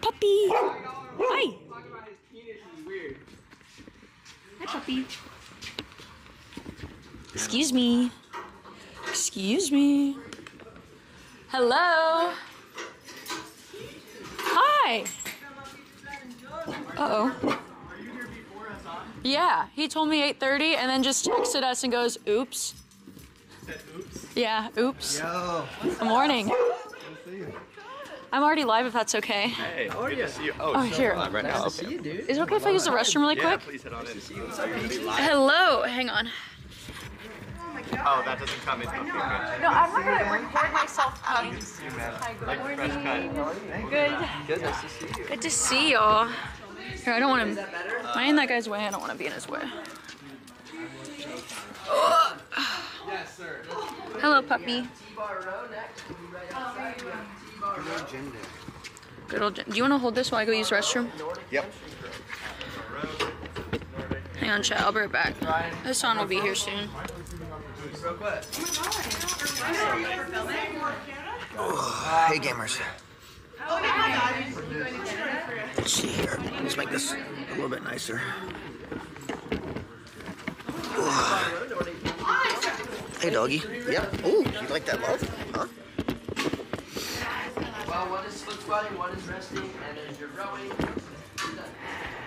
Puppy! Hi! Hi, puppy. Excuse me. Excuse me. Hello. Hi. Uh-oh. Yeah, he told me 8:30 and then just texted us and goes, oops. Said oops? Yeah, oops. Yo. Good morning. I'm already live if that's okay. Hey, how are you? Oh, here. Right now. Nice to see you, dude. Is it okay if I use the restroom really quick? Yeah, please head on in. Hello, hang on. Oh, that doesn't come in. Okay, no, I'm not going to record myself. Hi, good morning. Good. Nice to see you. Good to see y'all. Here, I don't want to. I ain't that guy's way. I don't want to be in his way. Yes, sir. Hello, puppy. Good old gym. Do you want to hold this while I go use the restroom? Yep. Hang on, chat. I'll be right back. Hasan will be here soon. Oh, hey, gamers. Let's see here. Let's make this a little bit nicer. Hey, doggy. Yep. Ooh, you like that love? Huh?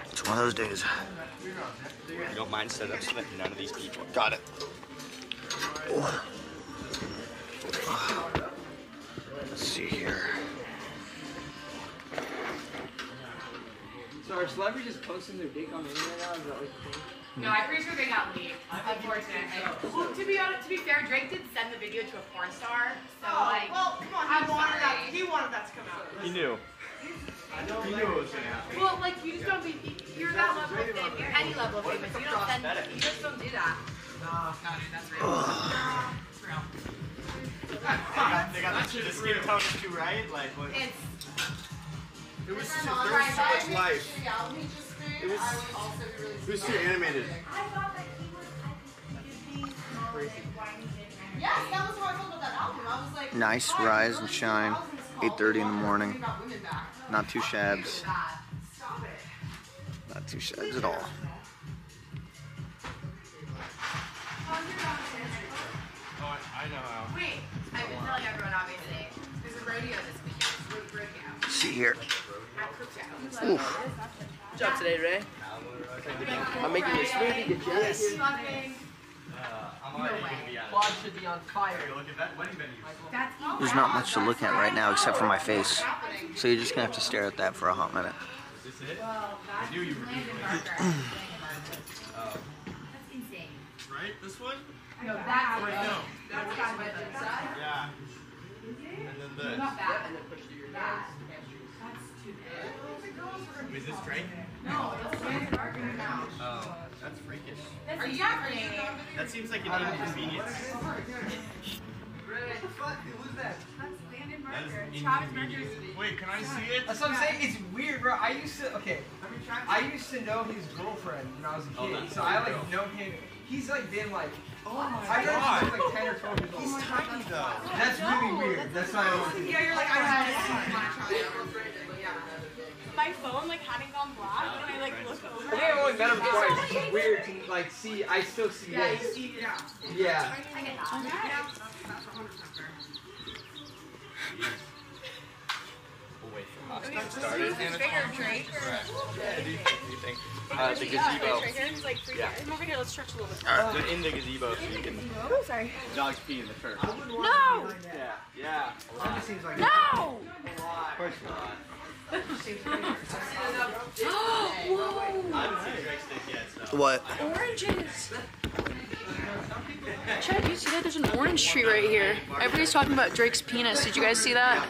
It's one of those days. You don't mind setting up slipping none of these people. Got it. Let's see here. So are celebrities just posting their dick on the internet now? Is that like cool? No, I'm pretty sure they got leaked. Unfortunately. Well, to be fair, Drake did send the video to a porn star. So like, well, come on, he wanted that to come out. He knew. He knew it was gonna happen. Well, like you just don't be you're that level of famous, you're any level of famous. You don't send you just don't do that. No, dude, that's real. It's real. They got the skin tone too, right? Like what? It was too, there was too much life. It was too animated. I thought that he was, yes, that was what I told about that album. I was like, nice rise and shine. 8:30 in the morning. Not too shabs. Not too shabs at all. Oh, I know how. Wait, I've been telling everyone obviously. There's a rodeo this weekend. Let's see here. Oof. Good job today, Ray. I'm making this smoothie. Get jealous. I'm already going to be on. Quad should be on fire. Look at that wedding venue. There's not much to look at right now except for my face. So you're just going to have to stare at that for a hot minute. Is this it? I knew you were doing it. Right? This one? No, that's right now. That's got it. Yeah. And then this. Not that. And then push to your back. That's too big. Is this Drake? No, that's freakish. Oh, that's freakish. Are you not grenading? That seems like an inconvenience. Who's that? That's Landon Marker. Travis Marker's. Wait, can I see it? That's what I'm saying. It's weird, bro. I used to, okay. I used to know his girlfriend when I was a kid. So I, like, know him. He's like been like, oh my god, he's like 10 or 12 years old. He's tiny though. That's really weird. That's why I want to. Yeah, you're like, I had it. My phone like hadn't gone black, and I like look over. I think I've only met him twice. It's just weird to like see. I still see this. Yeah. Yeah. I get that. That's 100% fair. Wait, started in a Drake. Correct. Yeah, do you think? The gazebo. Like yeah. Come over here, let's stretch a little bit. Alright, in the gazebo so you can. Oh, sorry. Dogs pee in the turf. No! Yeah. No! Of course not. Whoa! What? Oranges! Chad, you see that? There's an orange tree right here. Everybody's talking about Drake's penis. Did you guys see that?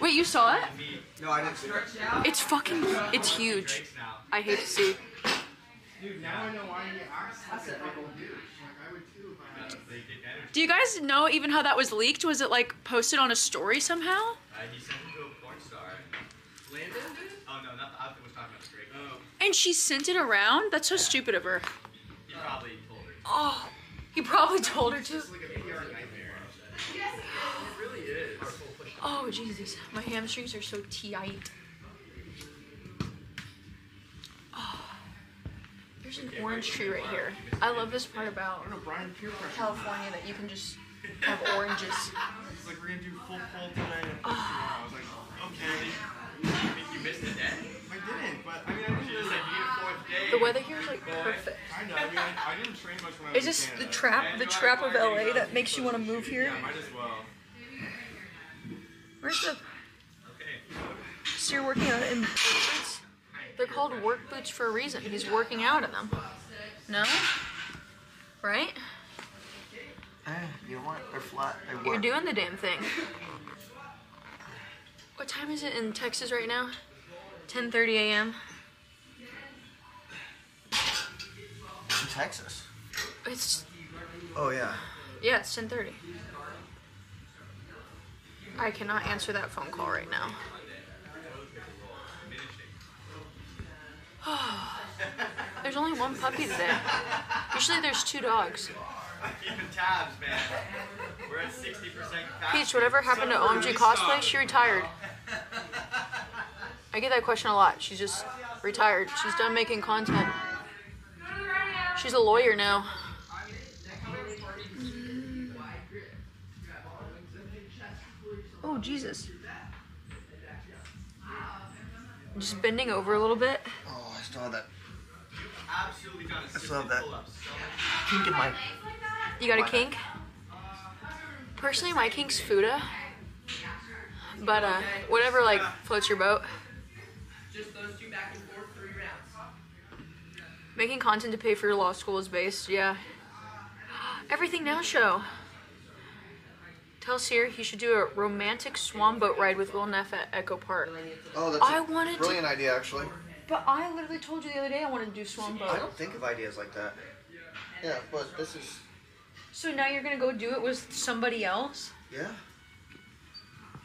Wait, you saw it? No, I didn't see it. It's fucking, it's huge. I hate to see. Dude, now I know why you get access. Do you guys know even how that was leaked? Was it like posted on a story somehow? He sent it to a porn star. Landon did? Oh no, not the outfit was talking about the Drake. Oh. And she sent it around? That's so stupid of her. He probably told her. Oh, he probably told her to. It's like a PR nightmare. Yes, it really is. Oh, Jesus. My hamstrings are so tight. Oh. There's an orange tree right here. I love this part about California that you can just have oranges. It's like we're going to do full pull today. I was like, okay. You missed it, Dad? I didn't, but I mean, I didn't really like day. The weather here is like perfect. I know. I mean, I didn't train much when I was in Canada. It's just the trap of LA that makes you want to move here. Yeah, might as well. Where's the? Okay. So you're working out in boots? They're called work boots for a reason. He's working out in them. No? Right? You know what? They're flat. They work. You're doing the damn thing. What time is it in Texas right now? 10:30 a.m. In Texas? It's... Oh, yeah. Yeah, it's 10:30. I cannot answer that phone call right now. Oh, there's only one puppy today. Usually there's two dogs. Keeping tabs, man. We're at 60% Peach, whatever happened to OMG Cosplay? She retired. I get that question a lot. She's just retired. She's done making content. She's a lawyer now. Oh, Jesus. Just bending over a little bit. Oh, I still have that. I still have that kink in my... You got a kink? Personally, my kink's Fuda. But, whatever, like, floats your boat. Just those two back and forth, 3 rounds. Making content to pay for your law school is based, yeah. Everything Now show. Tell Cyr he should do a romantic swan boat ride with Will Neff at Echo Park. Oh, that's a brilliant idea, actually. But I literally told you the other day I wanted to do swan boat. I don't think of ideas like that. Yeah, but this is... So now you're going to go do it with somebody else? Yeah.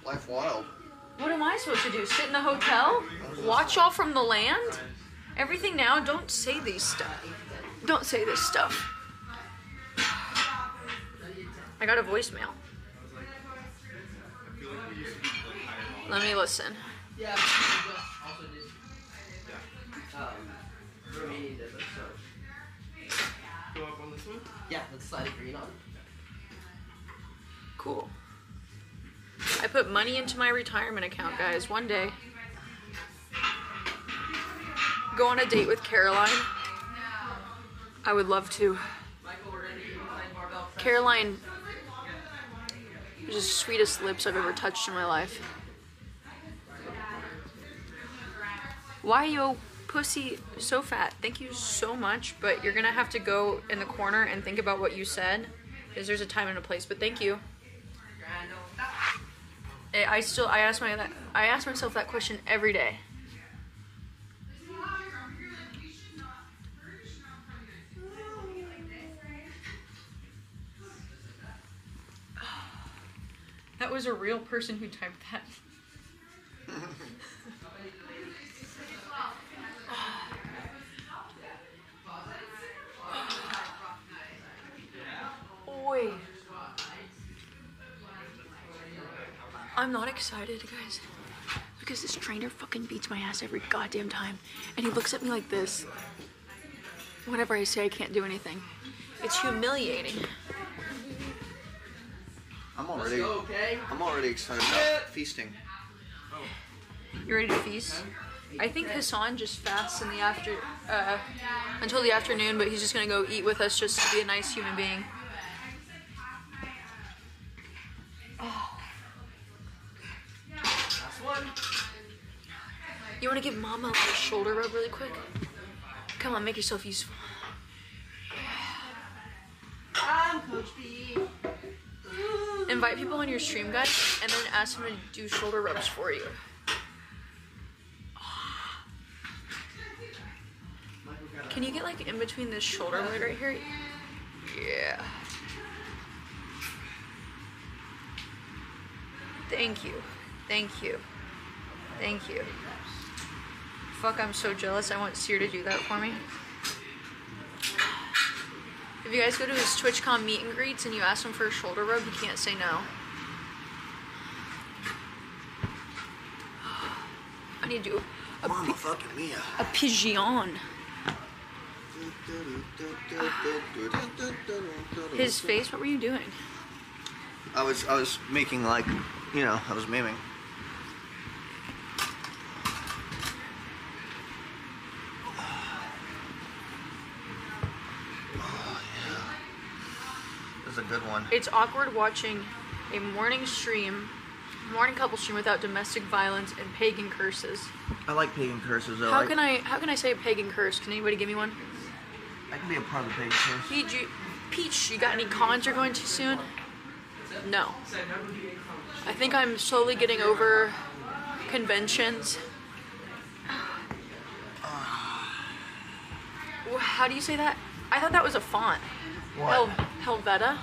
Life wild. What am I supposed to do? Sit in the hotel? Watch y'all from the land? Everything Now? Don't say these stuff. Don't say this stuff. I got a voicemail. Let me listen. Yeah. Go up on this one? Yeah, let's slide a green on. Cool. I put money into my retirement account, guys. One day. Go on a date with Caroline. I would love to. Caroline is the sweetest lips I've ever touched in my life. Why yo pussy so fat? Thank you so much, but you're gonna have to go in the corner and think about what you said, because there's a time and a place. But thank you. I ask myself that question every day. That was a real person who typed that. Oi. I'm not excited, guys, because this trainer fucking beats my ass every goddamn time, and he looks at me like this whenever I say I can't do anything. It's humiliating. I'm already excited about feasting. You ready to feast? I think Hasan just fasts in the until the afternoon, but he's just gonna go eat with us just to be a nice human being. You want to give Mama a little shoulder rub really quick? Come on, make yourself useful. I'm Coach B. Invite people on your stream, guys, and then ask them to do shoulder rubs for you. Can you get like in between this shoulder blade right here? Yeah. Thank you. Thank you. Thank you. Fuck, I'm so jealous. I want Cyr to do that for me. If you guys go to his TwitchCon meet and greets and you ask him for a shoulder rub, you can't say no. need you. Mama fucking Mia. A pigeon. His face. What were you doing? I was making, like, you know, I was miming. Oh, yeah. This is a good one. It's awkward watching a morning couple stream without domestic violence and pagan curses. I like pagan curses though. How can I say a pagan curse? Can anybody give me one? I can be a part of the pagan curse. Peach, you got any cons you're going to soon? No. I think I'm slowly getting over conventions. How do you say that? I thought that was a font. What? Helvetica?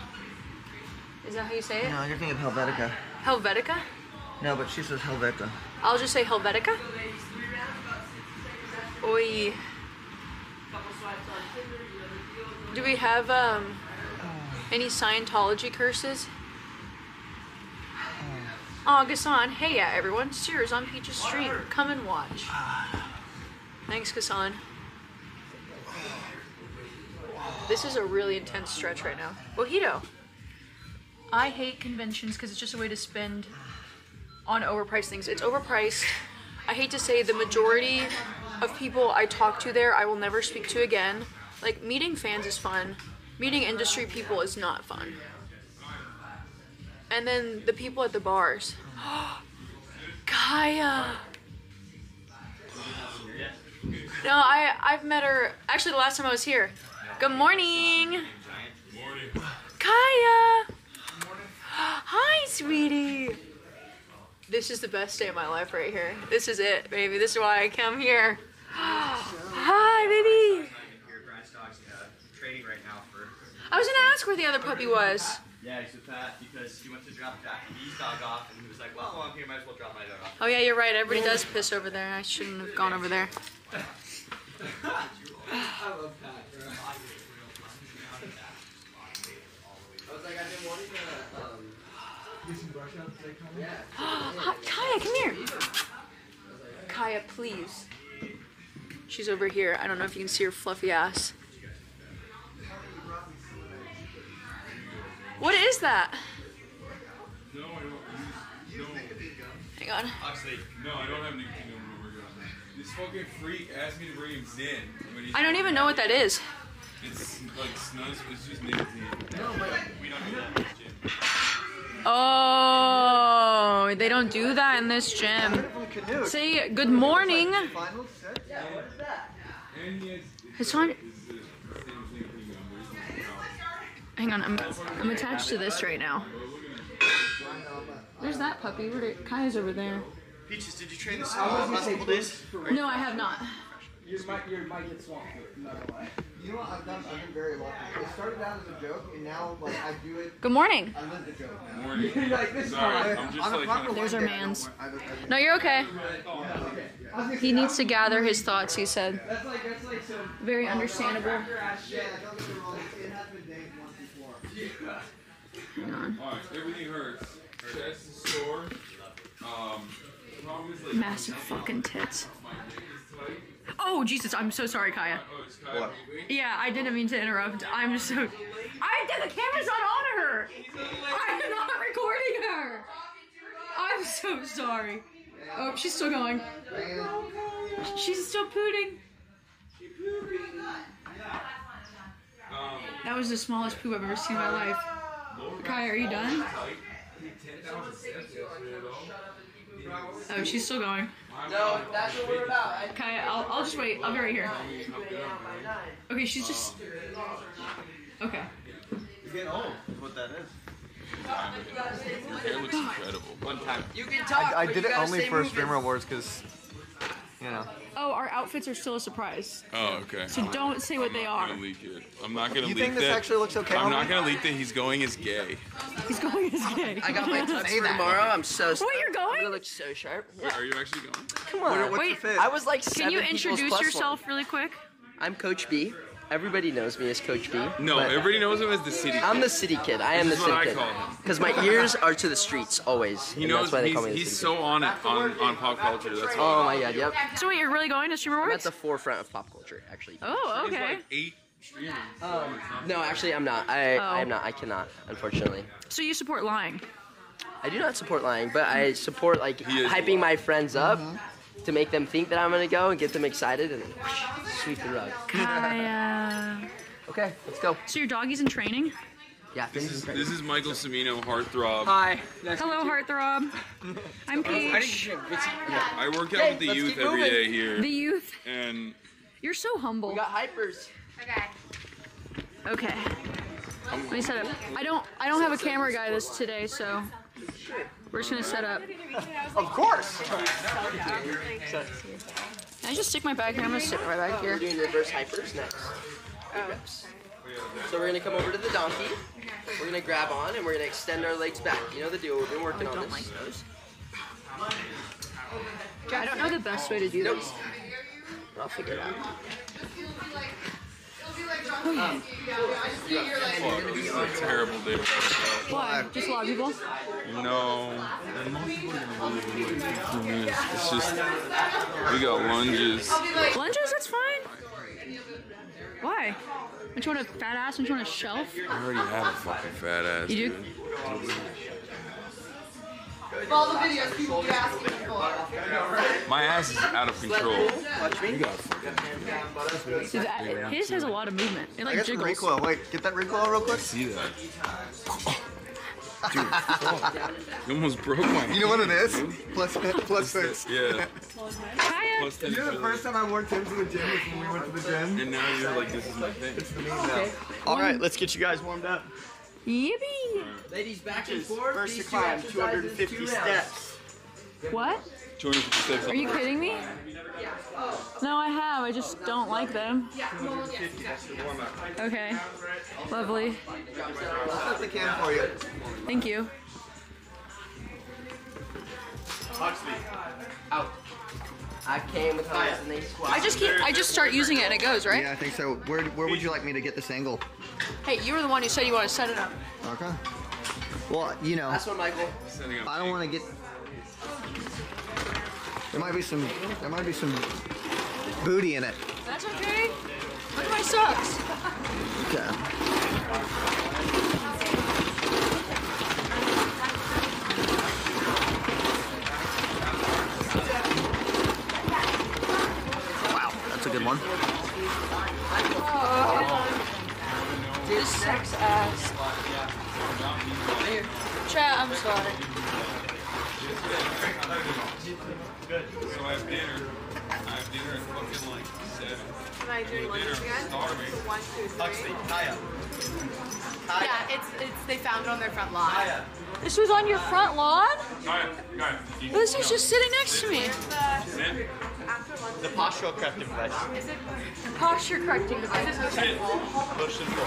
Is that how you say it? No, you're thinking of Helvetica. Helvetica? No, but she says Helvetica. I'll just say Helvetica? Oi. Do we have, any Scientology curses? Ghassan. Hey, yeah, everyone. Cyr is on Peach's stream. Come and watch. Thanks, Ghassan. This is a really intense stretch right now. Mojito. I hate conventions because it's just a way to spend on overpriced things. It's overpriced. I hate to say the majority of people I talk to there I will never speak to again. Like, meeting fans is fun. Meeting industry people is not fun. And then the people at the bars. Kaya! No, I've met her, actually the last time I was here. Good morning! Kaya! Hi, sweetie! This is the best day of my life right here. This is it, baby. This is why I come here. Hi, baby! Trading right now for... I was gonna ask where the other puppy was. Yeah, he's with Pat because he went to drop Jackie's dog off and he was like, well, I'm here, might as well drop my dog off. Oh yeah, you're right. Everybody does piss over there. I shouldn't have gone over there. I love Pat, bro. I was like, I didn't want to... Kaya, come here. Kaya, please. She's over here. I don't know if you can see her fluffy ass. What is that? No, I don't. No. Hang on. Huxley, no, I don't have nicotine remover gun. This fucking freak asked me to bring him Zen. I don't even know what that is. It's like snus, but it's just nicotine. No, but we don't do that in this gym. Oh, they don't do that in this gym. Say good morning. Yeah, what is that? It's on. Hang on, I'm attached to this right now. There's that puppy. Kaya's over there. Peaches, did you train this possible this? No, I have not. You might get swamped with it, I'm not gonna lie. You know what I've been very lucky. It started out as a joke, and now like I do it. Good morning. I live the joke now. Good morning. You're like, this sorry, I'm just like, there's our man's. No, you're okay. He needs to gather his thoughts, he said. That's like some very understandable. Yeah, don't get me wrong. It has been dated once before. Yeah. Alright, everything hurts. Chest is sore. Massive fucking tits. Oh, Jesus, I'm so sorry, Kaya. What? Yeah, I didn't mean to interrupt. I'm so... the camera's not on her! I'm not recording her! I'm so sorry. Oh, she's still going. She's still pooting. That was the smallest poo I've ever seen in my life. Kaya, are you done? Oh, she's still going. No, that's what we're about. Kaya, I'll just wait. I'll be right here. Okay, she's just... Okay. You're getting old is what that is. It looks incredible. One time. You can talk, I did it only for Streamer Awards because, you know. Oh, our outfits are still a surprise. Oh, okay. So don't say what they are. I'm not going to leak it. I'm not going to leak that. You think this actually looks okay? I'm not going to leak that he's going as gay. He's going as gay. I got my tux for tomorrow. I'm so sorry. Wait, you're going? I'm going to look so sharp. Yeah. Are you actually going? Come on. Wait, what's the fit? I was like 7 Can you introduce yourself really quick? I'm Coach B. Everybody knows me as Coach B. No, everybody knows him as the city kid. I'm the city kid. I am the city kid. This is what I call him. Because my ears are to the streets always. He knows, that's why they call me the city kid. He's so on it, on pop culture. That's oh my god, yep. So wait, you're really going to Streamer Awards? I'm at the forefront of pop culture, actually. Oh, okay. There's like 8 streamers. No, actually I'm not. I am not. I cannot, unfortunately. So you support lying? I do not support lying, but I support like hyping my friends up. To make them think that I'm gonna go and get them excited and whoosh, sweep the rug. Kaya. Okay, let's go. So your doggy's in training? Yeah. This is Michael Semino, heartthrob. Hi. Nice Hello, heartthrob. I'm Peach. I work out with the youth every day here. The youth. And you're so humble. We got hypers. Okay. Okay. Let me set up. I don't have a camera guy this today, so. We're just gonna set up. Of course! Can I just stick my bag here? I'm gonna stick my bag here. We're doing reverse hypers next. So we're gonna come over to the donkey. We're gonna grab on and we're gonna extend our legs back. You know the deal, we've been working on this. I don't like those. I don't know the best way to do these. I'll figure it out. This is a terrible day. Why? Just a lot of people? No. It's just, we got lunges. Lunges? That's fine. Why? Don't you want a fat ass? Don't you want a shelf? I already have a fucking fat ass. You do? Dude. All the videos people be asking people. My ass is out of control. Watch me. His has a lot of movement. It like jiggles. Recoil. Wait, get that recoil real quick. I see that. Dude, you almost broke my hand. You know what it is? Plus 6. Yeah. Plus 10. You know the first time I wore Tim's to the gym was when we went to the gym? And now you're like, this is my thing. It's the meme now. Alright, let's get you guys warmed up. Yippee! Ladies, back and forth. First to climb, 250 steps. What? 250 steps. Are you kidding me? No, I have. I just don't like them. Okay. Lovely. That's the can for you. Thank you. Huxley. Out. I came with Kaya and they squat. I just start using it and it goes, right? Yeah, I think so. Where would you like me to get this angle? Hey, you were the one who said you want to set it up. Okay. Well, you know. That's what Michael. I don't want to get. There might be some booty in it. That's okay. Look at my socks. Okay. Good one. Dude, sex ass. Chat, I'm sorry. So I have dinner at fucking like 7. Am I doing lunch again? Starving. 1, 2, 3. Kaya. Yeah, it's they found it on their front lawn. Kaya. This was on your front lawn? Kaya. This was just sitting next to me. The postural correcting device. Is it the posture correcting device? Is it push and pull.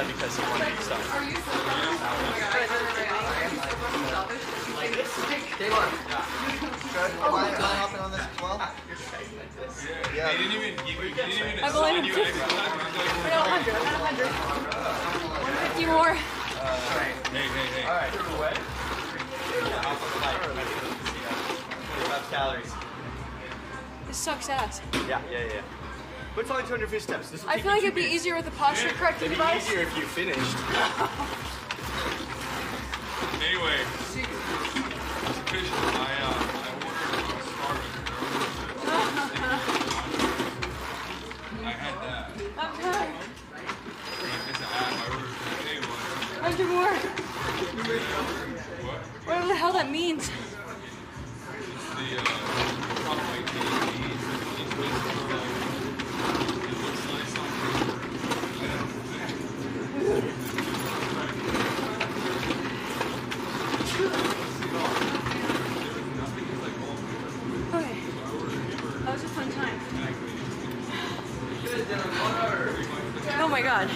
Because you want to be stuck. Like this? Day one. Oh my god. On this as well? Yeah. They didn't even I believe you. I 100. 150 more. Alright. Hey. Alright. Away. About calories. This sucks ass. Yeah. But it's only 250 steps. This I feel like it'd be easier with the posture correcting device. It'd be easier if you finished. Anyway. It's official. I ordered a Starbucks. I had that. I'm tired. It's an app. I ordered more. Whatever the hell that means. Okay. That was a fun time. Oh my god.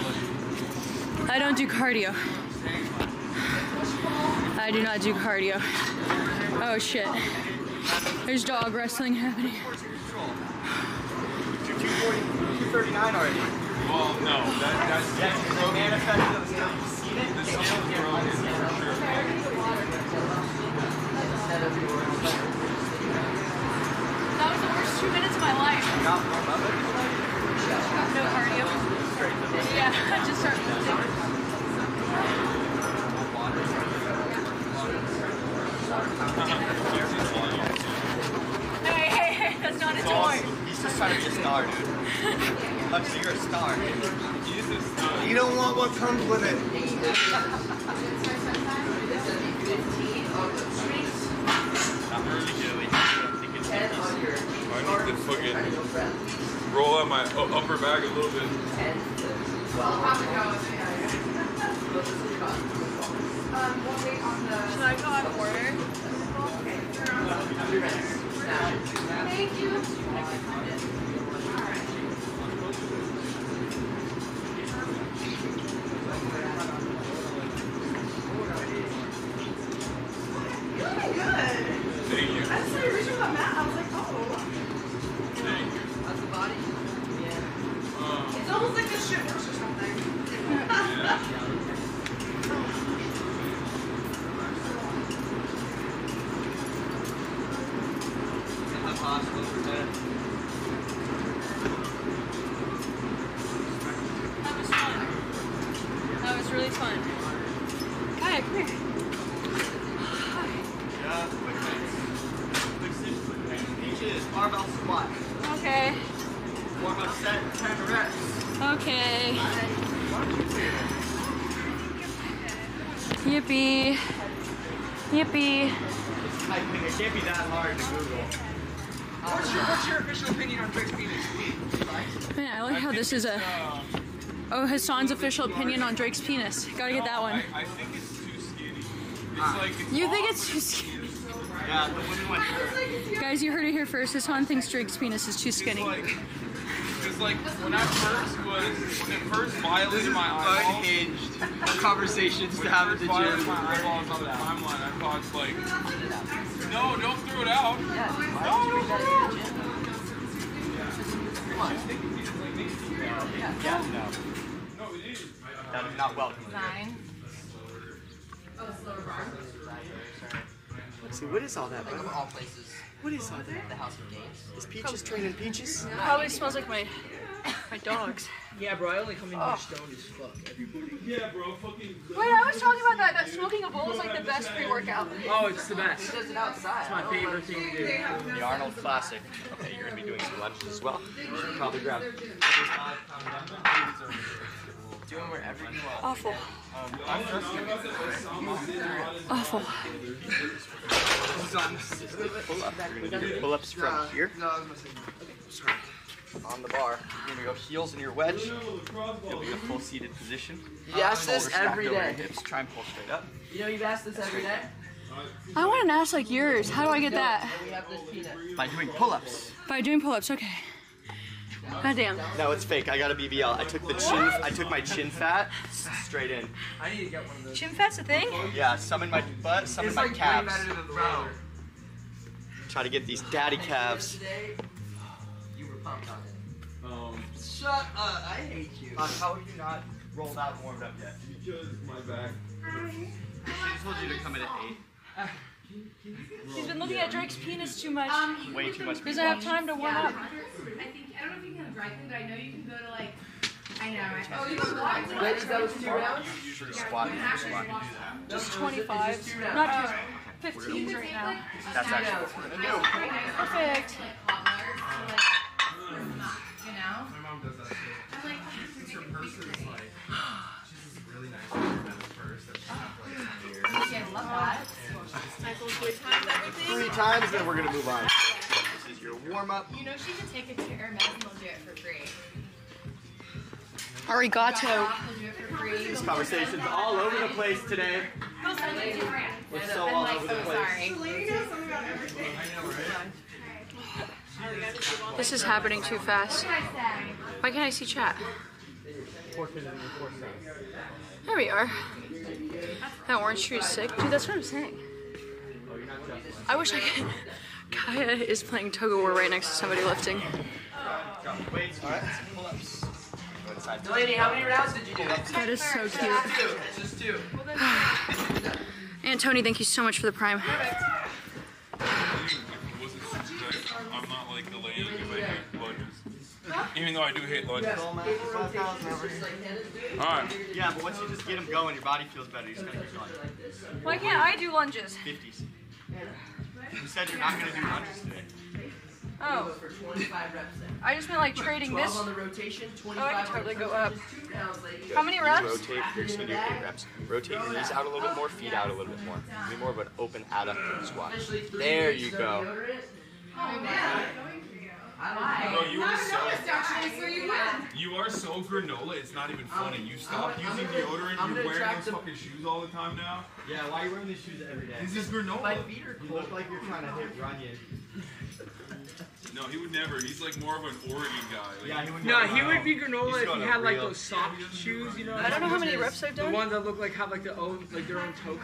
I don't do cardio. I do not do cardio. Oh shit. There's dog wrestling happening. 239 already. Well, no. That's manifested of the stuff. You've seen it? The seal is broken for sure. That was the worst 2 minutes of my life. No cardio. Yeah, I just started losing. Hey, that's not a toy. Just trying to be a star, dude. Huxley, you're a star. Jesus. You don't want what comes with it. I'm really good. I'm thinking I need to fucking roll out my upper back a little bit. Should I go out of order? Okay. Thank you. This is a Hasan's official opinion on Drake's penis. Gotta get that one. I think it's too skinny. It's like it's you think it's too skinny? Yeah, the women went first. Guys, you heard it here first. Hasan thinks Drake's penis is too skinny. It's like when I first when it first violated my eyeballs. Unhinged conversations to have at the gym. I thought it's like, no, don't throw it out. No, don't. Yeah, no. No, it is. That is not welcome. Nine. Oh, slower bar. See, what is all that, buddy? All places. What is all that? The House of Games. Is Peaches training Peaches? Probably smells like my dogs. Yeah, bro, I only come in here stoned as fuck. Everybody. Yeah, bro, fucking... Wait, I was talking about that smoking a bowl is like the best pre-workout. Oh, it's the best. He does it outside. It's my favorite thing to do. The Arnold Classic. Okay, you're going to be doing some lunches as well. You should probably grab... Do them wherever you want. Awful. Awful. Pull-ups. Pull-ups from here. Sorry. On the bar, you're gonna go heels in your wedge. You'll be in a full seated position. You ask this every day. Hips. Try and pull straight up. You know, you've asked this every day. I want an ass like yours. How do I get that? By doing pull-ups. By doing pull-ups. Okay. God damn. No, it's fake. I got a BBL. I took the chin. I took my chin fat straight in. I need to get one of those. Chin fat's a thing? Yeah. Some in my butt. Some in my calves. Try to get these daddy calves. Shut up! I hate you. How have you not rolled out and warmed up yet? Because my back. I told you to come in at 8. He's been looking at Drake's penis too much. Way too much. Because I have time to warm up. I don't know if you can have dry clean, but I know you can go to like. I know. Oh, you can walk. Ladies, that was 2 rounds. You usually squat. Just 25. Not just 15s right now. That's actually what we're gonna do. Perfect. You know? My mom does that too. I like her purse is like she's really nice purse that she's not like here. Yeah, love that. Michael 3 times everything. 3 times, then we're gonna move on. This is your warm-up. You know she can take it to her mess and we'll do it for free. Arigato. These conversations all over the place today. We're so all over the place. The lady knows something about everything. I know, right? This is happening too fast. Why can't I see chat? There we are. That orange tree is sick. Dude, that's what I'm saying. I wish I could. Kaya is playing tug of war right next to somebody lifting. Alright. Milena, how many rounds did you do? That is so cute. Just two. And Tony, thank you so much for the prime. I'm not like the lady because I hate lunges. Even though I do hate lunges. Alright. Yeah, but once you just get him going, your body feels better. You just gotta keep going. Why can't I do lunges? 50s. You said you're not gonna do lunges today. Oh. I just meant like trading this. On the rotation, 25 I can totally go up. How many reps? Rotate, you're just gonna do 8 reps. Rotate your knees out a little bit more, feet out a little bit more. Do more of an open add-up squat. There you go. Oh man. No, you are so. You are so granola. It's not even funny. You stop using deodorant. You're wearing those fucking shoes all the time now. Yeah, why are you wearing these shoes every day? This is granola. My feet are cold. You look like you're trying to hit Runyon. No, he would never. He's like more of an Oregon guy. Like, yeah, he would never. No, he would be granola if he had like those soft shoes, you know. I don't know how many reps I've done. The ones that look like have like their own toe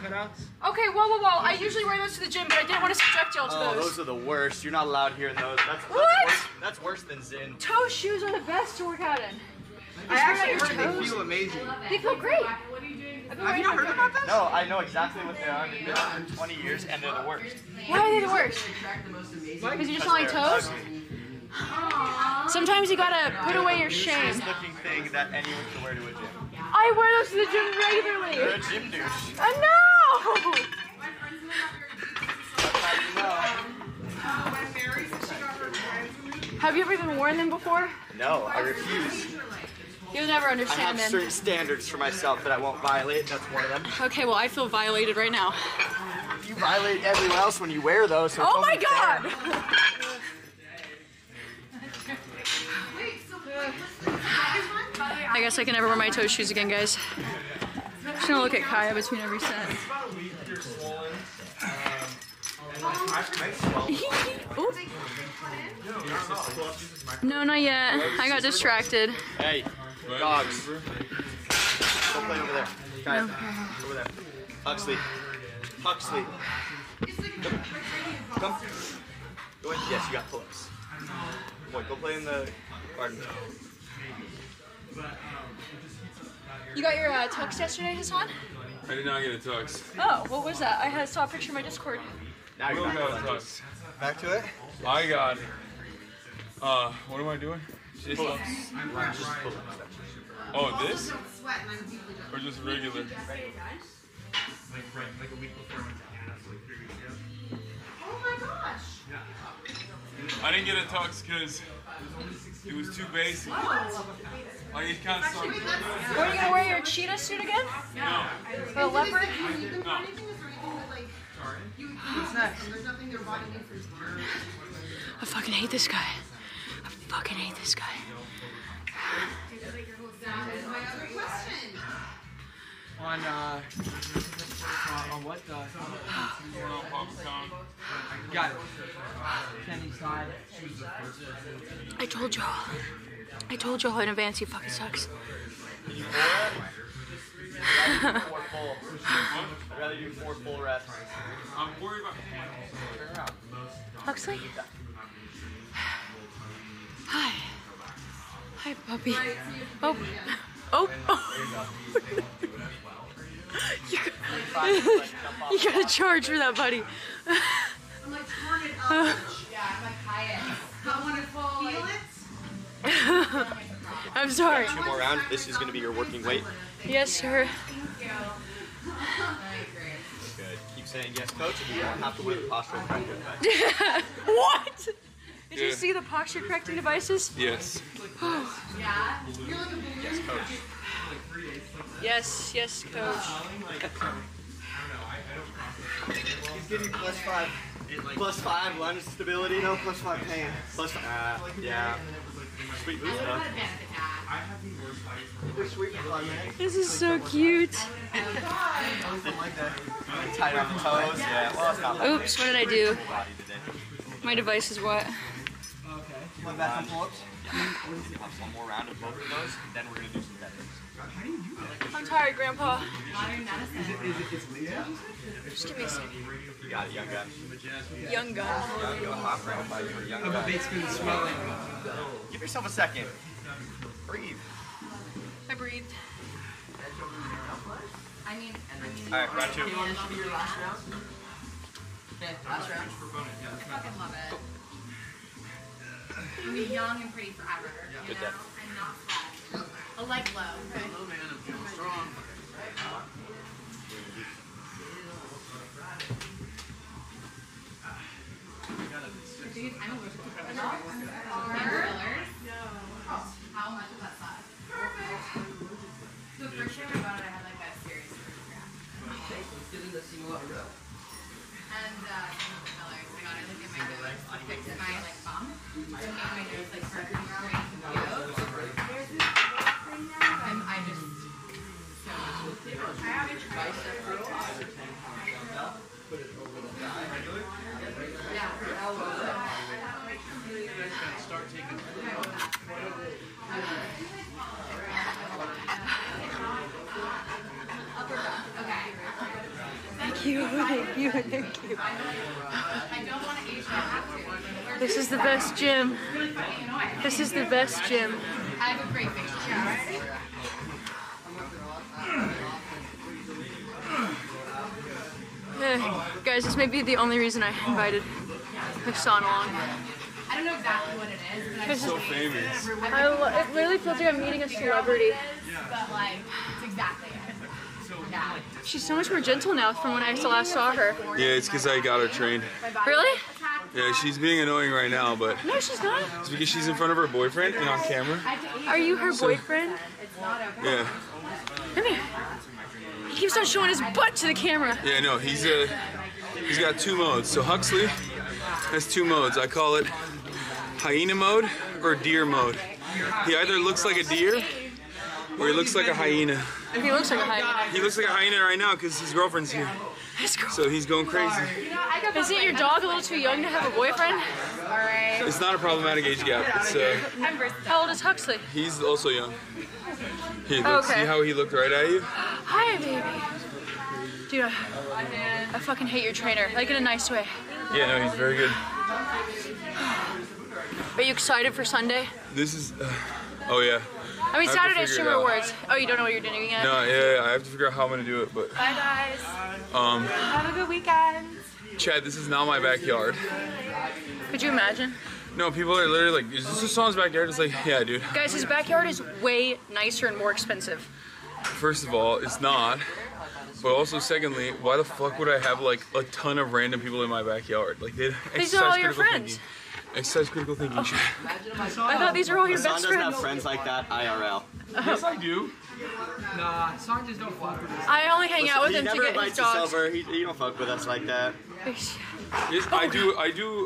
cutouts. Okay, whoa, whoa, whoa! I usually wear those to the gym, but I didn't want to subject y'all to those. Oh, those are the worst. You're not allowed here in those. That's worse than Zin. Toe shoes are the best to work out in. I actually heard they feel amazing. They feel great. Have you not heard about that? No, I know exactly what they are. They've been out for 20 years and they're the worst. Why are they the worst? Why? Because you just don't like toes? Sometimes you gotta put away your shame. It's the looking thing that anyone can wear to a gym. I wear those to the gym regularly. You're a gym dude. I know! Have you ever even worn them before? No, I refuse. You'll never understand. I have certain standards for myself that I won't violate. That's one of them. Okay, well I feel violated right now. You violate everyone else when you wear those. So oh my God! I guess I can never wear my toe shoes again, guys. I'm just gonna look at Kaya between every set. No, not yet. I got distracted. Hey. Dogs. Go play over there. Guys, over there. Huxley. Huxley. Come. Go in. Yes, you got pull-ups. Boy, go play in the garden. You got your tux yesterday, Hasan? I did not get a tux. Oh, what was that? I saw a picture in my Discord. Now you're back to it? I got it. What am I doing? Pull-ups. Oh, this? Or just regular? Like a week before. Oh my gosh! I didn't get a tux because it was too basic. Like it kind of sucked. Were you gonna wear your cheetah suit again? No. The leopard? No. What's next? I fucking hate this guy. I fucking hate this guy. On what the? Got it. I told y'all in advance he fucking sucks. I'd rather do 4 full reps. I'm worried about Huxley? Hi. Hi, puppy. Oh. Oh. Oh. You gotta charge for that, buddy. I'm like torn it up. Yeah, I'm like high. How wonderful. Feel it? I'm sorry. 2 more rounds. This is going to be your working weight. Yes, sir. Thank you. Good. Keep saying yes, coach, and you don't have to wear the postural corrective device. What? Did you see the posture correcting devices? Yes. Oh. Yes, coach. Yes, yes, coach. He's giving you +5. +5 lunge stability, no +5 pain. +5. Yeah. Sweet move, huh? This is so cute. Oops, what did I do? My device is what? One more round of both of those, and then we're going to do some deadlifts. How do you do that? I'm tired, Grandpa. Modern medicine. Is it Leah? Just give me a second. You got it, young guy. Young guy. Young guy. I'm a basically swelling. Give yourself a second. Breathe. I breathed. All right, right here. Last round. I fucking love it. You can be young and pretty forever. Yeah. Good death. And not flat. A leg low. Right? Hello, man. I'm feeling strong. Dude, I'm allergic to fillers. No. How much does that suck? Perfect. The first time I bought it, I had like a serious first crash. And fillers. I got it like in my nose. I fixed my like bump. It made my nose like hurt. I have a tricep roll. Put it over the thigh. Regular? Yeah. You guys can start taking it out. Okay. Thank you. I don't want to age my. This is the best gym. I have a great facial shower. Guys, this may be the only reason I invited Hasan along. I don't know exactly what it is, but it's so famous. It literally feels like I'm meeting a celebrity. But like, it's exactly it. Yeah. She's so much more gentle now from when I last saw her. Yeah, it's because I got her trained. Really? Yeah, she's being annoying right now, but... No, she's not. It's because she's in front of her boyfriend and on camera. Are you her boyfriend? Yeah. Come here. He keeps on showing his butt to the camera. Yeah, no, he's got two modes. So Huxley has two modes. I call it hyena mode or deer mode. He either looks like a deer or he looks like a hyena. He looks like a hyena. He looks like a hyena right now because his girlfriend's here. So he's going crazy. Isn't your dog a little too young to have a boyfriend? It's not a problematic age gap. It's, how old is Huxley? He's also young. Here, look, see how he looked right at you? Hi, baby. Dude, I fucking hate your trainer. Like, in a nice way. Yeah, no, he's very good. Are you excited for Sunday? This is... oh, yeah. I mean, Saturday's Sugar Awards. Oh, you don't know what you're doing yet? No, yeah, I have to figure out how I'm going to do it, but... Bye, guys. Have a good weekend. Chad, this is not my backyard. Could you imagine? No, people are literally like, is this Hasan's backyard? It's like, yeah, dude. Guys, his backyard is way nicer and more expensive. First of all, it's not. But also, secondly, why the fuck would I have, like, a ton of random people in my backyard? Like, they'd exercise all your friends. Exercise critical thinking. Oh. I thought these were all your Hasan best friends. Hasan doesn't have friends like that, IRL. Yes, I do. Nah, Hasan just don't fuck with us. I only hang out with him to get his dogs. He don't fuck with us like that. Yes, I do.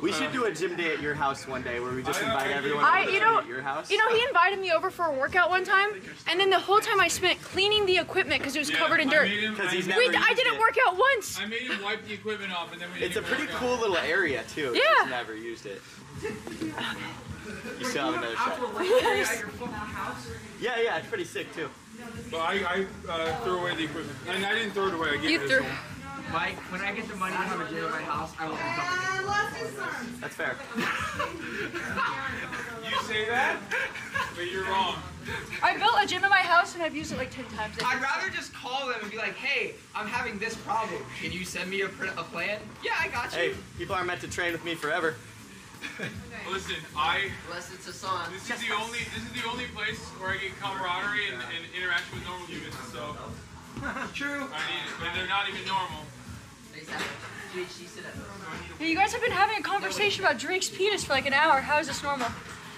We should do a gym day at your house one day where we just invite everyone at your house. You know, he invited me over for a workout one time, and then the whole time I spent cleaning the equipment because it was covered in dirt. I didn't work out once. I made him wipe the equipment off, and then we It's a pretty cool little area, too. Yeah. He's never used it. You still have another shot. Yeah, it's pretty sick, too. But I threw away the equipment. And I didn't throw it away. I gave it to him. Mike, when I get the money to have a gym at my house, I will come. That's fair. You say that, but you're wrong. I built a gym in my house and I've used it like 10 times. I'd rather just call them and be like, hey, I'm having this problem. Can you send me a plan? Yeah, I got you. Hey, people aren't meant to train with me forever. Listen, unless it's Hasan. This is the only place where I get camaraderie and interaction with normal humans, so. True. I need it, but they're not even normal. Yeah, you guys have been having a conversation about Drake's penis for like an hour. How is this normal?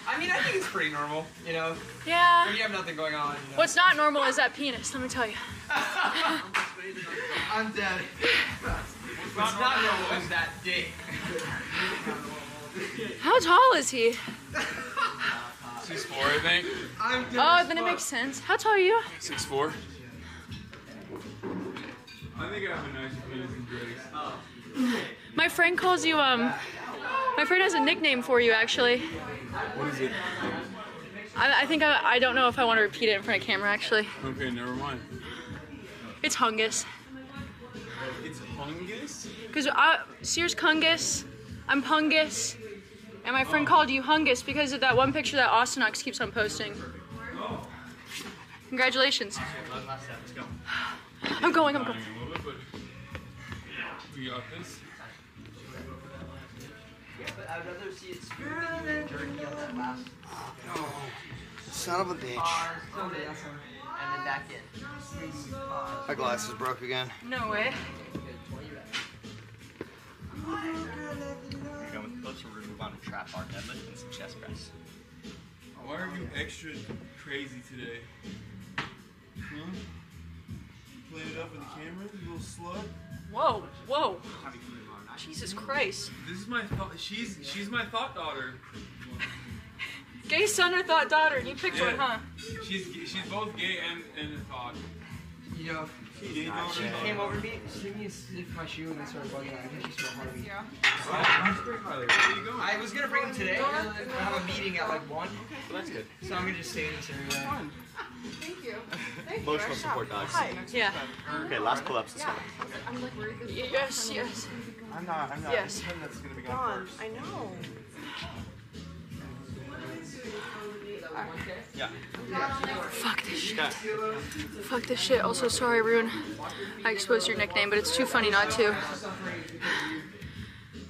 I mean, I think it's pretty normal, you know? Yeah. When you have nothing going on. You know? What's not normal is that penis, let me tell you. I'm dead. What's not normal is that dick. How tall is he? 6'4", I think. Oh, then it makes sense. How tall are you? 6'4". I think I have a nice penis and Drake's. My friend calls you, my friend has a nickname for you, actually. What is it? I don't know if I want to repeat it in front of camera, actually. Okay, never mind. It's Rungus. It's Rungus? Because Cyr's Rungus, I'm Rungus, and my friend called you Rungus because of that one picture that Austinox keeps on posting. Congratulations. I'm going. We got this. But I'd rather see it spirited jerky on that last. Oh, son of a bitch. And then back in. My glasses broke again. No way. We're done with the books, we're gonna move on to trap bar deadlift and some chest press. Why are you extra crazy today? Huh? You played it up with the camera, you little slug? Whoa, whoa. Jesus Christ. This is my thought. She's my thought daughter. Gay son or thought daughter? You picked one, huh? She's both gay and a thought. You know, she came over to me, she gave me a sniff my shoe and then started bugging out. I think she's so hard to me. Yeah. I was gonna bring him today. I have a meeting at like 1. Okay. Well, that's good. So I'm gonna just stay in this area. Fun. Thank you. Emotional support dogs. Yeah. Okay, last pull-ups. Yeah. I'm like worried. Yes, yes. I'm not. Yes. That's gonna be gone. I know. Yeah. Fuck this shit. Yeah. Fuck this shit. Also, sorry, Rune. I exposed your nickname, but it's too funny not to.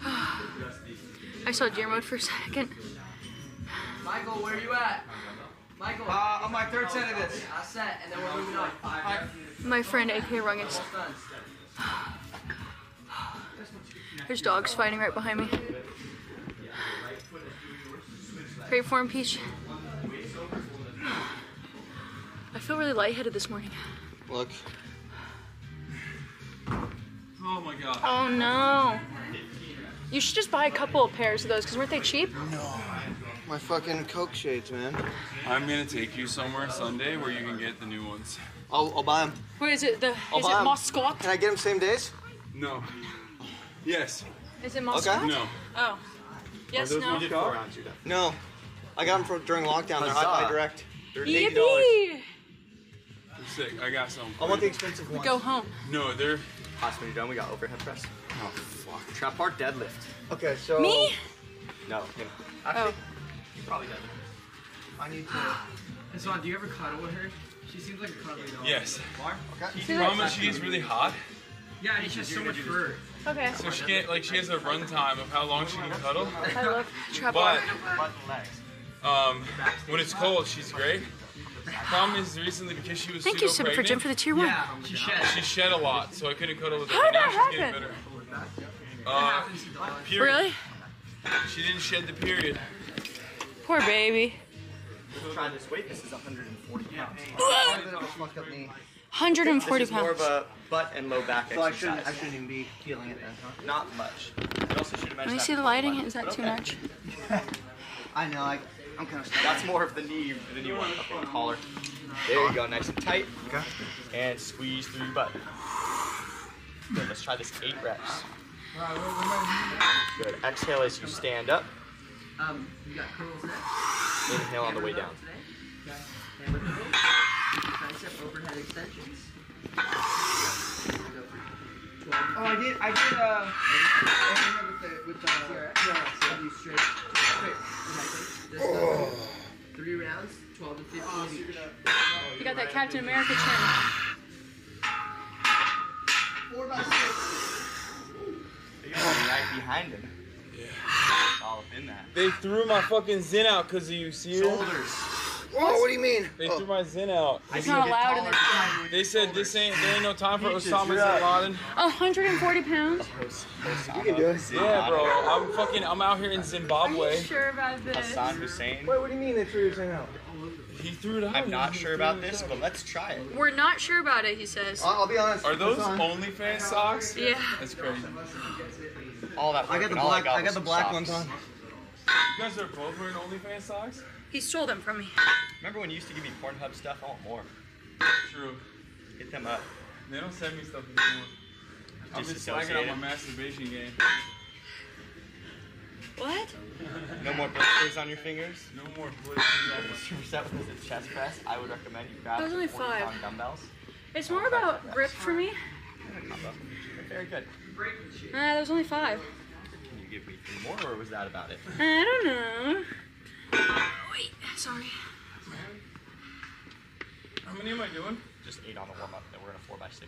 I saw gear mode for a second. Michael, where are you at? Michael, on my third set of this. I set, and then we're moving on. My friend, aka Rungus. There's dogs fighting right behind me. Great form, Peach. I feel really lightheaded this morning. Look. Oh my god. Oh no. You should just buy a couple of pairs of those, because weren't they cheap? No. My fucking Coke shades, man. I'm gonna take you somewhere Sunday where you can get the new ones. I'll buy them. Wait, is it Moscot? Can I get them same days? No. Yes. Is it Moscot? Okay. No. Oh. Yes, those no. No. I got them during lockdown. They're high buy direct. They're $80. Yippee! I'm sick. I got some. I want the expensive ones. Go home. No, they're... Last when you're done, we got overhead press. Oh, fuck. Trap bar deadlift. Okay, so... Me? No, him. Actually, you probably dead. I need to... And so, do you ever cuddle with her? She seems like a cuddly doll. Yes. Okay. You promise she's really hot? Yeah, it's just so much for her. Okay. So she can't, like, she has a run time of how long she can cuddle. I love trap bar. But, when it's cold, she's great. The problem is recently because she was thank you, Sib, for Jim for the tier 1. Yeah, she shed a lot, so I couldn't cuddle with her. How did that happen? Really? She didn't shed the period. Poor baby. Try this weight. This is 140 pounds. 140 pounds. More of a butt and low back exercise. So I shouldn't even be feeling it then, huh? Not much. Let me see the lighting. Is that too much? I know. I'm kind of stuck. That's more of the knee than you want up on the collar. There you go, nice and tight. Okay. And squeeze through your butt. Good, let's try this 8 reps. Good. Exhale as you stand up. You got curls next. Inhale on the way down. Tricep overhead extensions. Oh, I did with the oh. 3 rounds, 12 to 15 each. You got that Captain America chin. 4 by 6. They got one right behind him. Yeah. It's all up in that. They threw my fucking Zen out because of you, Cyr. Shoulders. Oh, what do you mean? They threw my Zen out. It's not allowed in their time. They said there ain't no time for Osama bin Laden. 140 pounds? You can do it. Yeah, bro. I'm out here in Zimbabwe. Are you sure about this? Hassan Hussein. Wait, what do you mean they threw Zen out? He threw it out. I'm not sure about this, but let's try it. We're not sure about it, he says. I'll be honest. Are those OnlyFans socks? Yeah. That's crazy. All that. I got the black ones on. You guys are both wearing OnlyFans socks? He stole them from me. Remember when you used to give me Pornhub stuff? I want more. True. Hit them up. They don't send me stuff anymore. I'm just slacking on my masturbation game. What? No more blisters on your fingers. No more blisters. Your set with a chest press. I would recommend you grab 40-pound dumbbells. It's more about grip for me. Very good. There was only 5. Can you give me 3 more, or was that about it? I don't know. Wait, sorry. How many am I doing? Just 8 on the warm-up, then we're in a 4x6.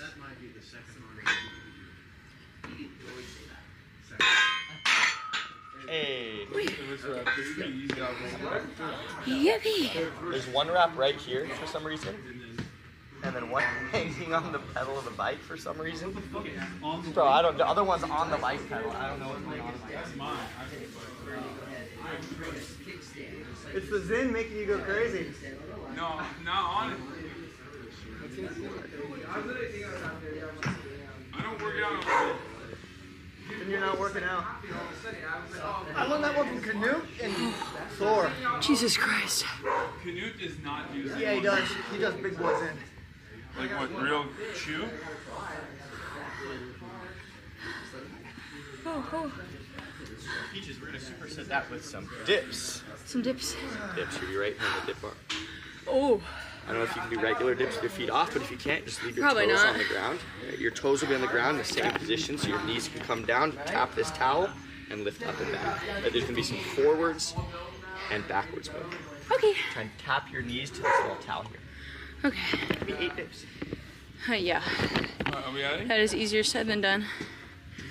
That might be the second one. You can always say that. Hey. Yippee. There's one wrap right here for some reason, and then one hanging on the pedal of the bike for some reason. Bro, I don't. The other one's on the bike pedal. I don't know what's going on. That's mine. It's the Zen making you go crazy. No, not honestly. I don't work out. And you're not working out. I learned that one from Canute and Thor. Jesus Christ. Canute does not do that. Yeah, he does. He does big boys in. Like what, real chew? Oh, oh. Peaches, we're going to superset that with some dips. Some dips. Dips, you'll be right in the dip bar. Oh. I don't know if you can do regular dips with your feet off, but if you can't, just leave your toes on the ground. Your toes will be on the ground in the same position, so your knees can come down, tap this towel, and lift up and back. There's going to be some forwards and backwards movement. Okay. Try and tap your knees to this little towel here. Okay. Maybe 8 dips. Yeah. Are we at it? That is easier said than done. Is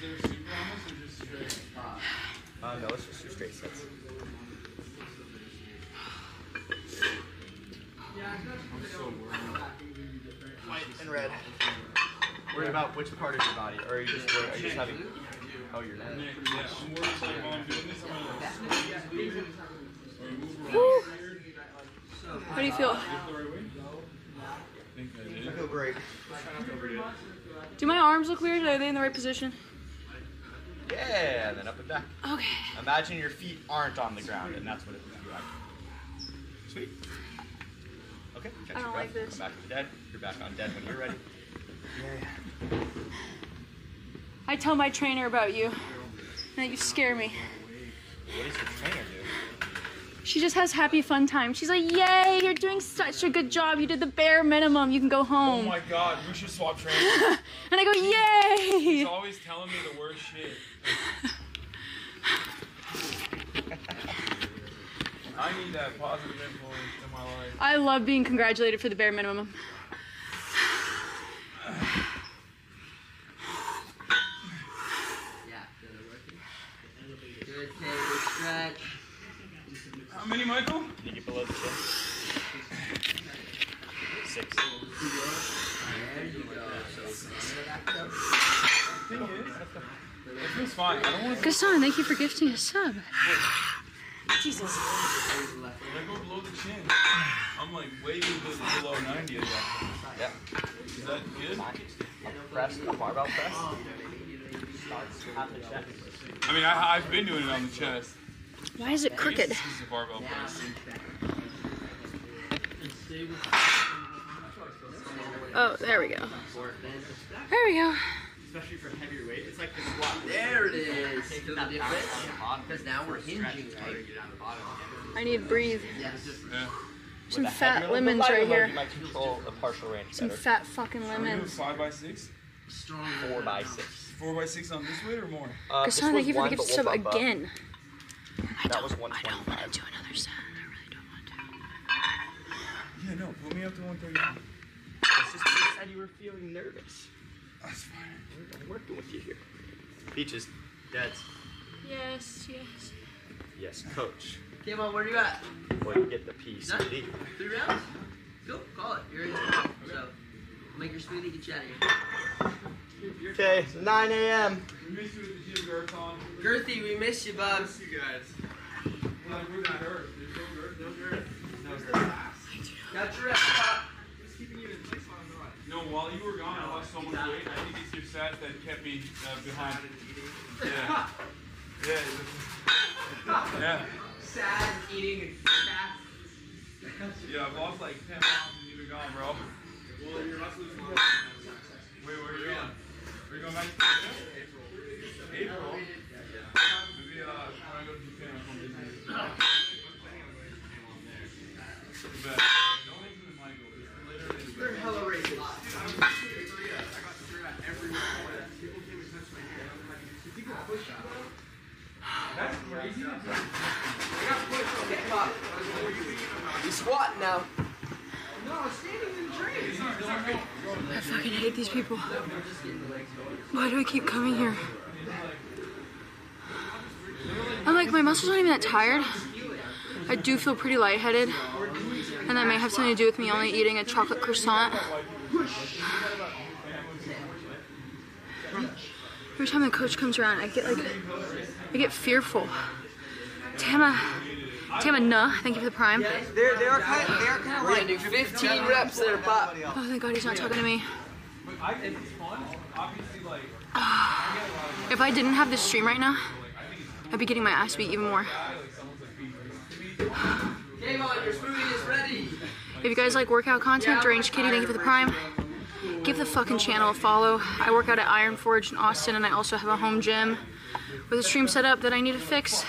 there a super almost or just straight? No, it's just 2 straight sets. I'm so worried. White and red. Worried about which part of your body, or are you just worried? Are you just having? Oh, you're not. Yeah, I'm worried while I'm doing this. How do you feel? I feel great. Do my arms look weird? Are they in the right position? Yeah, and then up and back. Okay. Imagine your feet aren't on the ground, and that's what it would be like. Sweet. Okay, catch your breath. Like this. Come back to the dead. You're back on dead when you're ready. Yeah. I tell my trainer about you. Now you scare me. What does your trainer do? She just has happy fun time. She's like, yay, you're doing such a good job. You did the bare minimum. You can go home. Oh my God, we should swap trainers. And I go, yay. She's always telling me the worst shit. I need that positive influence in my life. I love being congratulated for the bare minimum. Yeah, good. Good table stretch. How many, Michael? Can you get below the chin? 6. There you go. The thing is, it feels fine. I don't want to. Gaston, thank you for gifting a sub. Jesus. I go below the chin. I'm like way below 90 at that point. Yeah. Is that good? A barbell press. I mean, I've been doing it on the chest. Why is it crooked? This is a barbell press. Oh, there we go. There we go. Especially for heavier weight, it's like the squat. There it is. Because now we're hinging, right? I need to breathe. Yes. Yeah. Some fat lemons right here. You might control the partial range better. Some fat fucking lemons. 5x6? 4x6. 4x6 on this weight or more? Gaston, thank you for the gift sub again. That was 125. I don't want to do another set. I really don't want to. Yeah, no, put me up to 135. You said you were feeling nervous. That's fine. I'm working with you here. Peaches, dads. Yes, yes. Yes, coach. Okay, Mom, where are you at? Boy, you get the PCD. 3 rounds? Cool, call it. You're in the okay. So, make your smoothie, get you out of here. Okay, 9 a.m. We missed you at the gym, Gerthon. Gerthy, we missed you, Bob. We missed you guys. Well, we're not hurt. There's no hurt. No hurt. Got your rest, Bob. Just keeping you in place. No, while you were gone, I lost so much weight. I think it's your sets that kept me behind. Yeah. Yeah. Yeah. Sad eating and fast. Yeah, I've lost like 10 pounds and you've been gone, bro. Well, your muscles are gone. Wait, where are you going? We're going back to April. Maybe try to go to Japan from Disney. But no links in the Michael. They're hella racist. I got straight out everywhere. People came and touched my hair. I was like, if you can push that. That's crazy. I got pushed on the top. What were you thinking about? You squatting now. No, I'm standing in the train. I fucking hate these people. Why do I keep coming here? I'm like, my muscles aren't even that tired. I do feel pretty lightheaded. And that may have something to do with me only eating a chocolate croissant. Every time the coach comes around, I get fearful. Tama, thank you for the prime. Yeah, they're kind of like do 15 reps that are pop. Oh, thank God he's not talking to me. If I didn't have this stream right now, I'd be getting my ass beat even more. Game on, your smoothie is ready. If you guys like workout content, Range Kitty, thank you for the prime. Give the fucking channel a follow. I work out at Iron Forge in Austin, and I also have a home gym with a stream setup that I need to fix.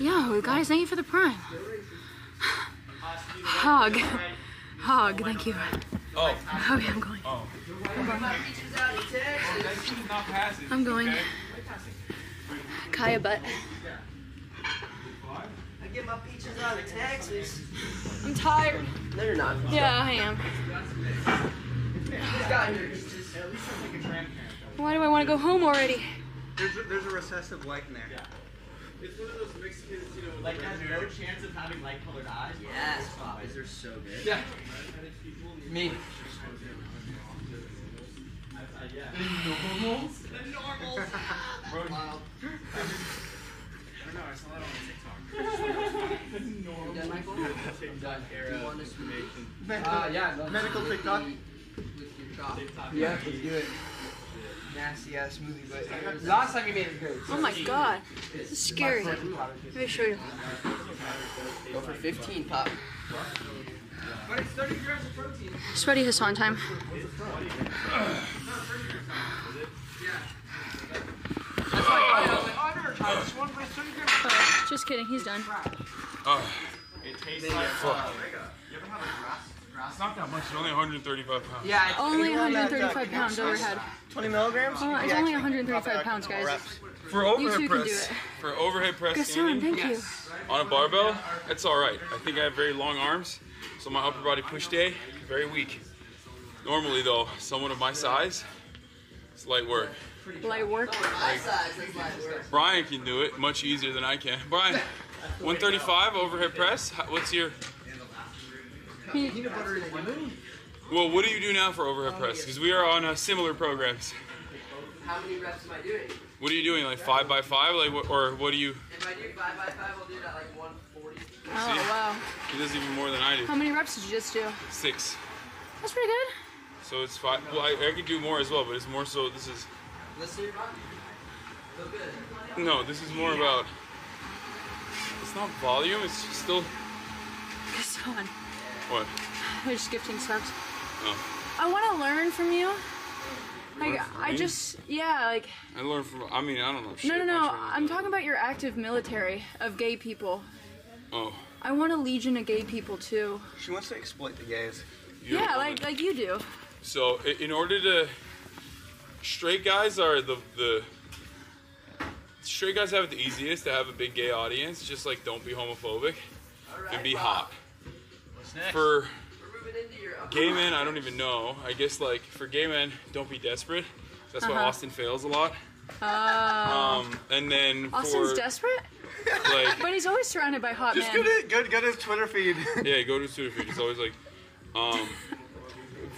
Yo, guys, thank you for the prime. Hog, thank you. Oh. Okay, I'm going. Oh. I'm going. Kaya butt. I get my peaches out of Texas. I'm tired. No, you're not. Yeah, I am. Why do I want to go home already? There's a recessive light in there. Yeah. It's one of those Mexicans, you know, like has no chance of having light-colored eyes. Yes, eyes are so good. Yeah. Me. Yeah. The normals. Wow. I know. I saw that on TikTok. The normals. Done, Michael? TikTok era. Yeah. Medical TikTok. Yeah, let's do it. Nasty ass smoothie, but last time you made it good. Oh my God, this is scary. Let me show you. Go for 15 pop. Sweaty Hasan time. Just kidding, he's done. It tastes like fuck. It's not that much, it's only 135 pounds. Yeah, it's only 135 pounds overhead. 20 milligrams? Oh, it's only 135 pounds, guys. For overhead press, Gaston, thank you. On a barbell, that's alright. I think I have very long arms, so my upper body push day, very weak. Normally though, someone of my size, it's light work. Light work? My size is light work. Brian can do it much easier than I can. Brian, 135 overhead press, what's your... Well, what do you do now for overhead press? Because we are on similar programs. How many reps am I doing? What are you doing? Like 5x5? Like, or what do you? If I do 5x5, I'll do it at like 140. Oh, wow. He does even more than I do. How many reps did you just do? 6. That's pretty good. So it's 5. Well, I could do more as well, but it's more so this is. Listen to your body. Feel good. No, this is more about. It's not volume. It's just still. It's on. What? They're just gifting subs. Oh. I want to learn from you. Like, I learn from, I mean, I don't know. Shit. No. I'm talking about your active military of gay people. Oh. I want a legion of gay people, too. She wants to exploit the gays. Yeah, like you do. So, in order to, straight guys have it the easiest to have a big gay audience. Just, like, don't be homophobic. Right, and be hot. Next. For gay men, I don't even know. I guess, like, for gay men, don't be desperate. That's why Austin fails a lot. And then Austin's desperate? Like, but he's always surrounded by hot men. Just go to his Twitter feed. Yeah, go to his Twitter feed. It's always like,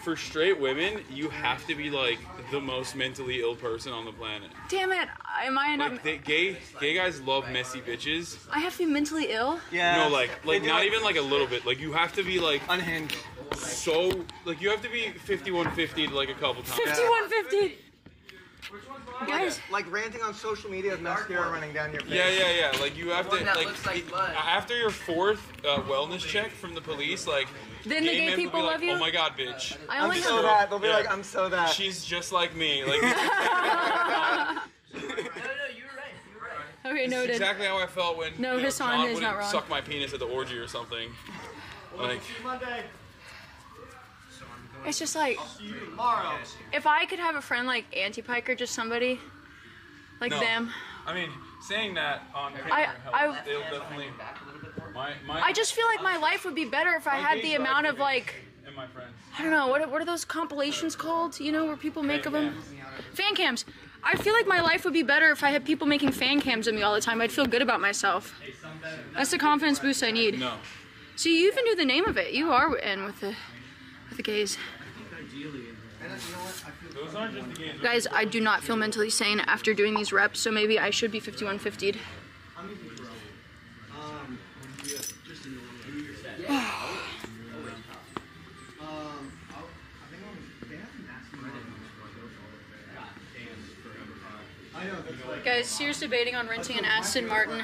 for straight women, you have to be, like, the most mentally ill person on the planet. Damn it. Am I not... Like, gay guys love messy bitches. I have to be mentally ill? Yeah. No, like not even, like, a little bit. Like, you have to be, like... Unhinged. So... Like, you have to be 5150, like, a couple times. 5150! Which one's mine? Guys, like ranting on social media is mascara running down your face. Yeah. Like you have to, like after your fourth wellness check from the police, like then the gay people love you. Oh my god, bitch! I'm so that. They'll be like, I'm so that. She's just like me. Like. Okay, noted. It's exactly how I felt when Hasan is not wrong. Suck my penis at the orgy or something. Like. It's just like, if I could have a friend like Anti-Piker, just somebody, like them. I mean, saying that on paper helps. They'll definitely. I just feel like my life would be better if I had the amount of like. And my friends. I don't know what are those compilations called? You know where people make of them. Fan cams. I feel like my life would be better if I had people making fan cams of me all the time. I'd feel good about myself. That's the confidence boost I need. No. See, you even knew the name of it. You are in with the. The gays. Guys, I do not feel mentally sane after doing these reps, so maybe I should be 5150'd. Guys, Cyr's debating on renting an Aston Martin.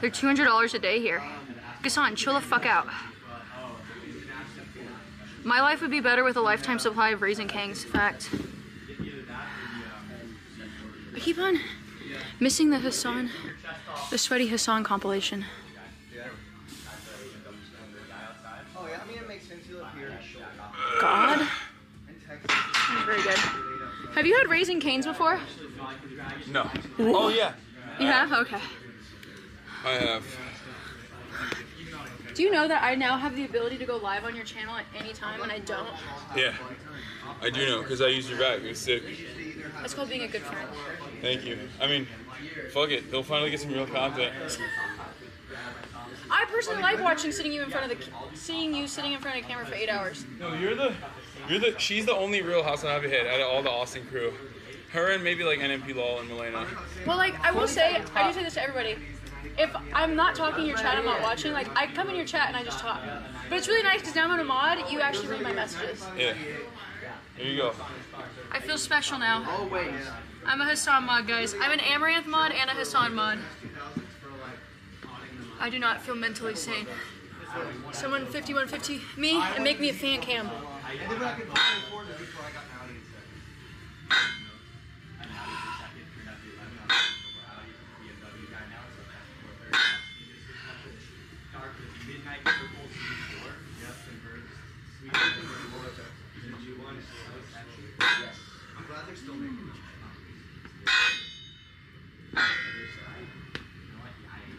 They're $200 a day here. Hasan, chill the fuck out. My life would be better with a lifetime supply of Raisin Kangs, fact. I keep on missing the Hasan, the sweaty Hasan compilation. God. That's very good. Have you had Raisin Canes before? No. Oh, yeah. You have? Okay. I have. Do you know that I now have the ability to go live on your channel at any time and I don't? Yeah, I do know, because I used your back. It was sick. That's called being a good friend. Thank you. I mean, fuck it. They'll finally get some real content. I personally like watching seeing you sitting in front of the camera for 8 hours. No, she's the only real Hasan I've hit out of all the Austin crew. Her and maybe like NMP Lol and Milena. Well, like, I will say, I do say this to everybody. If I'm not talking in your chat, I'm not watching, like, I come in your chat and I just talk. But it's really nice, because now I'm on a mod, you actually read my messages. Yeah. There you go. I feel special now. Always. I'm a Hasan mod, guys. I'm an Amaranth mod and a Hasan mod. I do not feel mentally sane. Someone 5150 me and make me a fan cam. I'm glad they're still making them.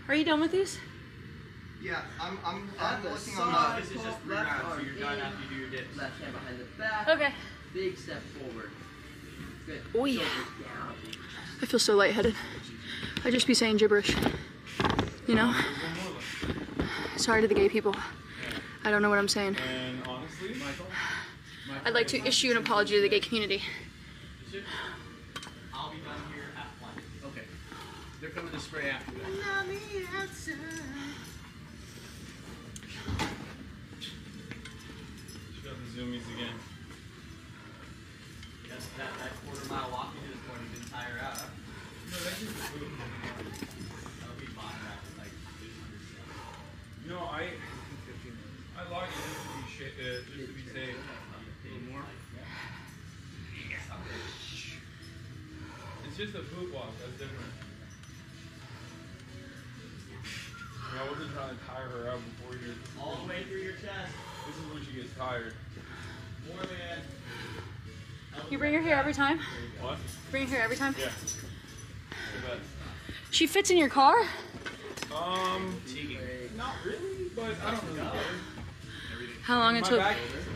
Are you done with these? Yeah, I'm looking on the left. So you're done after you do your dips. Left hand behind the back. Okay. Big step forward. Good. Oh yeah. I feel so lightheaded. I just be saying gibberish. You know? Sorry to the gay people. I don't know what I'm saying. And honestly, Michael, I'd like to issue an apology to the gay community. I'll be done here at 1. Okay. They're coming to spray after that. She got the zoomies again. Yes, that quarter-mile walk you did this morning didn't tire out. No, that's just the boom. That'll be fine after like 200. No, I logged in just to be safe. It's just a poop walk, that's different. I mean, I wasn't trying to tire her out before you. All the way through your chest. This is when she gets tired. More than. You bring her here every time? What? Bring her here every time? Yeah. She fits in your car? Not really, but I don't really care. How long until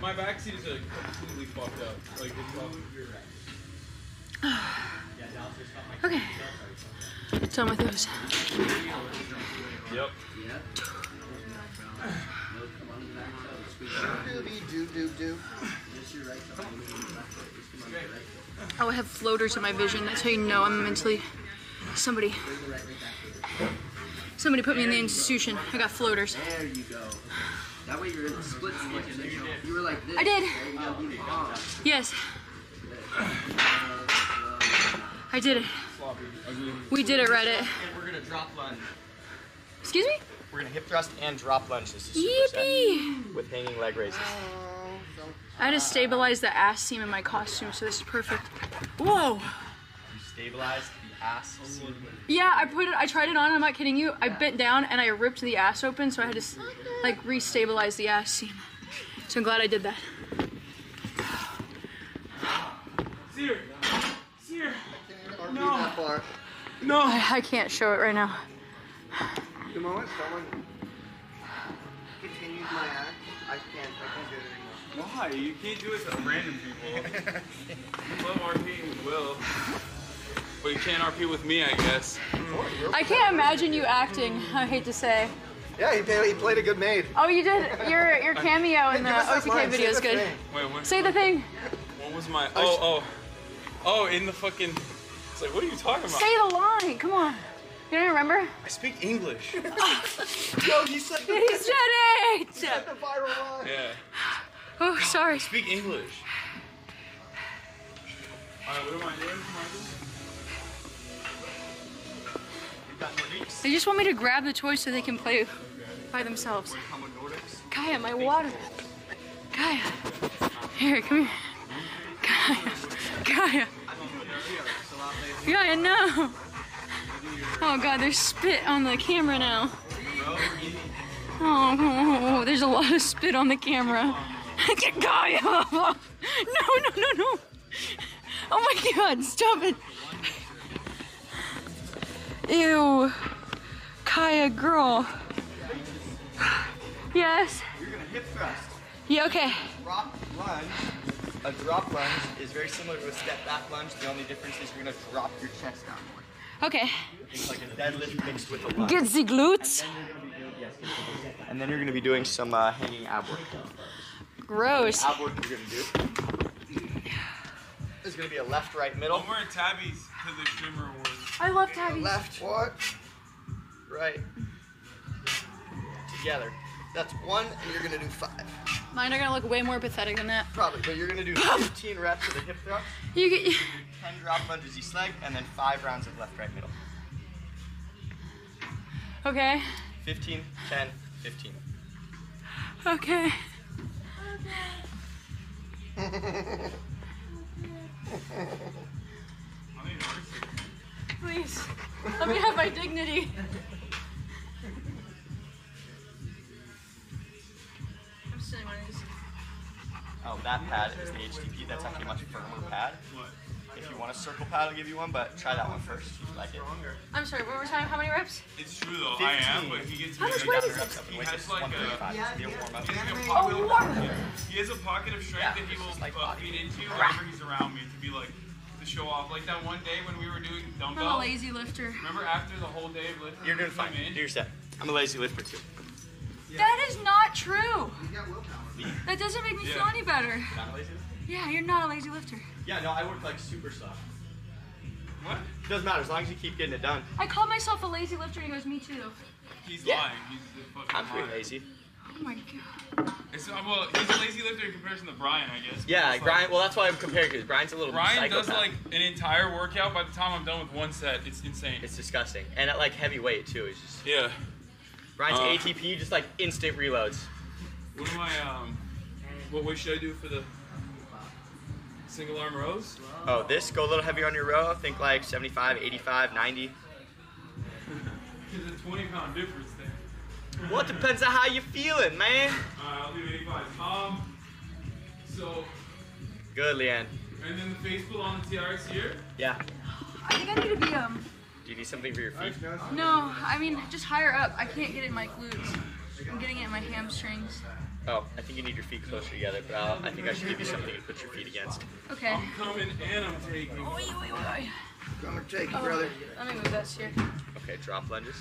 my back seat is like completely fucked up. Like it's fucked. Okay. It's done with those. Yep. Oh, I have floaters in my vision. That's how you know I'm mentally somebody put me in the institution. I got floaters. There you go. That way you're in the split. You were like this. I did. Yes. I did it. Sloppy, ugly. We did it, Reddit. And we're gonna drop lunge. Excuse me? We're gonna hip thrust and drop lunge. This is yippee! With hanging leg raises. I had to stabilize the ass seam in my costume, so this is perfect. Whoa! You stabilized the ass seam? Yeah, I put it. I tried it on. I'm not kidding you. I bent down and I ripped the ass open, so I had to like re-stabilize the ass seam. So I'm glad I did that. Cyr, Cyr, no, that far. No. I can't show it right now. The moment someone continues my act, I can't do it anymore. Why? You can't do it to random people. You love RP with Will, but you can't RP with me, I guess. I can't imagine you acting, I hate to say. Yeah, he played a good maid. Oh, you did? Your cameo in the OTK video is good. Wait, what? Say the thing. What was my... Oh, in the fucking... It's like, what are you talking about? Say the line, come on. You don't remember? I speak English. Yo, he said the... He said it! He said the viral line. Yeah. Oh, sorry. Speak English. Alright, what am I doing, Michael? They just want me to grab the toy so they can play by themselves. Kaya, my water. Kaya. Here, come here. Kaya. Kaya. Kaya, no. Oh, God, there's spit on the camera now. Oh, there's a lot of spit on the camera. Get Kaya! No! Oh my God, stop it! Ew, Kaya girl. Yes. You're gonna hip thrust. Yeah, okay. A drop lunge is very similar to a step back lunge. The only difference is you're gonna drop your chest downward. Okay. It's like a deadlift mixed with a lunge. Get the glutes. And then you're gonna be doing some hanging ab work. Gross. Ab work you're gonna do. There's gonna be a left, right, middle. I'm wearing tabbies because the shimmer was. I love tabbies. Left, what? Right. Together. That's one, and you're gonna do five. Mine are gonna look way more pathetic than that. Probably, but you're gonna do 15 reps of the hip thrust. You get 10 drop lunges each leg, and then 5 rounds of left, right, middle. Okay. 15, 10, 15. Okay. Please, let me have my dignity. I'm sitting on these. Oh, that pad is the HDP. That's actually a much firmer pad. If you want a circle pad, I'll give you one, but try that one first if you like it. I'm sorry, one more time, how many reps? It's true though, 15. I am, but he gets me he has a pocket of strength that he will feed into whenever he's around me to be like, to show off. Like that one day when we were doing dumbbell. I'm a lazy lifter. Remember after the whole day of lifting? You're doing fine, do your set. I'm a lazy lifter too. Yeah. That is not true. You got willpower. That doesn't make me feel any better. Not a lazy lifter? Yeah, you're not a lazy lifter. Yeah, no, I work like super soft. What? It doesn't matter as long as you keep getting it done. I called myself a lazy lifter and he goes, me too. He's lying. He's a fucking liar. I'm pretty lazy. Oh my God. It's, well, he's a lazy lifter in comparison to Brian, I guess. Yeah, Brian, like, well, that's why I'm comparing because Brian's a little Brian does like an entire workout. By the time I'm done with one set, it's insane. It's disgusting. And at like heavy weight too. It's just. Yeah. Brian's ATP, just like instant reloads. What am I, what weight should I do for the. Single arm rows? Oh, this? Go a little heavier on your row. Think like 75, 85, 90. There's a 20-pound difference there. Well, it depends on how you're feeling, man. Alright, I'll do 85. So... Good, Leanne. And then the face pull on the TRX here? Yeah. I think I need to be, Do you need something for your feet? No, I mean, just higher up. I can't get it in my glutes. I'm getting it in my hamstrings. Oh, I think you need your feet closer together, but I think I should give you something to put your feet against. Okay. I'm coming and I'm taking. Come and take it, brother. Let me move that here. Okay, drop lunges.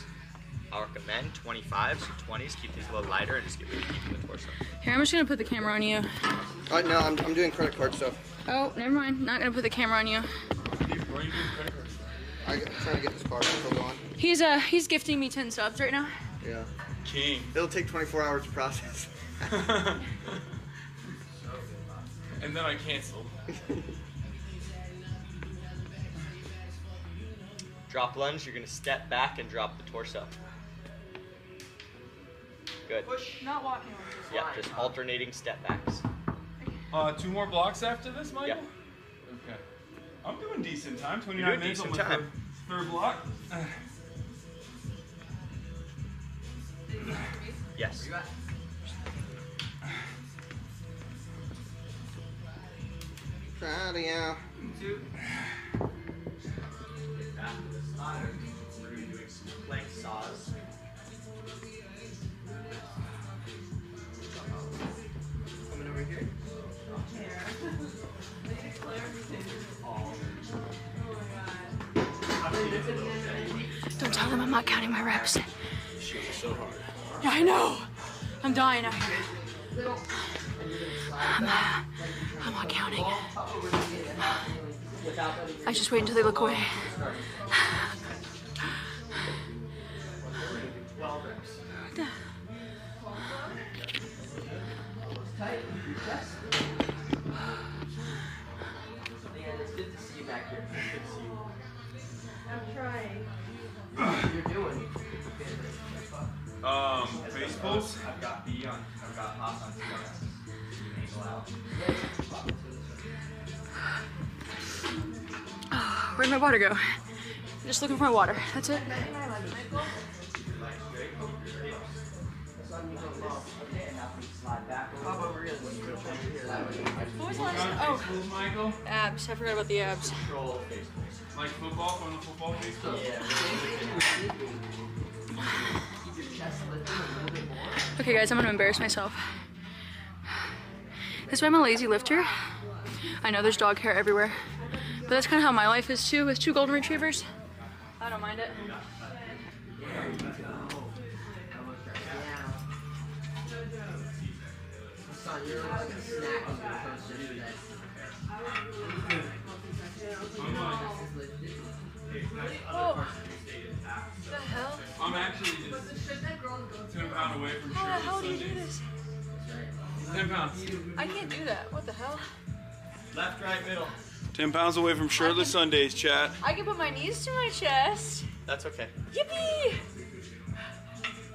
I'll recommend 25s or 20s. Keep these a little lighter and just get really deep in the torso. Here, I'm just going to put the camera on you. No, I'm doing credit card stuff. Oh, never mind. Not going to put the camera on you. Why are you doing credit cards? I'm trying to get this card. He's gifting me 10 subs right now. Yeah. King. It'll take 24 hours to process. And then I canceled. Drop lunge, you're going to step back and drop the torso. Good. Push. Not walking. Yeah, just alternating step backs. Two more blocks after this, Michael? Yeah. Okay. I'm doing decent time. 29 minutes on my third block. Yes. Where you at? Cardio. Two. We're going to do plank saws. Coming over here. Here. Lady Claire. Oh my god. Don't tell them I'm not counting my reps. She was so hard. Yeah, I know. I'm dying out here. I'm not counting. I just wait until they look away. It's good to see you back here. I'm trying. You're doing. Face pulls? I've got B on. I've got Haas on. Angle out. Oh, where'd my water go? I'm just looking for my water. That's it. What was the last? Oh, abs. I forgot about the abs. Like football from the football face pulls? Yeah. Okay guys, I'm gonna embarrass myself. That's why I'm a lazy lifter. I know there's dog hair everywhere, but that's kind of how my life is too, with two golden retrievers. I don't mind it. Oh. The hell? I'm actually just 10 pounds away from. How the hell do you do this? 10 pounds. I can't do that. What the hell? Left, right, middle. 10 pounds away from shirtless Sundays, chat. I can put my knees to my chest. That's okay. Yippee!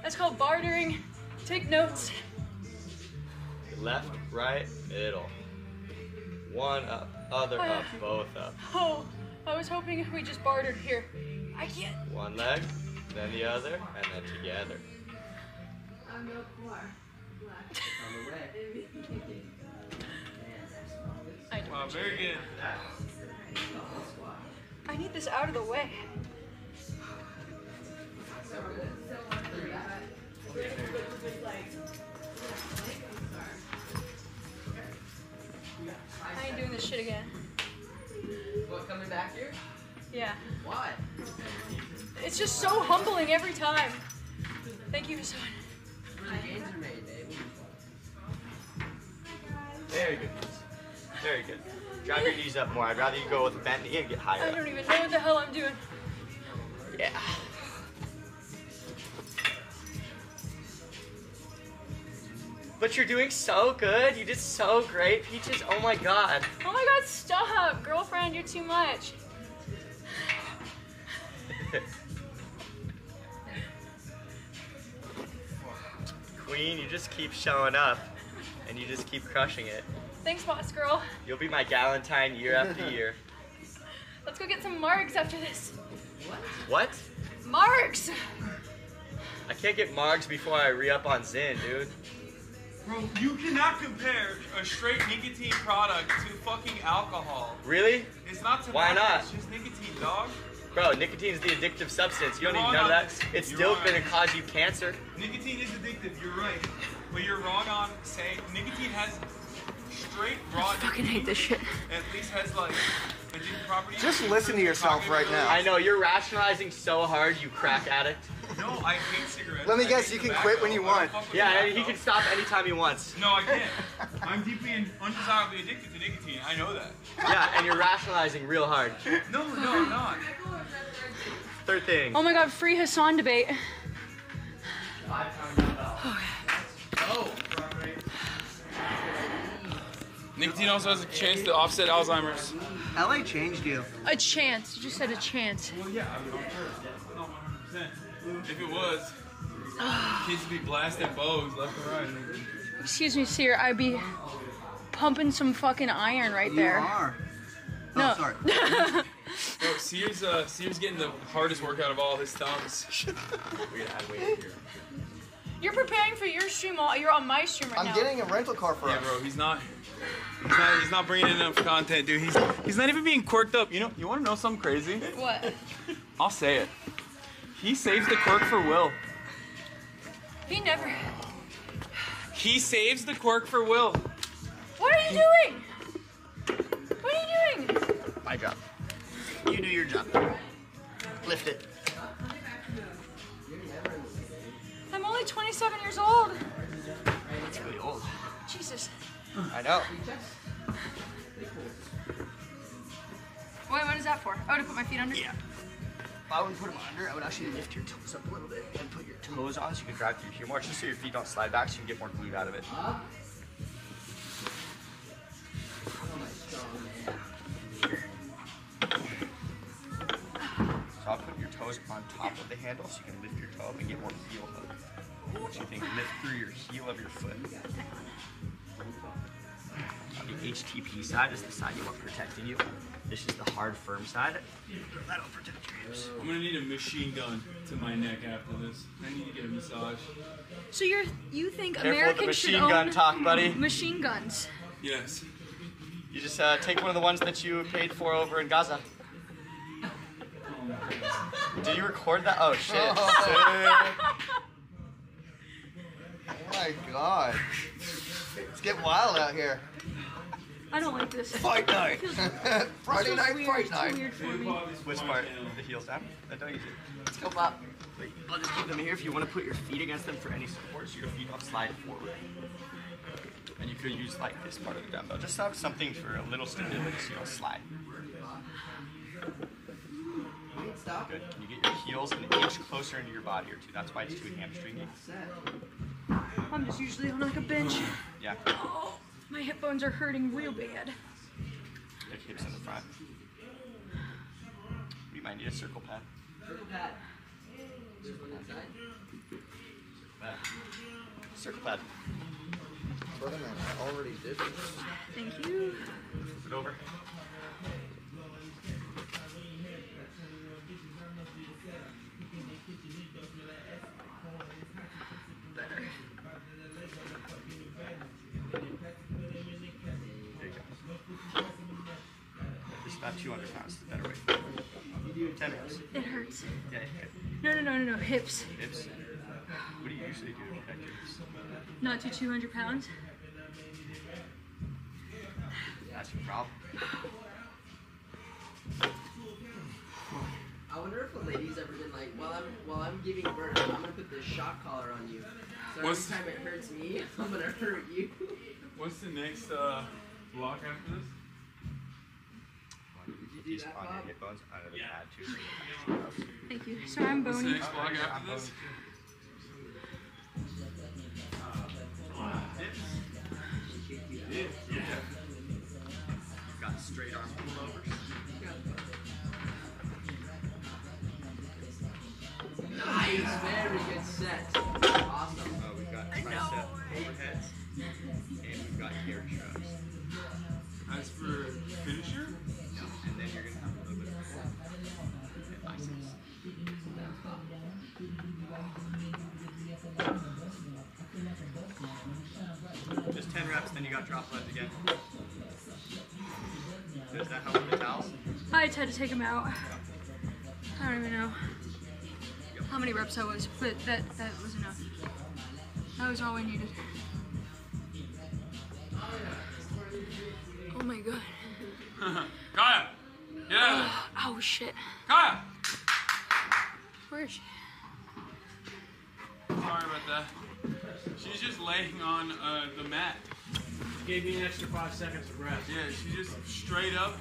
That's called bartering. Take notes. Left, right, middle. One up, other up, both up. Oh, I was hoping we just bartered here. I can't. One leg, then the other, and then together. I'm no poor. Wow, very good. I need this out of the way. I ain't doing this shit again. What, coming back here? Yeah. Why? It's just so humbling every time. Thank you, Hasan. Very good. Very good. Drive your knees up more. I'd rather you go with a bent knee and get higher. I don't even know what the hell I'm doing. Yeah. But you're doing so good. You did so great, Peaches. Oh my god. Oh my god, stop. Girlfriend, you're too much. Queen, you just keep showing up and you just keep crushing it. Thanks, boss girl. You'll be my galentine year after year. Let's go get some margs after this. What? Margs! I can't get margs before I re-up on Zyn, dude. Bro, you cannot compare a straight nicotine product to fucking alcohol. Really? It's not tobacco. Why not? It's just nicotine, dog. Bro, nicotine is the addictive substance. You don't need none of that. It's still going to cause you cancer. Nicotine is addictive, you're right. But you're wrong on saying nicotine has straight, raw... I fucking hate this shit. At least has, like, addictive properties. Just listen to yourself right now. I know, you're rationalizing so hard, you crack addict. No, I hate cigarettes. Let me guess, you can quit when you want. Yeah, he can stop anytime he wants. No, I can't. I'm deeply and undesirably addicted to nicotine. I know that. Yeah, and you're rationalizing real hard. No, no, I'm not. Third thing. Oh my god, free Hasan debate. Oh. Nicotine also has a chance to offset Alzheimer's. LA changed you. A chance. You just said a chance. Well, yeah, I mean, I'm sure. No, 100%. If it was, kids would be blasting bows left and right. Excuse me, Cyr. I'd be pumping some fucking iron right there. You are. No, oh, sorry. No, Cyr's getting the hardest workout of all his thumbs. We're gonna wait here. You're preparing for your stream. You're on my stream right now. I'm getting a rental car for us. Yeah, bro. He's not bringing enough content, dude. He's not even being quirked up. You know. You want to know something crazy? What? I'll say it. He saves the quirk for Will. He never. He saves the quirk for Will. What are you doing? What are you doing? My job. You do your job. Lift it. I'm only 27 years old. That's really old. Jesus. I know. Wait, what is that for? Oh, to put my feet under? Yeah. If I wouldn't put them under, I would actually lift your toes up a little bit and put your toes on so you can drive through here more, just so your feet don't slide back so you can get more glute out of it. Huh? So I'll put your toes on top of the handle so you can lift your toe up and get more heel hook. What do you think? Lift through your heel of your foot. On the HTP side is the side you want protecting you. This is the hard, firm side. That'll protect your hips. I'm gonna need a machine gun to my neck after this. I need to get a massage. So you think Americans should own... Careful with the machine gun talk, buddy. Machine guns. Yes. You just take one of the ones that you paid for over in Gaza. Did you record that? Oh shit! Oh, oh my god! It's getting wild out here. I don't like this. Fight night. Friday night. Weird. Fight night. Weird for me. Which part? The heels down? I don't use it. Let's go, Bob. I'll just keep them here if you want to put your feet against them for any support, so your feet don't slide forward. And you could use like this part of the dumbbell. Just have something for a little stability, so you don't slide. Good. Can you get your heels an inch closer into your body or two? That's why it's too hamstringy. I'm just usually on like a bench. Yeah. Oh, my hip bones are hurting real bad. Your hips in the front. We might need a circle pad. Circle pad. Circle pad. Circle pad. Circle pad. Brother, I already did this. Thank you. Flip it over. About 200 pounds is the better weight. 10 pounds. It hurts. Yeah, okay. No, hips. Hips? What do you usually do to protect your hips? Not to 200 pounds. That's your problem. I wonder if the ladies ever been like, while I'm giving birth, I'm gonna put this shock collar on you. So every time it hurts me, I'm gonna hurt you. What's the next block after this? These on your hip bones under the pad too. Thank you. Sorry, I'm bony. Next vlog after this. Yeah. You've got straight arm pullovers. Nice, very good set. Awesome. Oh, we've got tricep overheads, and we've got hair shrugs. As for finisher. And then you're going to have a little bit of form and biceps. Just 10 reps, then you got drop legs again. Does that help with the towels? I tried to take them out. I don't even know how many reps I was, but that was enough. That was all I needed. Oh my god. Kaya! Yeah! Oh shit. Kaya! Where is she? Sorry about that. She's just laying on the mat. She gave me an extra 5 seconds of rest. Yeah, she just straight up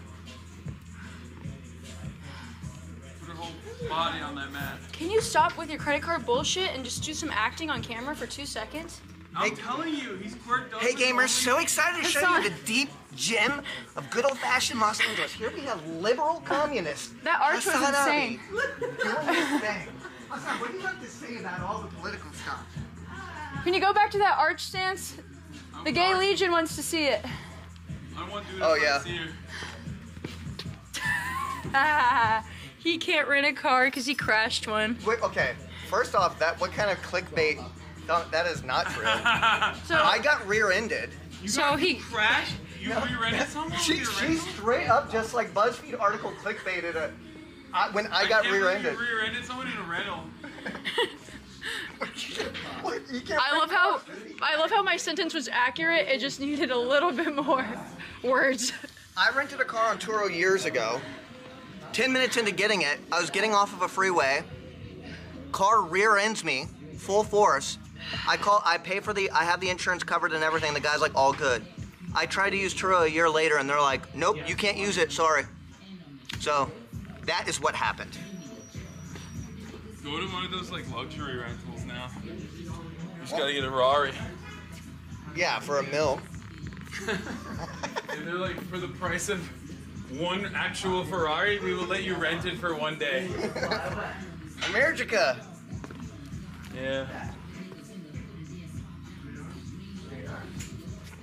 put her whole body on that mat. Can you stop with your credit card bullshit and just do some acting on camera for 2 seconds? I'm telling you, he's quirked up. Hey gamers, so excited to show you the deep gem of good old-fashioned Los Angeles. Here we have liberal communists. That arch was insane. Hasan, what do you have to say about all the political stuff? Can you go back to that arch stance? The Gay Legion wants to see it. I want to do Cyr. He can't rent a car because he crashed one. Wait, okay, first off, what kind of clickbait? That is not true. So, I got rear-ended. So he crashed? You rear-ended someone? She straight up just like BuzzFeed article clickbaited it. When I got rear-ended. You rear-ended someone in a rental. I love how my sentence was accurate. It just needed a little bit more words. I rented a car on Turo years ago. 10 minutes into getting it, I was getting off of a freeway. Car rear-ends me, full force. I pay for the, I have the insurance covered and everything. The guy's like, all good. I tried to use Turo a year later and they're like, nope, you can't use it, sorry. So, that is what happened. Go to one of those like luxury rentals now. You just gotta get a Ferrari. Yeah, for a mil. And they're like, for the price of one actual Ferrari, we will let you rent it for one day. America. Yeah.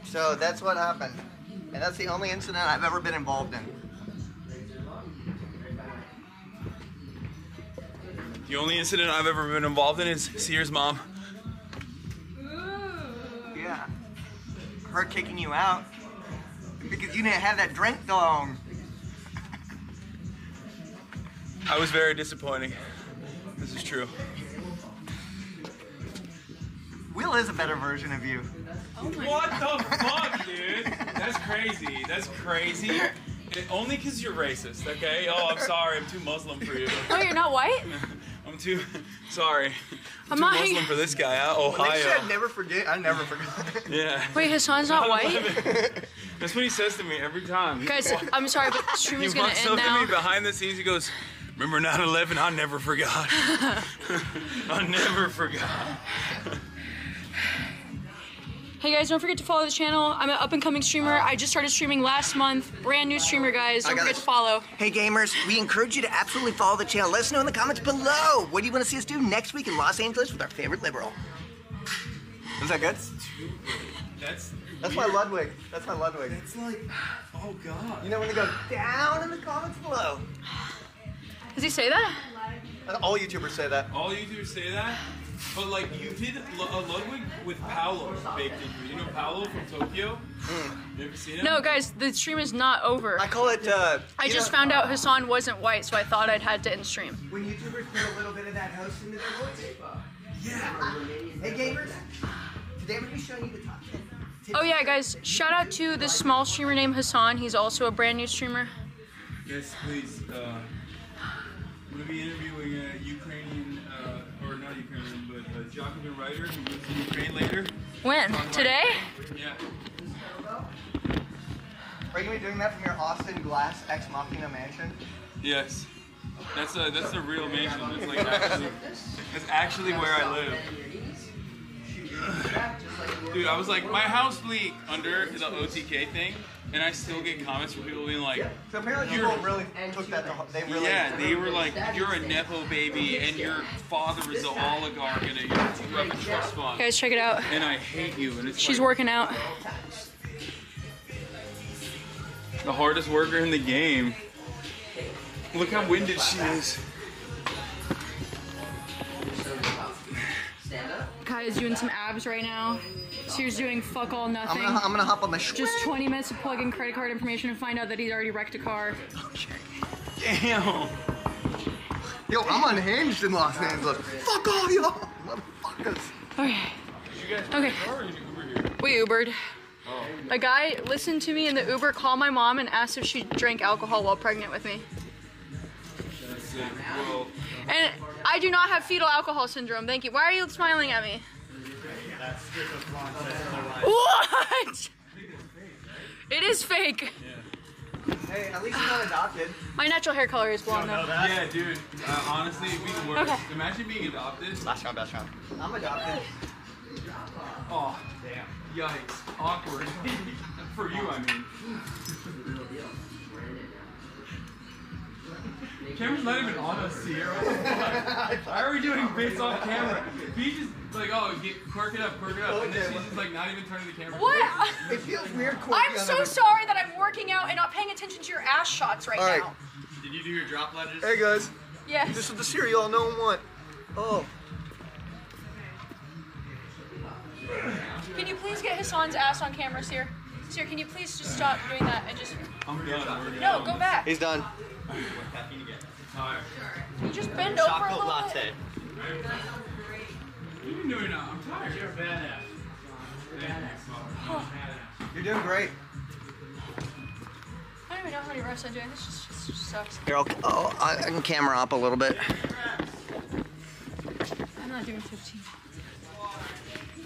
So that's what happened. And that's the only incident I've ever been involved in. The only incident I've ever been involved in is Cyr's mom. Ooh. Yeah. Her kicking you out because you didn't have that drink dong. I was very disappointing. This is true. Will is a better version of you. Oh my God. The fuck, dude? That's crazy. That's crazy. And only because you're racist, okay? Oh, I'm sorry. I'm too Muslim for you. Oh, you're not white? I'm too... Sorry. I'm too Muslim for this guy, huh? Ohio. Well, they said never forget. I never forget. Yeah. Wait, Hasan's not white? That's what he says to me every time. Guys, I'm sorry, but stream is going to end now. He walks up to me behind the scenes. He goes, remember 9/11? I never forgot. I never forgot. Hey guys, don't forget to follow the channel. I'm an up-and-coming streamer. I just started streaming last month. Brand new streamer, guys. Don't forget to follow. Hey gamers, we encourage you to absolutely follow the channel. Let us know in the comments below. What do you want to see us do next week in Los Angeles with our favorite liberal? Is that good? That's my Ludwig. That's my Ludwig. It's like, oh God. You know when they go down in the comments below. Does he say that? All YouTubers say that. All YouTubers say that? But like you did a Ludwig with Paolo baked into it. You know Paolo from Tokyo? You ever seen him? No, guys, the stream is not over. I call it. I just found out Hasan wasn't white, so I thought I'd had to end stream. When YouTubers put a little bit of that host into their voice. Yeah. Hey gamers, today we're gonna be showing you the top 10. Oh yeah, guys! Shout out to this small streamer named Hasan. He's also a brand new streamer. Yes, please. I'm gonna be interviewing a Ukrainian. Or not Ukrainian, but a Jacobin writer who lives in Ukraine later. When? Today? Yeah. Are you going to be doing that from your Austin Glass Ex Machina mansion? Yes. That's a real mansion. That's, like actually, that's actually where I live. Dude, I was like, my house leaked under the OTK thing, and I still get comments from people being like, yeah. So apparently people really took that to heart. They were like, you're a Nepo baby, and your father is an oligarch, and you grew up in trust fund. Guys, check it out. And I hate you. And it's she's like, working out. The hardest worker in the game. Look how winded she is. Kaya's doing some abs right now. Cyr's doing fuck all nothing. I'm gonna hop on the screen. Just 20 minutes to plug in credit card information and find out that he's already wrecked a car. Okay. Damn. Yo, I'm unhinged in Los Angeles. Fuck all y'all, motherfuckers. Okay. Did you guys okay. Or did you Uber here? We Ubered. Oh. A guy listened to me in the Uber, called my mom, and asked if she drank alcohol while pregnant with me. That's it. Well, and I do not have fetal alcohol syndrome, thank you. Why are you smiling at me? What? It is fake. Hey, at least you're not adopted. My natural hair color is blonde though. Yeah, dude. Honestly, it'd be the worst. Okay. Imagine being adopted. Last round, best round. I'm adopted. Oh, damn. Yikes. Awkward. For you, I mean. Camera's not even on us, Sierra. Why are we doing bits off camera? Peach is like, oh, quirk it up, and then she's just like not even turning the camera. What? It feels weird. I'm so sorry that I'm working out and not paying attention to your ass shots right now. Did you do your drop ledges? Hey guys. Yes. This is the cereal no one want. Oh. Can you please get Hasan's ass on camera, Cyr? Cyr, can you please just stop doing that and just... I'm done. No, go back. He's done. Can you just bend over a little bit? What are you doing now? I'm tired. You're badass. You're doing great. I don't even know how many reps I'm doing. This just sucks. Here, I can camera up a little bit. I'm not doing 15.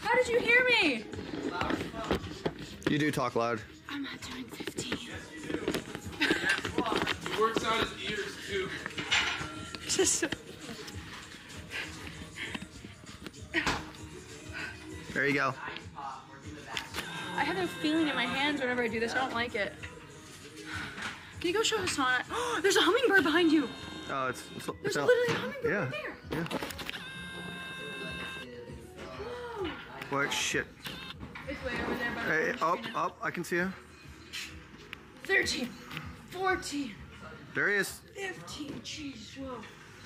How did you hear me? You do talk loud. I'm not doing 15. Yes, you do. He works out his ears, too. Just... There you go. I have no feeling in my hands whenever I do this. I don't like it. Can you go show Hasan? Oh, there's a hummingbird behind you. Oh, there's literally a hummingbird right there. Yeah. What shit? It's way over there by the up, I can see him. 13, 14. There he is. 15, jeez, whoa.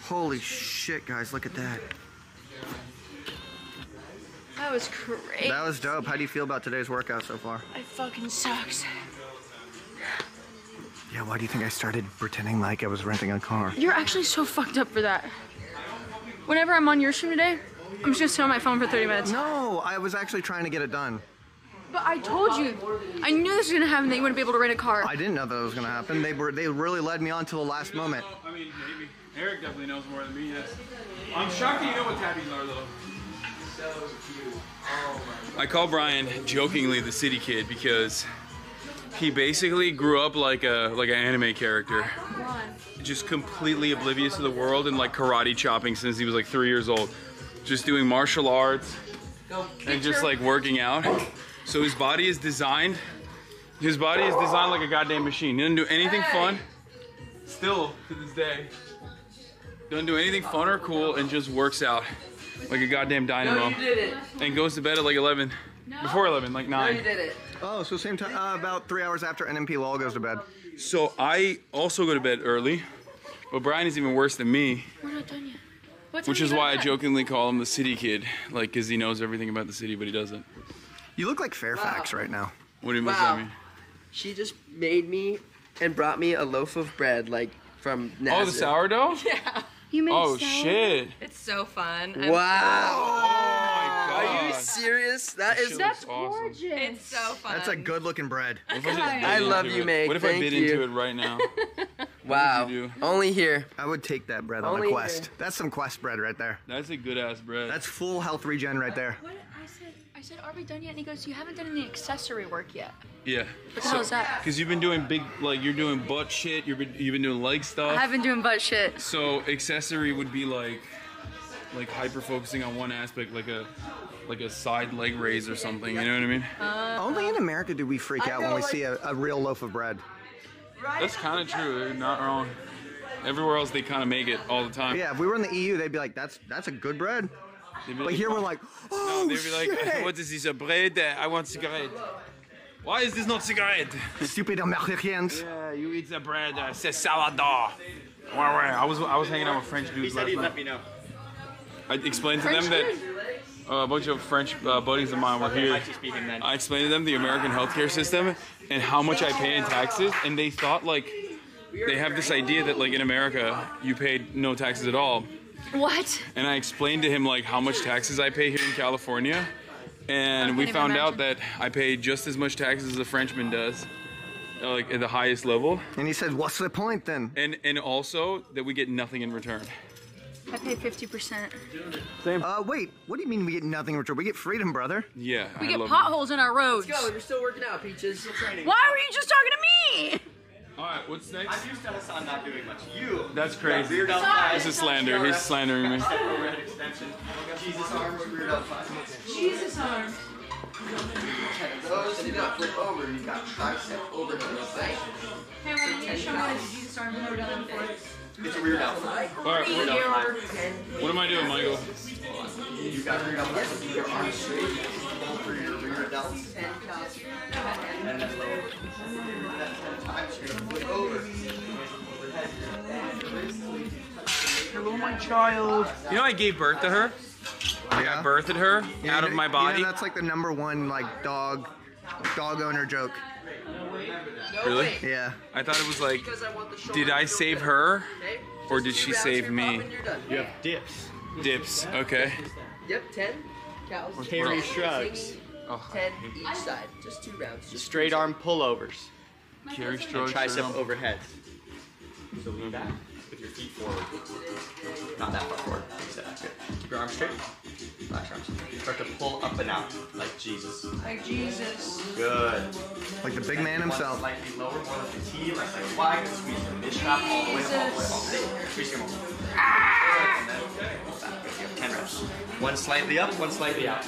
Holy shit, guys, look at that. That was crazy. That was dope. How do you feel about today's workout so far? It fucking sucks. Yeah, why do you think I started pretending like I was renting a car? You're actually so fucked up for that. Whenever I'm on your stream today, I'm just gonna sit on my phone for 30 minutes. No, I was actually trying to get it done. But I told you, I knew this was gonna happen, that you wouldn't be able to rent a car. I didn't know that was gonna happen. They really led me on to the last moment. I mean, maybe. Eric definitely knows more than me, yes. I'm shocked that you know what tabbies are, though. So cute. Oh my God. I call Brian, jokingly, the city kid, because he basically grew up like an anime character. Just completely oblivious to the world and like karate chopping since he was like 3 years old. Just doing martial arts and just like working out. So his body is designed like a goddamn machine. He doesn't do anything fun, still to this day. Doesn't do anything fun or cool and just works out like a goddamn dynamo. No, you did it. And goes to bed at like 11, before 11, like 9. No, you did it. Oh, so same time, about 3 hours after NMP Lol goes to bed. So I also go to bed early, but Brian is even worse than me. We're not done yet. Which is why I jokingly call him the city kid, like, because he knows everything about the city, but he doesn't. You look like Fairfax right now. What do you mean by me? She just made me and brought me a loaf of bread, like, from Nashville. Oh, the sourdough? Yeah. You made sourdough? Oh, shit. It's so fun. Wow. Oh, my God. Are you serious? That's gorgeous. Awesome. It's so fun. That's a good-looking bread. I love you, Meg. What if I bit into it right now? Wow. Only here. I would take that bread on a quest. Here. That's some quest bread right there. That's a good-ass bread. That's full health regen right there. What I said, are we done yet? And he goes, you haven't done any accessory work yet. Yeah. What the hell is that? Because you've been doing big, like, you're doing butt shit. You've been doing leg stuff. I have been doing butt shit. So accessory would be like hyper-focusing on one aspect, like a side leg raise or something. You know what I mean? Only in America do we freak out when we see a real loaf of bread. That's kind of true. They're not wrong. Everywhere else, they kind of make it all the time. Yeah, if we were in the EU, they'd be like, "That's a good bread." But like, here we're like, "Oh no, they'd be shit! Like, what is this a bread? I want cigarette. Why is this not cigarette? Stupid Americans." Yeah, you eat the bread. C'est salad. I was hanging out with French dudes last night. He said he'd let me know. I explained to them that a bunch of French buddies of mine were here. I explained to them the American healthcare system and how much I pay in taxes, and they thought, like, they have this idea that, like, in America, you pay no taxes at all. What? And I explained to him, like, how much taxes I pay here in California, and we found out that I pay just as much taxes as a Frenchman does, like, at the highest level. And he said, what's the point, then? And also that we get nothing in return. I pay 50%. Same. Wait, what do you mean we get nothing in return? We get freedom, brother. Yeah, we get potholes in our roads. Let's go, you're still working out, Peaches. Still training. Why were you just talking to me? Alright, what's next? I'm used to Hasan not doing much. You! That's crazy. Reared out five. This is slander. He's slandering me. Jesus arms, reared out five. Jesus arms. Those, you got flip over, you got tricep over to the side. Hey, when you show me what the Jesus arms reared out five. It's a weird outfit. Alright, weird outfit. What am I doing, Michael? You got rear delts. You your arms straight. Hold for your rear delts. And then lower. That's 10 times. You're going to flip over. Hello, my child. You know I gave birth to her? Yeah. I birthed her out of my body. Yeah, that's like the #1 like dog owner joke. Really? Yeah. I thought it was like, did I save her, or did she save me? You have dips. Dips, okay. Yep, 10 cows. Terry shrugs. 10 each side, just 2 rounds. Just straight arm pullovers. Carry shrugs. Tricep overhead. So lean back with your feet forward. Not that far forward. That's good. Keep your arms straight. Flash arms. Start to pull up and out, like Jesus. Like Jesus. Good. Like the big man himself. Slightly lower, more like the T, like slightly wide, and squeeze your mishap all the way up, all the way up, all the way up. Squeeze your muscle. And then pull back. You have 10 reps. One slightly up, one slightly out.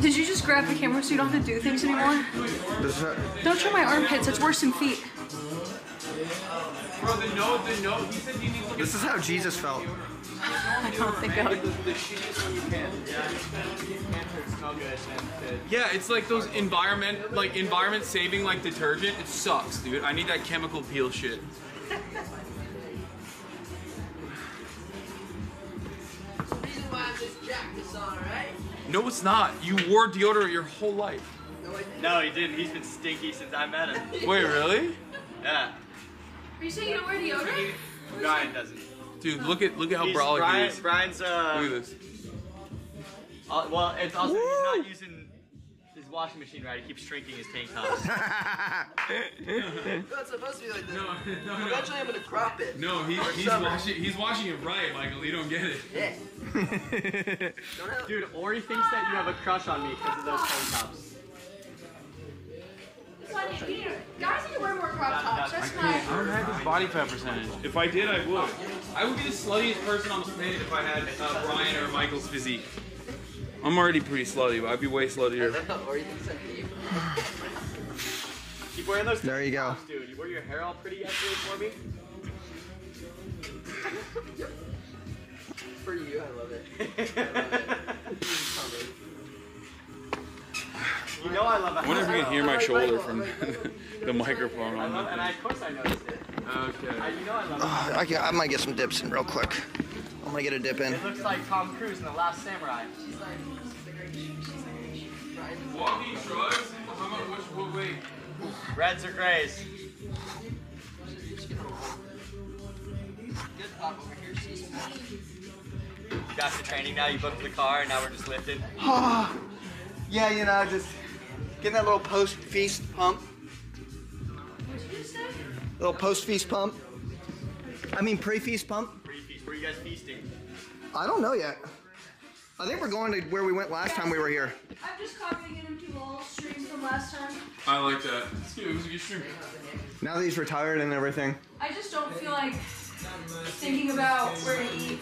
Did you just grab the camera so you don't have to do things anymore? Don't show my armpits, it's worse than feet. Bro, the note, he said you need to look. This is how Jesus felt. I don't think I would. Yeah, it's like those environment saving like detergent. It sucks, dude. I need that chemical peel shit. No, it's not. You wore deodorant your whole life. No, he didn't. He's been stinky since I met him. Wait, really? Yeah. Are you saying you don't wear deodorant? Brian doesn't. Dude, look at how brolic he is. Brian's look at this. Well, it's also woo! He's not using his washing machine right. He keeps shrinking his tank tops. It's not supposed to be like that. No. Eventually, I'm gonna crop it. No, he's washing it right, Michael. You don't get it. Yeah. Dude, Ori thinks that you have a crush on me because of those tank tops. Guys need to wear more crop tops. That's my. I don't have this body fat percentage. If I did, I would. I would be the sluttiest person on the planet if I had Brian or Michael's physique. I'm already pretty slutty, but I'd be way sluttier. Keep wearing those. There you go. Dude, you wear your hair all pretty yesterday for me. For you, I love it. You know I love it. I wonder if you can hear my shoulder from the microphone on that. And of course I noticed it. Okay. You know I love it. I might get some dips in real quick. I'm gonna get a dip in. It looks like Tom Cruise in The Last Samurai. She's like, walking drugs? How much? What weight? Reds or grays? Good pop over here. You got the training now. You booked the car, and now we're just lifting. Yeah, you know, just getting that little post-feast pump. What did you say? Little post-feast pump. I mean pre-feast pump. Pre-feast. Where are you guys feasting? I don't know yet. I think we're going to where we went last time we were here. I'm just copying NMP LOL stream from last time. I like that. It was a good stream. Now that he's retired and everything. I just don't feel like thinking about where to eat.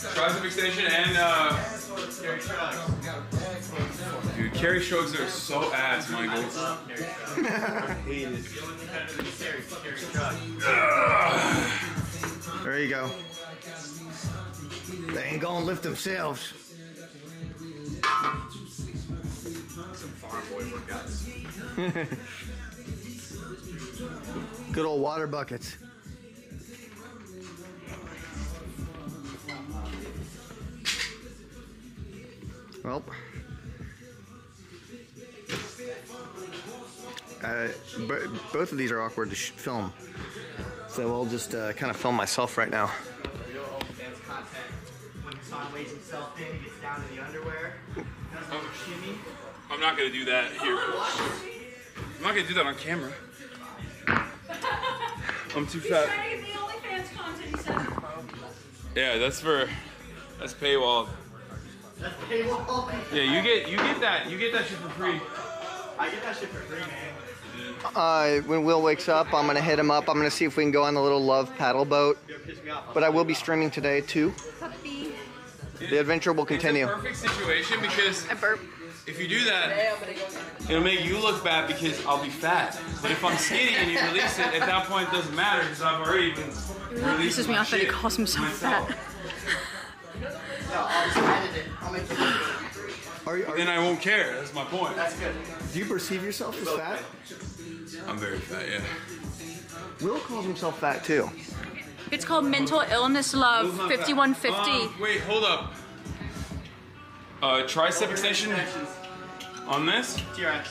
Try some extension and carry shrugs. Dude, carry shrugs are so ass, Michael. I hate it. There you go. They ain't gonna lift themselves. Some farm boy workouts. Good old water buckets. Well, both of these are awkward to film, so I'll just kind of film myself right now. I'm not gonna do that here. I'm not gonna do that on camera. I'm too fat. Yeah, that's for That's paywalled. That's paywalled. Yeah, you get that shit for free. I get that shit for free, man. When Will wakes up, I'm gonna hit him up. I'm gonna see if we can go on the little love paddle boat. But I will be streaming today too. Puppy. The adventure will continue. It's a perfect situation because if you do that, it'll make you look bad because I'll be fat. But if I'm skinny and you release it, at that point it doesn't matter because I've already been released. Pisses me off that he calls himself fat. Then I won't care. That's my point. That's good. Do you perceive yourself as fat? I'm very fat, yeah. Will calls himself fat too. It's called mental illness love 5150. Wait, hold up. Tricep extension on this? TRX.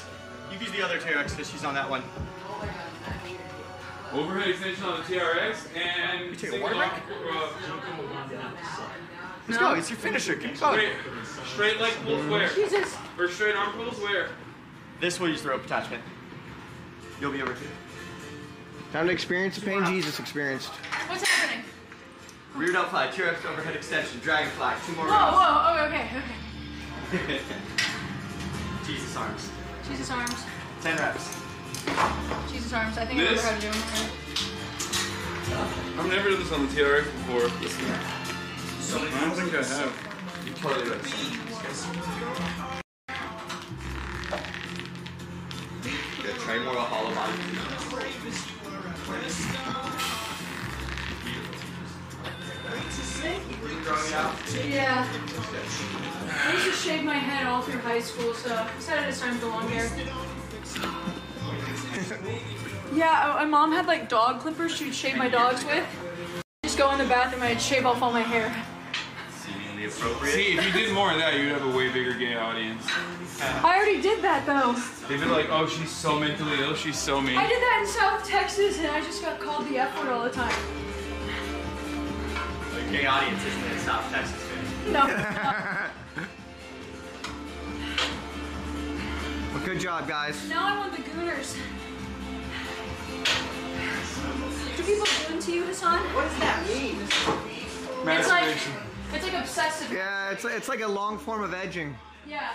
You use the other TRX because she's on that one. Overhead extension on the TRX and. You take a water break? Let's go, it's your finisher. Keep going. Straight leg pulls where? Jesus. Or straight arm pulls where? This will use the rope attachment. You'll be over here. Time to experience the pain Jesus experienced. What's happening? Rear delt fly, TRX overhead extension, dragonfly, two more rounds. Whoa, okay. Jesus arms. Jesus arms. 10 reps. Jesus arms, I think I remember how to do them. I've never done this on the TRX before. I don't think I have. You probably have. Train more about hollow body. Yeah. I used to shave my head all through high school, so I decided it's time to go long hair. Yeah, my mom had like dog clippers she would shave my dogs with. I'd just go in the bathroom and I'd shave off all my hair. See, if you did more of that, you'd have a way bigger gay audience. I already did that, though. They'd be like, oh, she's so mentally ill, she's so mean. I did that in South Texas, and I just got called the F word all the time. The gay audience isn't in South Texas, man. No. Well, good job, guys. Now I want the gooners. Do people goon to you, Hasan? What does that mean? Masturbation. It's like obsessive. Yeah, it's like a long form of edging. Yeah.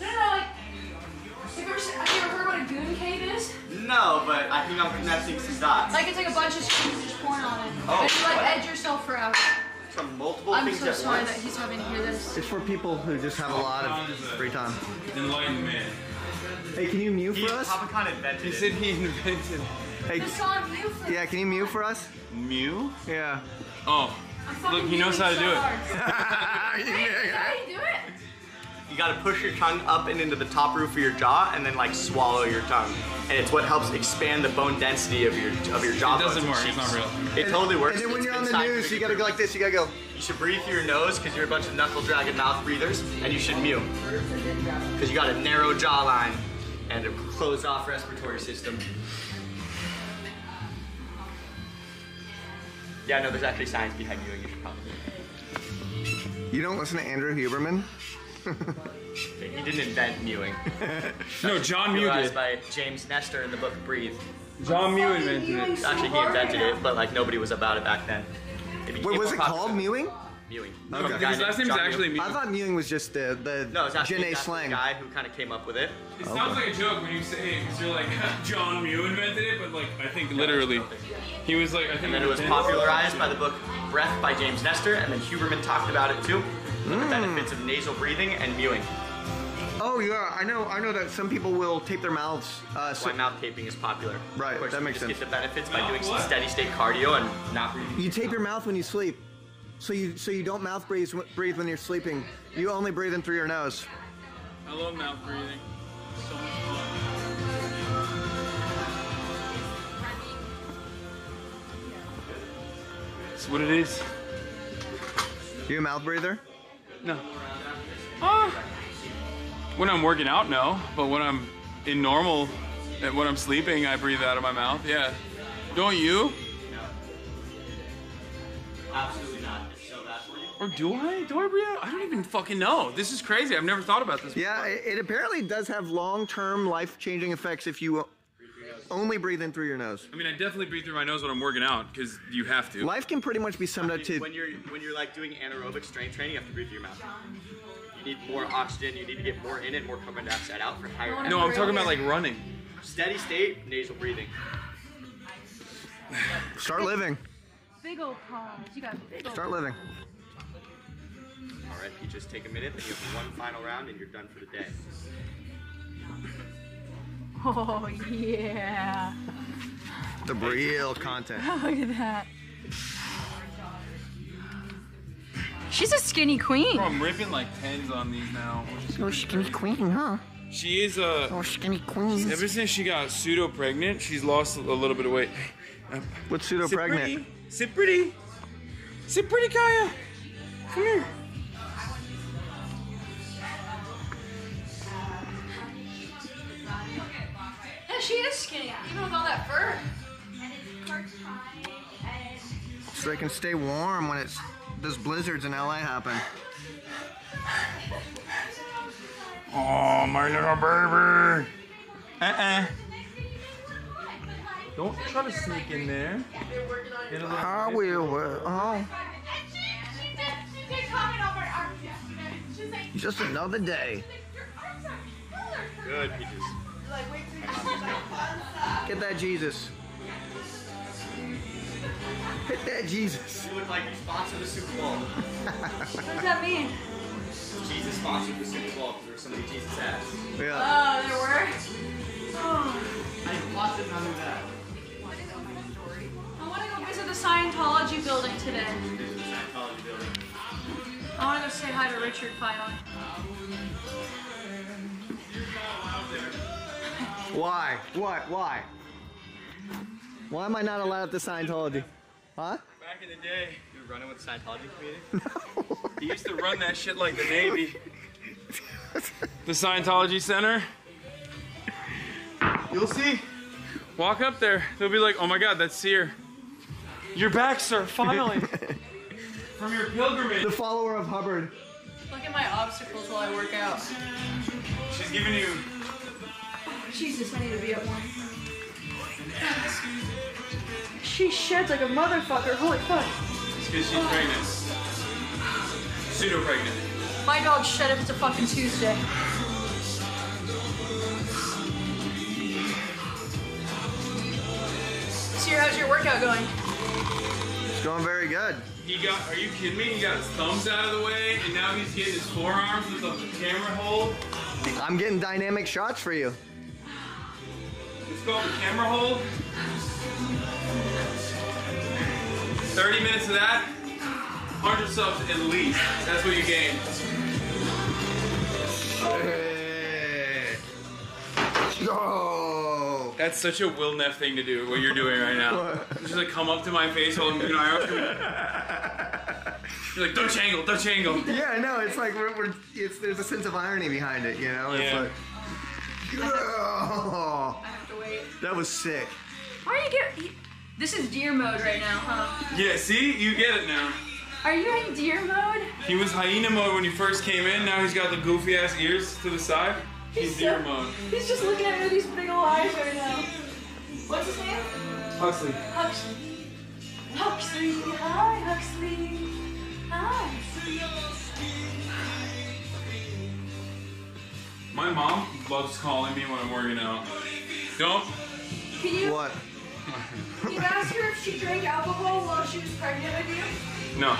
No, like, have you ever heard what a goon cave is? No, but I think I'm connecting some dots. Like, it's like a bunch of screens and just porn on it. Oh, and you like edge yourself for hours. From multiple things at once. I'm so sorry that he's having to hear this. It's for people who just have a lot of free time. Enlightenment. Hey, can you mute for us? Popicon invented it. He said he invented it. Hey, yeah, can you mute for us? Mew? Yeah. Oh. Look, he knows how to do it. Wait, how do you do it? You gotta push your tongue up and into the top roof of your jaw, and then like swallow your tongue, and it's what helps expand the bone density of your jaw. It doesn't work. It's not real. It totally works. And then when you're on the news, you gotta go like this. You gotta go. You should breathe through your nose because you're a bunch of knuckle dragon mouth breathers, and you should mew because you got a narrow jawline and a closed off respiratory system. Yeah, no, there's actually science behind mewing. You should probably. You don't listen to Andrew Huberman. He didn't invent mewing. No, John Mew did. By James Nestor in the book Breathe. John Mew invented it. Actually, he invented it, but like nobody was about it back then. Wait, was it called mewing? Mewing. Okay. His last name's actually Mew. I thought mewing was just the Gen A slang. The guy who kind of came up with it. It sounds like a joke when you say it because you're like John Mew invented it, but like I think literally he was like. I think. And then it was popularized by the book Breath by James Nestor, and then Huberman talked about it too. The benefits of nasal breathing and mewing. Oh yeah, I know that some people will tape their mouths. Why mouth taping is popular. Right, of course, that makes sense. Get the benefits by doing some steady state cardio and not breathing. You tape your mouth when you sleep, so you don't mouth breathe when you're sleeping. You only breathe in through your nose. I love mouth breathing. It's so much fun. That's what it is. You a mouth breather? No. When I'm working out, no. But when I'm in normal, and when I'm sleeping, I breathe out of my mouth. Yeah. Don't you? No. Absolutely not. So bad for you. Or do I? Do I breathe out? I don't even fucking know. This is crazy. I've never thought about this before. Yeah, it apparently does have long-term life-changing effects if you only breathe in through your nose. I mean, I definitely breathe through my nose when I'm working out, because you have to. Life can pretty much be summed up to... When you're like doing anaerobic strength training, you have to breathe through your mouth. You need more oxygen, you need to get more in and more carbon dioxide out for higher... No, I'm talking about like running. Steady state, nasal breathing. Start living. Big old palms. You got big old Start living. All right, you just take a minute, then you have one final round, and you're done for the day. Oh, yeah. The real content. Look at that. She's a skinny queen. Bro, I'm ripping like tens on these now. Oh, skinny queen, huh? She is a... Oh, skinny queen. Ever since she got pseudo-pregnant, she's lost a little bit of weight. What's pseudo-pregnant? Sit pretty. Sit pretty, Kaya. Come here. Yeah, she is skinny, even with all that fur. And it's part-time and... So they can stay warm when it's... Those blizzards in LA happen. Oh, my little baby. Don't try to sneak in there. I will. Oh. Just another day. Good, Peaches. Get that Jesus. Hit that Jesus. You look like you sponsored the Super Bowl. What does that mean? Jesus sponsored the Super Bowl because there were so many Jesus ads. Yeah. Oh, there were? Oh. I lots of none of that. I want to go visit the Scientology building today. I want to go say hi to Richard finally. Why? What? Why? Why am I not allowed at the Scientology? Huh? Back in the day, you were running with the Scientology community? No. He used to run that shit like the Navy. The Scientology Center. You'll see. Walk up there. They'll be like, oh my God, that's Cyr. You're back, sir, finally. From your pilgrimage. The follower of Hubbard. Look at my obstacles while I work out. She's giving you... Oh, Jesus, I need to be up one. She sheds like a motherfucker. Holy fuck. It's because she's pregnant. Pseudo-pregnant. My dog shed if it's a fucking Tuesday. Cyr, how's your workout going? It's going very good. He got, are you kidding me? He got his thumbs out of the way, and now he's getting his forearms with a camera hold. I'm getting dynamic shots for you. It's called the camera hold. 30 minutes of that, 100 subs at least. That's what you gain. Shit. Oh. That's such a Will Neff thing to do, what you're doing right now. Just like come up to my face while I'm doing IR. You're like, Dutch angle, Dutch angle. Yeah, I know. It's like, there's a sense of irony behind it, you know? It's like, I have to wait. That was sick. Why are you getting... This is deer mode right now, huh? Yeah, see? You get it now. Are you in deer mode? He was hyena mode when he first came in. Now he's got the goofy-ass ears to the side. He's deer mode. He's just looking at me with these big ol' eyes right now. What's his name? Huxley. Huxley. Huxley. Hi, Huxley. Hi. My mom loves calling me when I'm working out. Don't. Can you? What? Can you ask her if she drank alcohol while she was pregnant with you? No.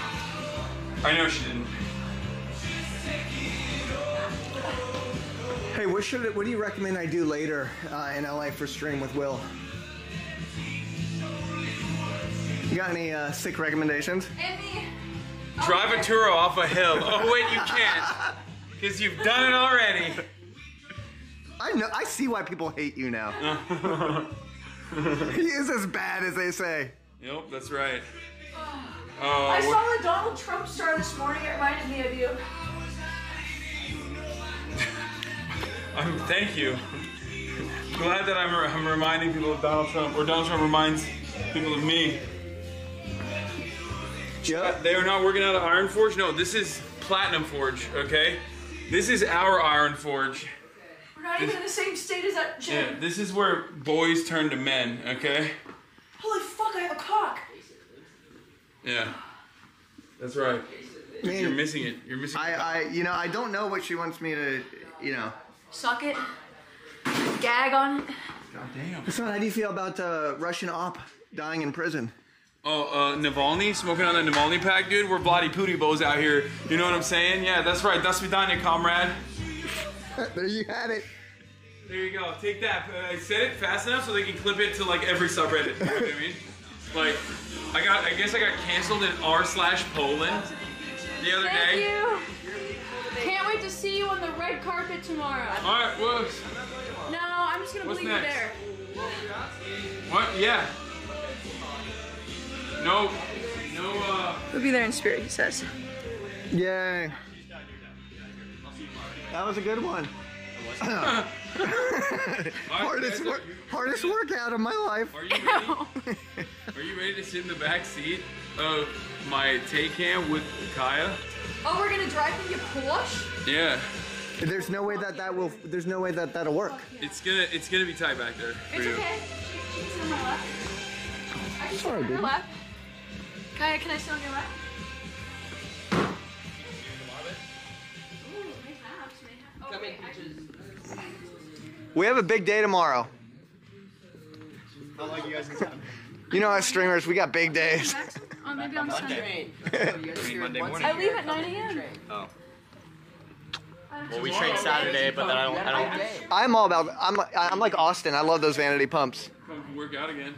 I know she didn't. Hey, what do you recommend I do later in LA for stream with Will? You got any sick recommendations? Drive a Turo off a hill. Oh wait, you can't. Because you've done it already. I know. I see why people hate you now. He is as bad as they say. Yep, that's right. I saw the Donald Trump star this morning. It reminded me of you. Thank you. Glad that I'm reminding people of Donald Trump, or Donald Trump reminds people of me. Yep. They are not working out of Iron Forge. No, this is Platinum Forge. Okay, this is our Iron Forge. We're not even in the same state as that gym. Yeah, this is where boys turn to men, okay? Holy fuck, I have a cock. Yeah. That's right. You're missing it. You're missing it. You know, I don't know what she wants me to, you know. Suck it. Gag on it. God damn. That's not, how do you feel about Russian op dying in prison? Oh, Navalny? Smoking on the Navalny pack, dude? We're bloody pooty bows out here. You know what I'm saying? Yeah, that's right. That's Vidania, comrade. There you had it. There you go. Take that. I said it fast enough so they can clip it to, like, every subreddit. You know what I mean? Like, I guess I got canceled in r/Poland the other day. Thank you. Can't wait to see you on the red carpet tomorrow. All right, well. No, I'm just going to leave you there. What? Yeah. No. No, We'll be there in spirit, he says. Yay. That was a good one. Hardest workout of my life. Are you ready? Are you ready to sit in the back seat of my Taycan with Kaya? Oh, we're gonna drive through your Porsche? Yeah. There's no way that There's no way that that'll work. Yeah. It's gonna be tight back there. It's okay. She's on my lap. I can sit on her lap. Kaya, can I sit on your lap? We have a big day tomorrow. Not like you guys in town. You know, as streamers, we got big days. Oh, maybe on Sunday. I leave at 9 a.m. Oh. Well, we train Saturday, but then I don't. I'm all about. I'm like Austin. I love those vanity pumps. Work out again.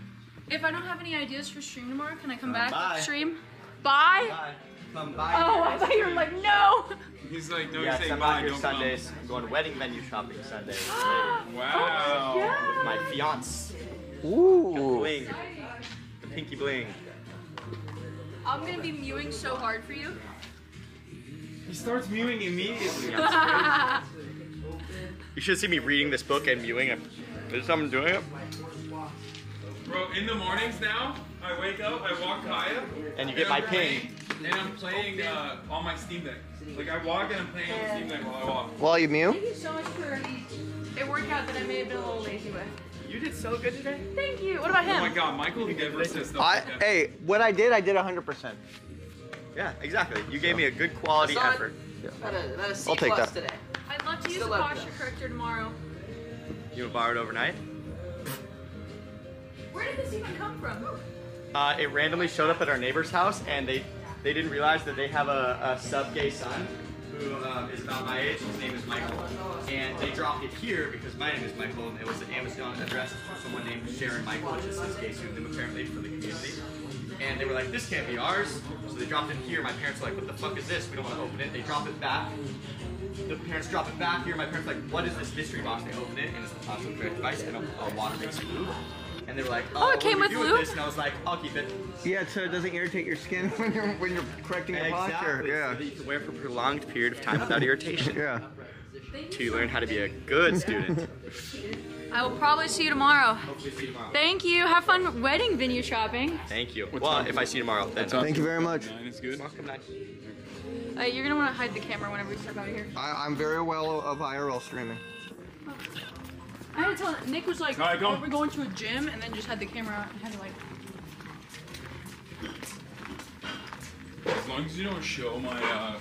If I don't have any ideas for stream tomorrow, can I come back stream? Bye. Bye. Oh, I thought you were like, no. He's like, no, yeah, he's saying bye, don't Sundays. Come. I'm going wedding venue shopping Sunday. Wow. Oh, yeah. With my fiance. Ooh. Bling. The pinky bling. I'm going to be mewing so hard for you. He starts mewing immediately. You should see me reading this book and mewing. There's something doing it. Bro, in the mornings now, I wake up, I walk Kaya. And you get my ping. And I'm playing on my Steam Deck. Like, I walk and I'm playing on the Steam Deck while I walk. While you mew? Thank you so much for a workout that I may have been a little lazy with. You did so good today. Thank you. What about him? Oh my god, Michael never says stuff like that. Hey, what I did 100%. Yeah, exactly. You gave me a good quality effort. I'll take that. Today. I'd love to use a posture corrector tomorrow. You want to borrow it overnight? Where did this even come from? It randomly showed up at our neighbor's house, and they didn't realize that they have a sub-gay son who is about my age. His name is Michael. And they dropped it here because my name is Michael, and it was an Amazon address for someone named Sharon Michael, which is his gay pseudonym apparently for the community. And they were like, this can't be ours. So they dropped it here. My parents were like, what the fuck is this? We don't want to open it. They dropped it back. The parents drop it back here. My parents were like, what is this mystery box? They opened it, and it's a possible device and a water-based lube. And they were like, oh, it came with lube? And I was like, I'll keep it. Yeah, so it doesn't irritate your skin when you're correcting your posture. Yeah. So that you can wear for a prolonged period of time without irritation. Yeah. Till you learn how to be a good student. I will probably see you tomorrow. Hopefully see you tomorrow. Thank you. Have fun wedding venue shopping. Thank you. Well, if I see you tomorrow, then. Thank you very much. It's good. Welcome back. You're going to want to hide the camera whenever we step out of here. I'm very well of IRL streaming. Oh. I had to tell Nick was like, right, go. Oh, we're going to a gym, and then just had the camera out and had to like. As long as you don't show my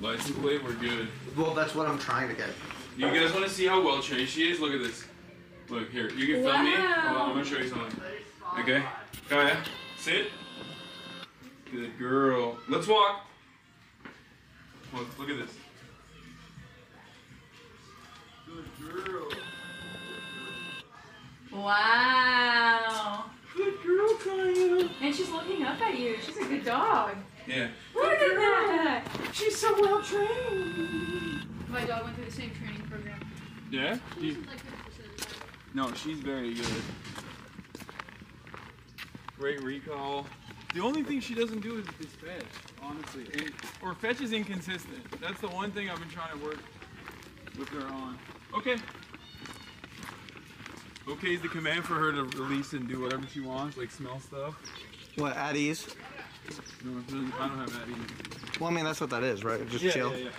license plate, we're good. Well, that's what I'm trying to get. You guys want to see how well trained she is? Look at this. Look here. You can film me. Hold on, I'm gonna show you something. Okay. Go ahead. Sit. Good girl. Let's walk. Look at this. Good girl. Wow. Good girl, Kaya. And she's looking up at you. She's a good dog. Yeah. Look at that. She's so well trained. My dog went through the same training program. Yeah? No, she's very good. Great recall. The only thing she doesn't do is fetch, honestly. Or fetch is inconsistent. That's the one thing I've been trying to work with her on. Okay. Okay is the command for her to release and do whatever she wants, like smell stuff. What, at ease? No, I don't have at ease. Well, I mean, that's what that is, right? Just chill. Yeah.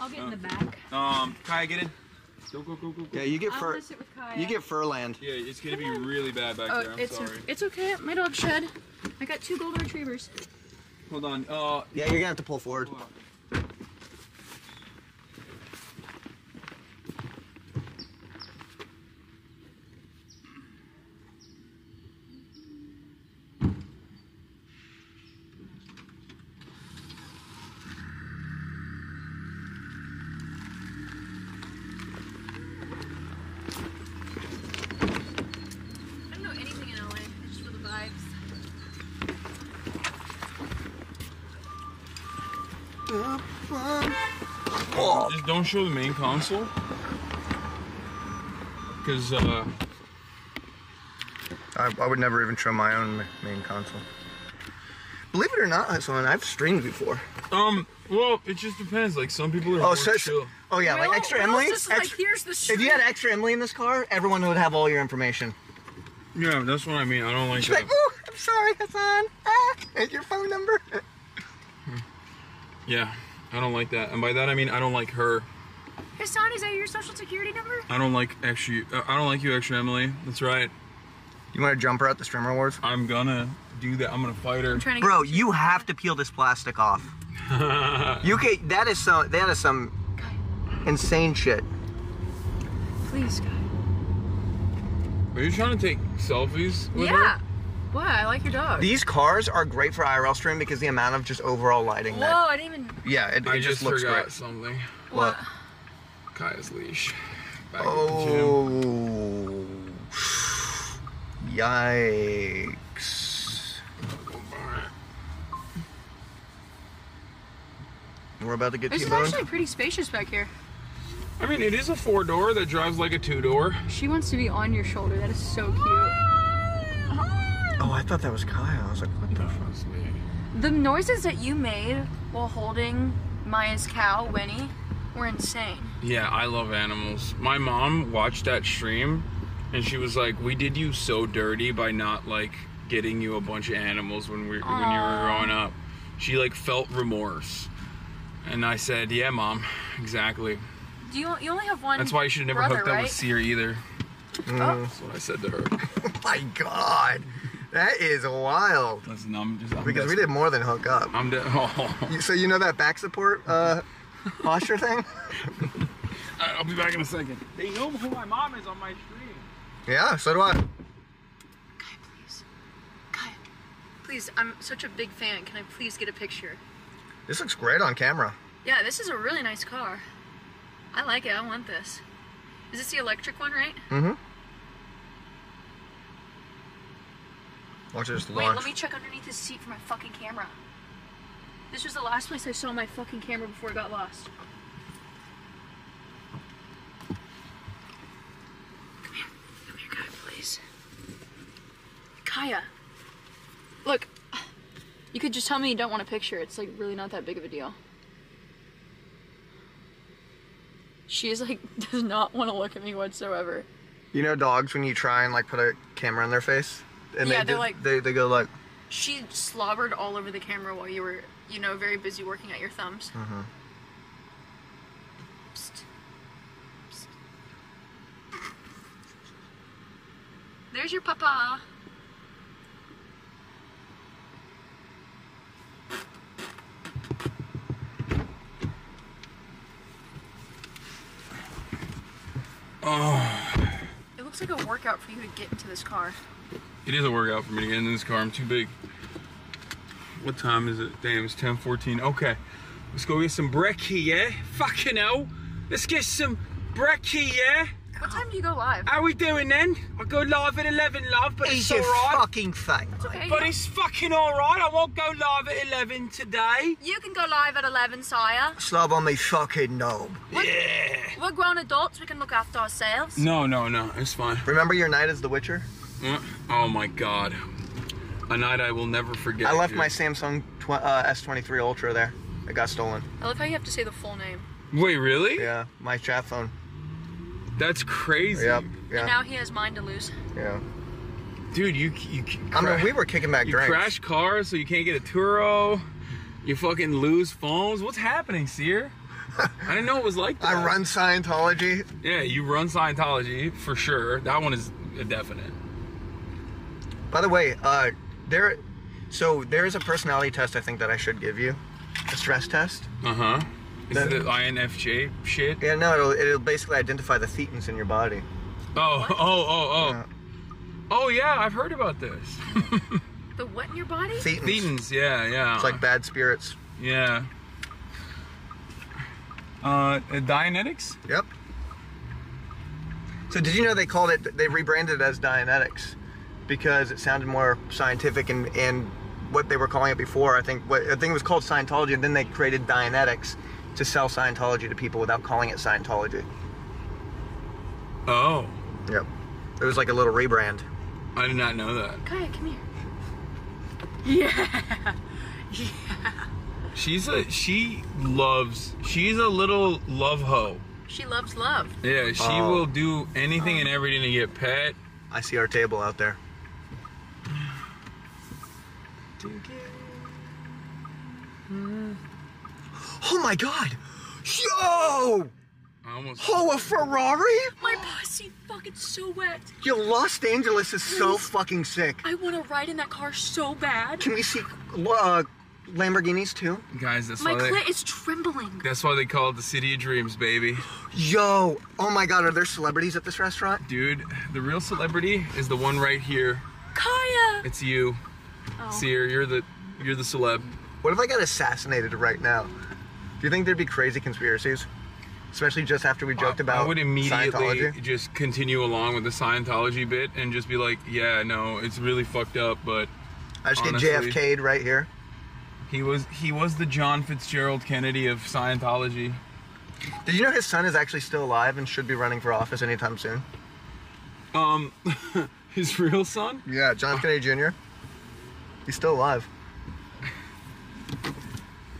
I'll get in the back. Kaya, get in. Go, go, go, go, go. Yeah, you get fur. You get fur land. Yeah, it's gonna be really bad back there. I'm sorry. It's okay. My dog shed. I got 2 golden retrievers. Hold on. Yeah, you're gonna have to pull forward. Just don't show the main console, because I would never even show my own main console. Believe it or not, Hasan, I've streamed before. Well, it just depends. Like some people are more chill. Oh yeah, like Extra Emily. If you had Extra Emily in this car, everyone would have all your information. Yeah, that's what I mean. I don't like that. Like, oh, I'm sorry, Hasan. Ah, and your phone number. Yeah, I don't like that. And by that I mean I don't like her. Hasan, is that your social security number? I don't like Extra. I don't like you, Extra Emily. That's right. You want to jump her out the streamer awards? I'm gonna do that. I'm gonna fight her. Bro, you have to peel this plastic off. That is some insane shit. Please, guy. Are you trying to take selfies with her? Wow, I like your dog. These cars are great for IRL stream because the amount of just overall lighting. Whoa, I didn't even... Yeah, it just looks great. I just forgot something. What? Kaya's leash. Back oh. Yikes. We're about to get T-boned. This is actually pretty spacious back here. I mean, it is a 4-door that drives like a 2-door. She wants to be on your shoulder. That is so cute. Oh, I thought that was Kaya. I was like, what the fuck? The noises that you made while holding Maya's cow, Winnie, were insane. Yeah, I love animals. My mom watched that stream, and she was like, we did you so dirty by not, like, getting you a bunch of animals when you were growing up. She, like, felt remorse. And I said, yeah, Mom, exactly. Do you only have one brother, right? That's why you should have never hooked up with Cyr either. Oh. That's what I said to her. Oh, my God. That is wild. Listen, I'm because desperate. We did more than hook up. So you know that back support posture thing? I'll be back in a second. They know who my mom is on my stream. Yeah, so do I. Kaya, please. Kaya, please, I'm such a big fan. Can I please get a picture? This looks great on camera. Yeah, this is a really nice car. I like it. I want this. Is this the electric one, right? Mm-hmm. Watch this launch. Wait, let me check underneath this seat for my fucking camera. This was the last place I saw my fucking camera before it got lost. Come here, Kaya, please. Kaya, look, you could just tell me you don't want a picture. It's like really not that big of a deal. She's like does not want to look at me whatsoever. You know dogs when you try and like put a camera in their face? And yeah, they go like... She slobbered all over the camera while you were, you know, very busy working at your thumbs. Mm-hmm. Psst. Psst. There's your papa. Oh. It looks like a workout for you to get into this car. It is a workout for me to get in this car. I'm too big. What time is it? Damn, it's 10:14. Okay. Let's go get some brekkie, yeah? Fucking hell. Let's get some brekkie, yeah? What time do you go live? How we doing then? I go live at 11, love, but it's alright. Fucking thing. Okay, but it's fucking alright. I won't go live at 11 today. You can go live at 11, Sire. Slob on me fucking knob. Yeah. We're grown adults. We can look after ourselves. No, no, no. It's fine. Remember your night as The Witcher? Oh my God, a night I will never forget. I left my Samsung S23 Ultra there. It got stolen. I love how you have to say the full name. Wait, really? Yeah, my chat phone. That's crazy. Yep. Yeah. And now he has mine to lose. Yeah. Dude, you I mean, we were kicking back drinks. You crash cars so you can't get a Turo. You fucking lose phones. What's happening, Cyr? I didn't know it was like that. I run Scientology. Yeah, you run Scientology for sure. That one is a definite. By the way, there is a personality test I think that I should give you, a stress test. Uh-huh. Is it the INFJ shit? Yeah, no, it'll basically identify the thetans in your body. Oh. Yeah. Oh, yeah, I've heard about this. The what in your body? Thetans, yeah. It's like bad spirits. Yeah. Dianetics? Yep. So did you know they rebranded it as Dianetics because it sounded more scientific, and what they were calling it before, I think it was called Scientology, and then they created Dianetics to sell Scientology to people without calling it Scientology. Oh. Yep. It was like a little rebrand. I did not know that. Kaya, come here. Yeah. She's a little love hoe. She loves love. Yeah, she will do anything and everything to get pet. I see our table out there. Oh my God! Yo! A Ferrari? My pussy fucking so wet. Yo, Los Angeles is so fucking sick. I want to ride in that car so bad. Can we see Lamborghinis too? Guys, that's why my clit is trembling. That's why they call it the City of Dreams, baby. Yo, oh my God, are there celebrities at this restaurant? Dude, the real celebrity is the one right here. Kaya! It's you. Oh. Cyr, you're the celeb. What if I got assassinated right now? Do you think there'd be crazy conspiracies? Especially just after we joked about Scientology. I would immediately just continue along with the Scientology bit and just be like, yeah, no, it's really fucked up, but I just honestly, get JFK'd right here. He was the John Fitzgerald Kennedy of Scientology. Did you know his son is actually still alive and should be running for office anytime soon? His real son? Yeah, John Kennedy Jr. He's still alive.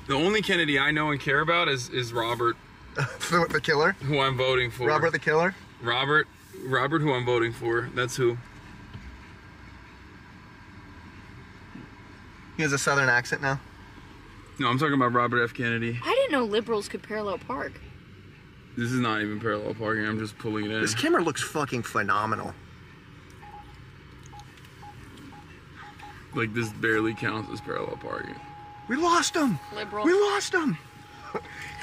The only Kennedy I know and care about is Robert. The killer? Who I'm voting for. Robert the killer? Robert who I'm voting for. That's who. He has a southern accent now? No, I'm talking about Robert F. Kennedy. I didn't know liberals could parallel park. This is not even parallel parking. I'm just pulling it in. This camera looks fucking phenomenal. Like, this barely counts as parallel parking. We lost him! Liberal. We lost him!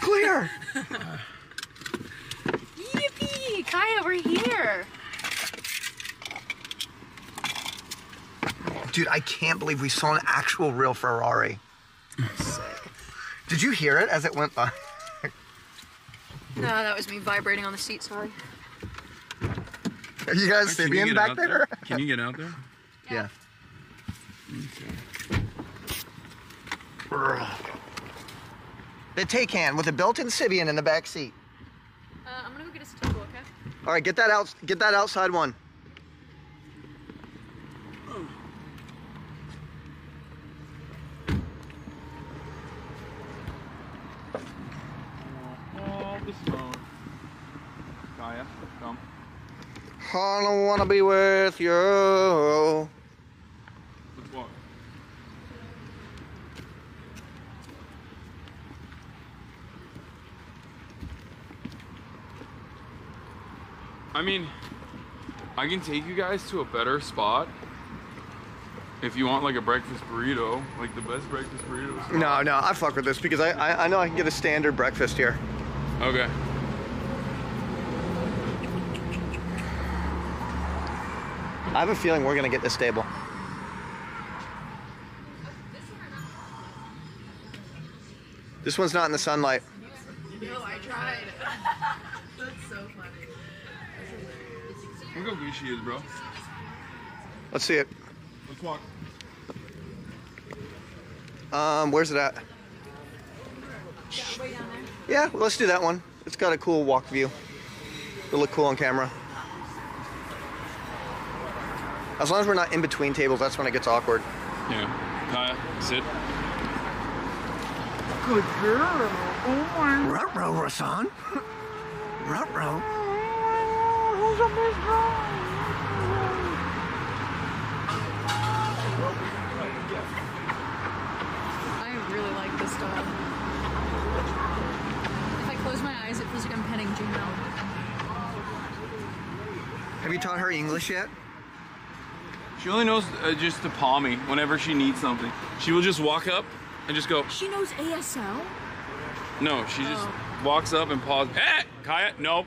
Clear! Yippee! Kaya, we're here! Dude, I can't believe we saw an actual real Ferrari. Sick. Did you hear it as it went by? No, that was me vibrating on the seat, sorry. Are you guys Sibian back there? Can you get out there? Yeah. Okay. The Taycan with a built-in Sibian in the back seat. I'm gonna go get us a table, okay? All right, get that out. Get that outside one. Oh. Oh, this phone. Kaya, come. I don't wanna be with you. I mean, I can take you guys to a better spot if you want like a breakfast burrito, like the best breakfast burrito spot. No, I fuck with this because I know I can get a standard breakfast here. Okay. I have a feeling we're gonna get this table. This one's not in the sunlight. No, I tried. That's so funny. Look how good she is, bro. Let's see it. Let's walk. Where's it at? That way down there. Yeah, well, let's do that one. It's got a cool walk view. It'll look cool on camera. As long as we're not in between tables, that's when it gets awkward. Yeah. Kaya, sit. Good girl. Oh my. Ruh-roh, Hasan. Ruh-roh. I really like this dog. If I close Have you taught her English yet? She only knows just to paw me whenever she needs something. She will just walk up and just go. She knows ASL? No, she just walks up and paws. Hey, Kaya, no.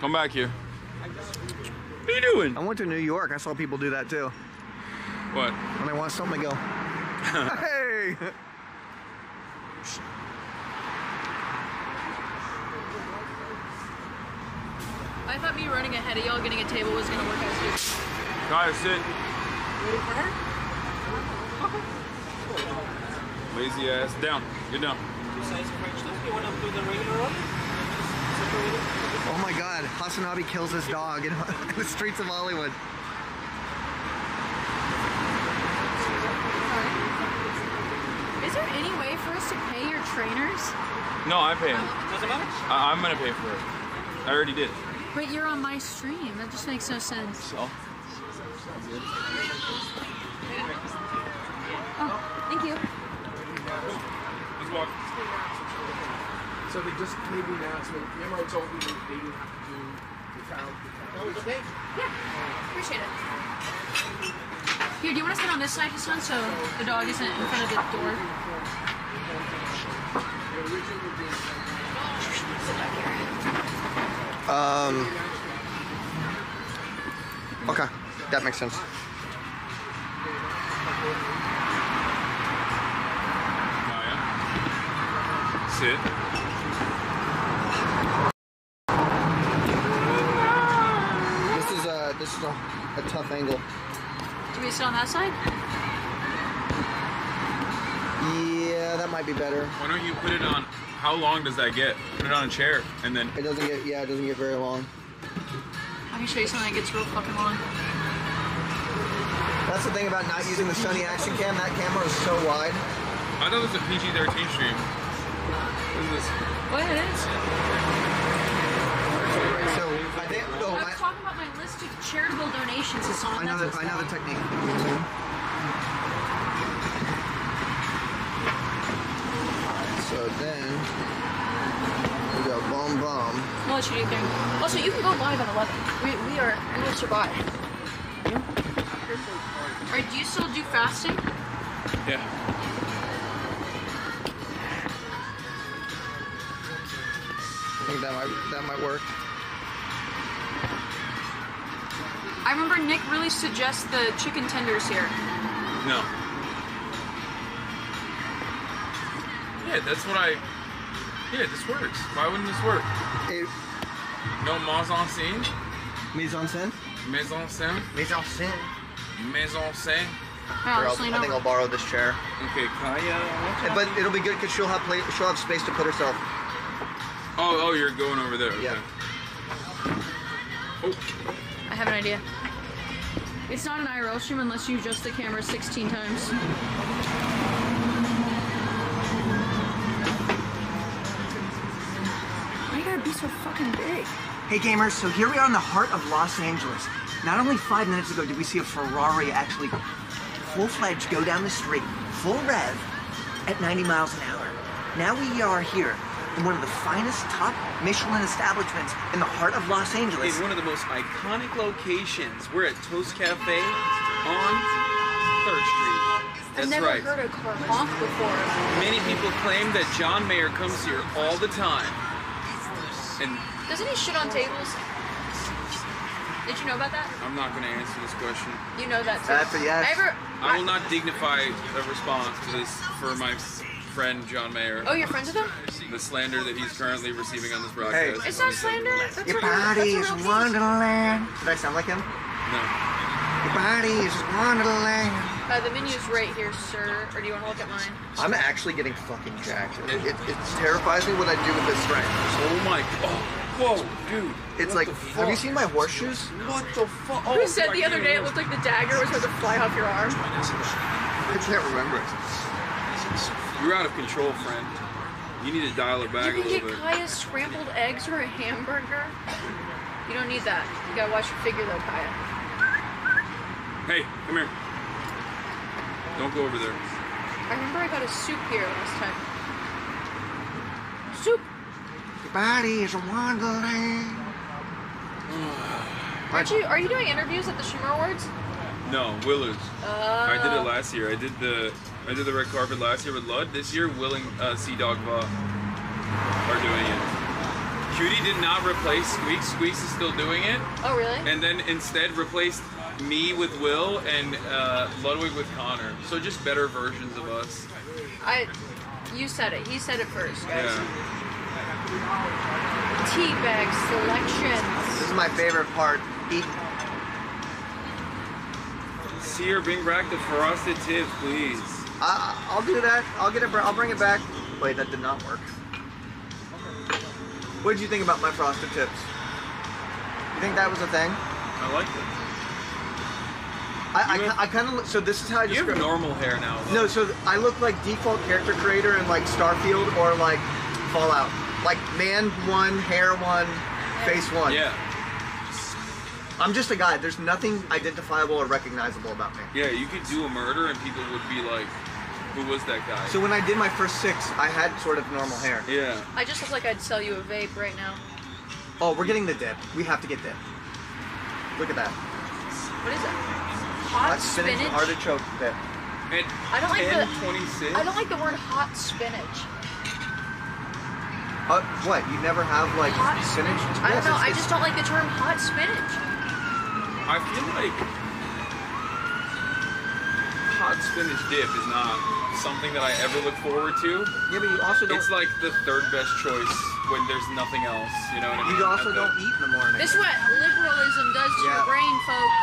Come back here. What are you doing? I went to New York. I saw people do that too. What? When they want something, they go, hey! I thought me running ahead of y'all getting a table was gonna work out too. Kaya, sit. Waiting for her? Lazy ass. Down. Get down. Oh my god, Hasanabe kills his dog in the streets of Hollywood. Is there any way for us to pay your trainers? No, I pay them. Doesn't matter? I'm gonna pay for it. I already did. But you're on my stream. That just makes no sense. So? Oh, thank you. Let's walk. So they just made the announcement. Remember I told you that they didn't have to do the town. Oh, it's okay? Yeah, appreciate it. Here, do you want to sit on this side, Hasan, so the dog isn't in front of the door? Okay, that makes sense. Sit. This is a tough angle. Do we sit on that side? Yeah, that might be better. Why don't you put it on, how long does that get? Put it on a chair and then... It doesn't get, yeah, it doesn't get very long. Let me show you something that gets real fucking long. That's the thing about not using the Sony action cam, that camera is so wide. I thought it was a PG-13 stream. What is this? What it is? So, I think... Oh, I was talking about my list of charitable donations. I know that. I know the technique. So then we go bomb bomb. No, it's your thing. Also, you can go live at 11. We will survive. Yeah. All right. Do you still do fasting? Yeah. I think that might work. I remember Nick really suggests the chicken tenders here. No. Yeah, that's what I... Yeah, this works. Why wouldn't this work? It... No mise en scene? Mise en scene? Mise en scene? Mise en scene? Mise en scene? Yeah, I think I'll borrow this chair. Okay, Kaya... But it'll be good because she'll have space to put herself. Oh, you're going over there. Okay. Yeah. Oh. I have an idea. It's not an IRL stream unless you adjust the camera 16 times. Why you gotta be so fucking big? Hey gamers, so here we are in the heart of Los Angeles. Not only 5 minutes ago did we see a Ferrari actually full-fledged go down the street, full rev, at 90 miles an hour. Now we are here in one of the finest top Michelin establishments in the heart of Los Angeles. In one of the most iconic locations. We're at Toast Cafe on 3rd Street. That's right. I've never heard a car honk before. Many people claim that John Mayer comes here all the time. And doesn't he shit on tables? Did you know about that? I'm not going to answer this question. You know that too. That's a yes. I will not dignify a response to this for my friend John Mayer. Oh, you're friends with him? The slander that he's currently receiving on this broadcast. Hey, it's not slander. That's your body is wonderland. Did I sound like him? No. Your body is wonderland. The menu's right here, sir. Or do you want to look at mine? I'm actually getting fucking jacked. It terrifies me what I do with this strength. Oh my god. Whoa, dude. It's like, have you seen my horseshoes? What the fuck? Who said the other day it looked like the dagger was supposed to fly off your arm? I can't remember it. You're out of control, friend. You need to dial it back a little bit. You can get Kaya's scrambled eggs or a hamburger. You don't need that. You gotta watch your figure though, Kaya. Hey, come here. Don't go over there. I remember I got a soup here last time. Soup! Your body is a wonderland. Are you doing interviews at the Schumer Awards? No, Will is. I did it last year. I did the red carpet last year with Lud. This year, Will and Sea Dog Paw are doing it. Cutie did not replace Squeaks. Squeaks is still doing it. Oh really? And then instead replaced me with Will and Ludwig with Connor. So just better versions of us. You said it. He said it first, guys. Yeah. Teabag selections. This is my favorite part. Cyr, bring back the frosted tips, please. I'll do that. I'll bring it back. Wait, that did not work. What did you think about my frosted tips? You think that was a thing? I like it. I kind of, so this is how I describe. You have normal hair now. Though. No, so I look like default character creator in like Starfield or like Fallout. Like man one, hair one, face one. Yeah. I'm just a guy. There's nothing identifiable or recognizable about me. Yeah, you could do a murder and people would be like, who was that guy? So when I did my first six, I had sort of normal hair. Yeah. I just look like I'd sell you a vape right now. Oh, we're getting the dip. We have to get dip. Look at that. What is that? Hot spinach? Artichoke dip. I don't like the word hot spinach. What? You never have, like, hot spinach? I don't know. I just don't like the term hot spinach. I feel like hot spinach dip is not something that I ever look forward to. Yeah, but you also don't... It's like the third best choice when there's nothing else, you know what I mean? You also don't eat in the morning. This is what liberalism does to your brain, folks.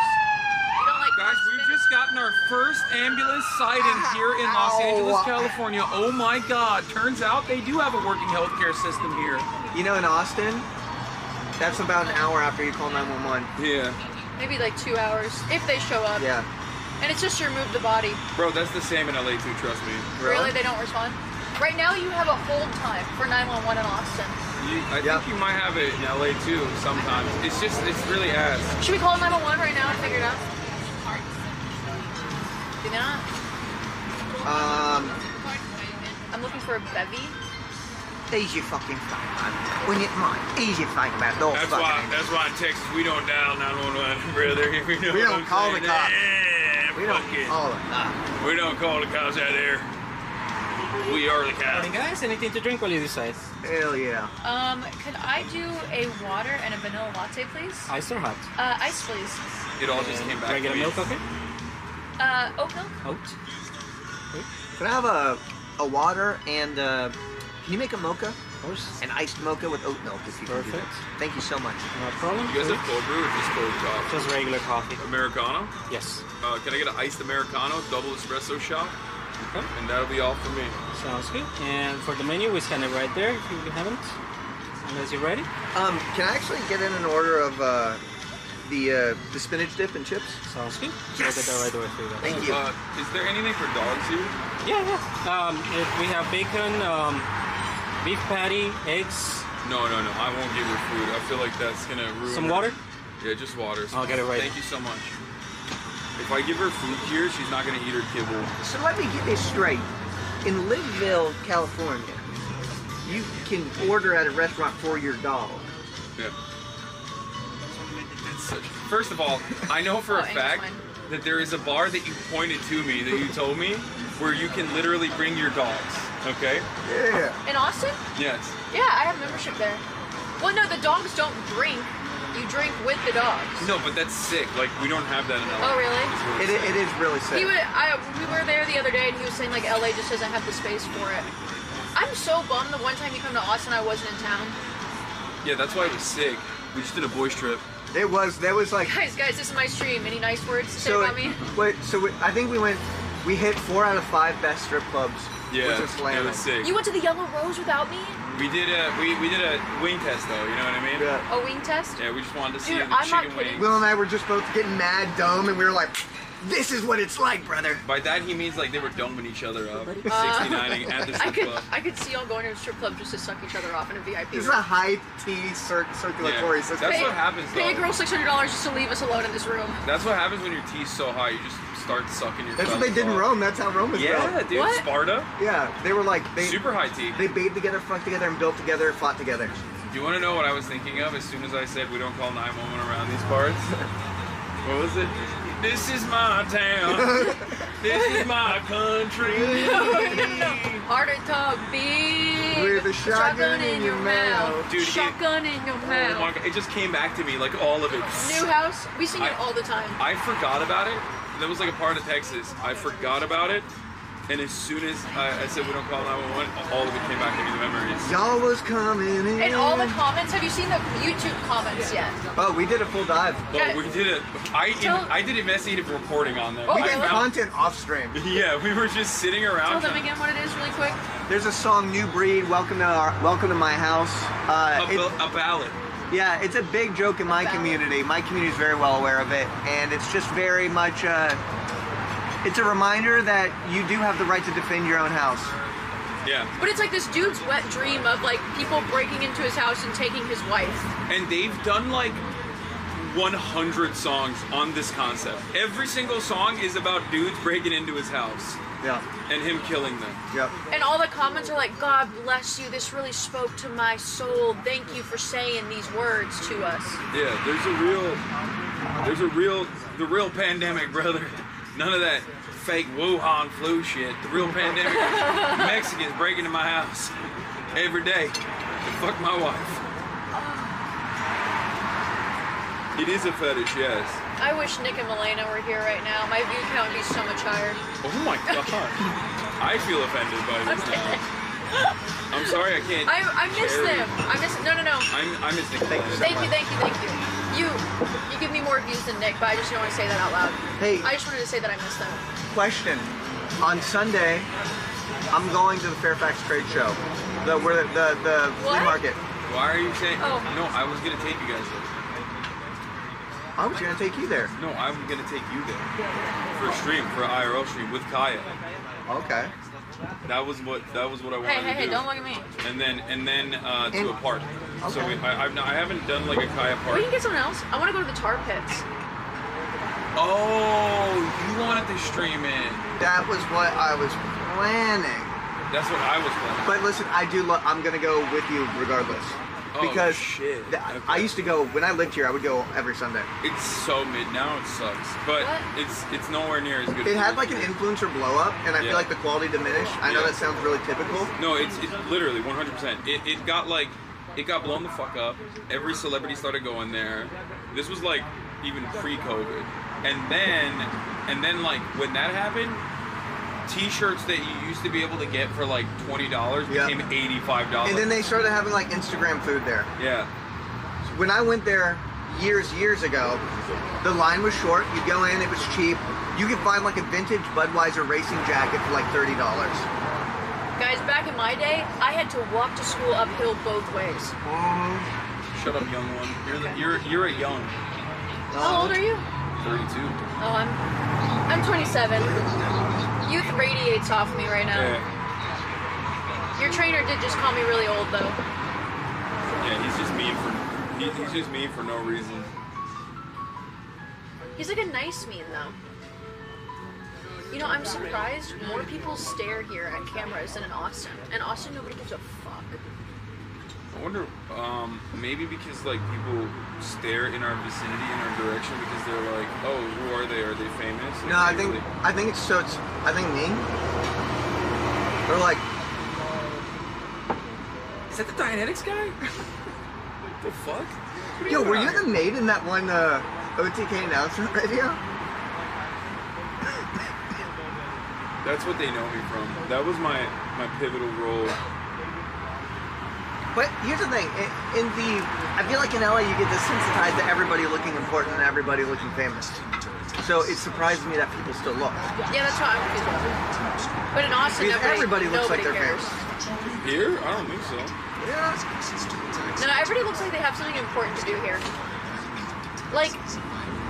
You don't like Guys, we've just gotten our first ambulance sighting here in Los Angeles, California. Oh my God. Turns out they do have a working healthcare system here. You know, in Austin, that's about an hour after you call 911. Yeah. Maybe like 2 hours, if they show up. Yeah. And it's just to remove the body. Bro, that's the same in LA too, trust me. Really? They don't respond? Right now you have a hold time for 911 in Austin. I think you might have it in LA too sometimes. It's just, it's really ass. Should we call 911 right now and figure it out? You know? I'm looking for a bevy. Easy fucking thing, man. When it's mine, easy thing about those fucking things. That's why in Texas we don't dial 911, brother. We don't call the cops. Yeah, we don't call the cops. We don't call the cops out there. We are the cops. Hey guys, anything to drink while you decide? Hell yeah. Could I do a water and a vanilla latte, please? Ice or hot? Ice, please. It all just came back. Can I get a milk, okay? Oat milk? Oat. Can I have a water and can you make a mocha? Of course. An iced mocha with oat milk if you can do that. Thank you so much. No problem. You guys have cold brew or just cold coffee? Just regular coffee. Americano? Yes. Can I get an iced Americano, double espresso shot? Okay. And that'll be all for me. Sounds good. And for the menu, we scan it right there if you haven't. Unless you're ready. Can I actually get in an order of... the spinach dip and chips. Sounds good. Yes. I'll get that right away for you guys. Thank you. Is there anything for dogs here? Yeah. We have bacon, beef patty, eggs. No. I won't give her food. I feel like that's gonna ruin. Some water? Yeah, just water. I'll get it right. Thank you so much. If I give her food here, she's not gonna eat her kibble. So let me get this straight. In Linville, California, you can order at a restaurant for your dog. Yeah. First of all, I know for a fact that there is a bar that you pointed to me, that you told me, where you can literally bring your dogs, okay? Yeah. In Austin? Yes. Yeah, I have membership there. Well, no, the dogs don't drink. You drink with the dogs. No, but that's sick. Like, we don't have that in LA. Oh, really? It is really sick. We were there the other day, and he was saying, like, LA just doesn't have the space for it. I'm so bummed that one time you come to Austin, I wasn't in town. Yeah, that's why it was sick. We just did a boys trip. There was like... Guys, this is my stream. Any nice words to say about me? I think we hit 4 out of 5 best strip clubs. Yeah, it was sick. You went to the Yellow Rose without me? We did a wing test though, you know what I mean? Yeah. A wing test? Yeah, we just wanted to see the chicken wings. Will and I were just both getting mad dumb and we were like, this is what it's like, brother. By that he means like they were dumbing each other up, 69ing at the strip club. I could see y'all going to a strip club just to suck each other off in a VIP. This is a high T circulatory system. That's what happens though. Pay a girl $600 just to leave us alone in this room. That's what happens when your T's so high, you just start sucking your That's what they did in Rome, that's how Rome was built. Yeah, dude, what? Sparta? Yeah, they were like... super high T. They bathed together, fucked together, and built together, fought together. Do you want to know what I was thinking of as soon as I said we don't call 911 around these parts? What was it? This is my town. This is my country. Heart attack, bitch. With a shotgun in your mouth. Dude, shotgun in your mouth. It just came back to me, like all of it. New House, we sing it all the time. I forgot about it. That was like a part of Texas. I forgot about it. And as soon as I said we don't call 911, all of it came back to me, the memories. Y'all was coming in. And all the comments, have you seen the YouTube comments yet? Oh, we did a full dive. Yeah. Oh, we did it. I did investigative reporting on them. We did content off stream. Yeah, we were just sitting around. Tell them again what it is really quick. There's a song, New Breed, Welcome to My House. A ballad. Yeah, it's a big joke in my community. My community is very well aware of it. And it's just very much... it's a reminder that you do have the right to defend your own house. Yeah. But it's like this dude's wet dream of like people breaking into his house and taking his wife. And they've done like 100 songs on this concept. Every single song is about dudes breaking into his house. Yeah. And him killing them. Yep. And all the comments are like, God bless you, this really spoke to my soul. Thank you for saying these words to us. Yeah, there's a real pandemic, brother. None of that fake Wuhan flu shit. The real pandemic. Mexicans break into my house every day to fuck my wife. It is a fetish, yes. I wish Nick and Milena were here right now. My view count would be so much higher. Oh my god. I feel offended by this now. I'm sorry I can't. I miss them. I miss no. I miss Nick. Thank you. You give me more views than Nick, but I just don't want to say that out loud. Hey. I just wanted to say that I miss them. Question. On Sunday, I'm going to the Fairfax Trade Show. The flea market. Why are you saying... Oh. No, I was going to take you guys there. I was going to take you there. No, I'm going to take you there. For a stream, for an IRL stream with Kaya. Okay. That was what I wanted to do. Hey, don't look at me. And then to a park. Okay. So I haven't done like a Kaya park. We can get someone else. I want to go to the tar pits. Oh, you wanted to stream it. That was what I was planning. That's what I was planning. But listen, I'm going to go with you regardless. Because okay. I used to go when I lived here. I would go every Sunday. It's so mid now. It sucks, but it's nowhere near as good. It had like an influencer blow up, and I feel like the quality diminished. I know that sounds really typical. No, it's literally 100%. It got blown the fuck up. Every celebrity started going there. This was like even pre-COVID, and then like when that happened. T-shirts that you used to be able to get for like $20 became $85. And then they started having like Instagram food there. Yeah. When I went there years ago, the line was short. You'd go in, it was cheap. You could find like a vintage Budweiser racing jacket for like $30. Guys, back in my day, I had to walk to school uphill both ways. Shut up, young one. You're a young. How old are you? 32. Oh, I'm 27. Youth radiates off me right now. Yeah. Your trainer did just call me really old, though. Yeah, he's just mean for no reason. He's like a nice mean, though. You know, I'm surprised more people stare here at cameras than in Austin. In Austin, nobody gives a fuck. I wonder, maybe because like people stare in our vicinity, in our direction, because they're like, oh, who are they? Are they famous? Like, no, I think it's so. I think me. They're like, is that the Dianetics guy? What the fuck? Yo, were you the maid in that one OTK announcement video? That's what they know me from. That was my pivotal role. But here's the thing, I feel like in LA you get desensitized to everybody looking important and everybody looking famous. So it surprised me that people still look. Yeah, that's how I would feel. But in Austin, everybody looks like they're famous. Here? I don't think so. Yeah. No, everybody looks like they have something important to do here. Like,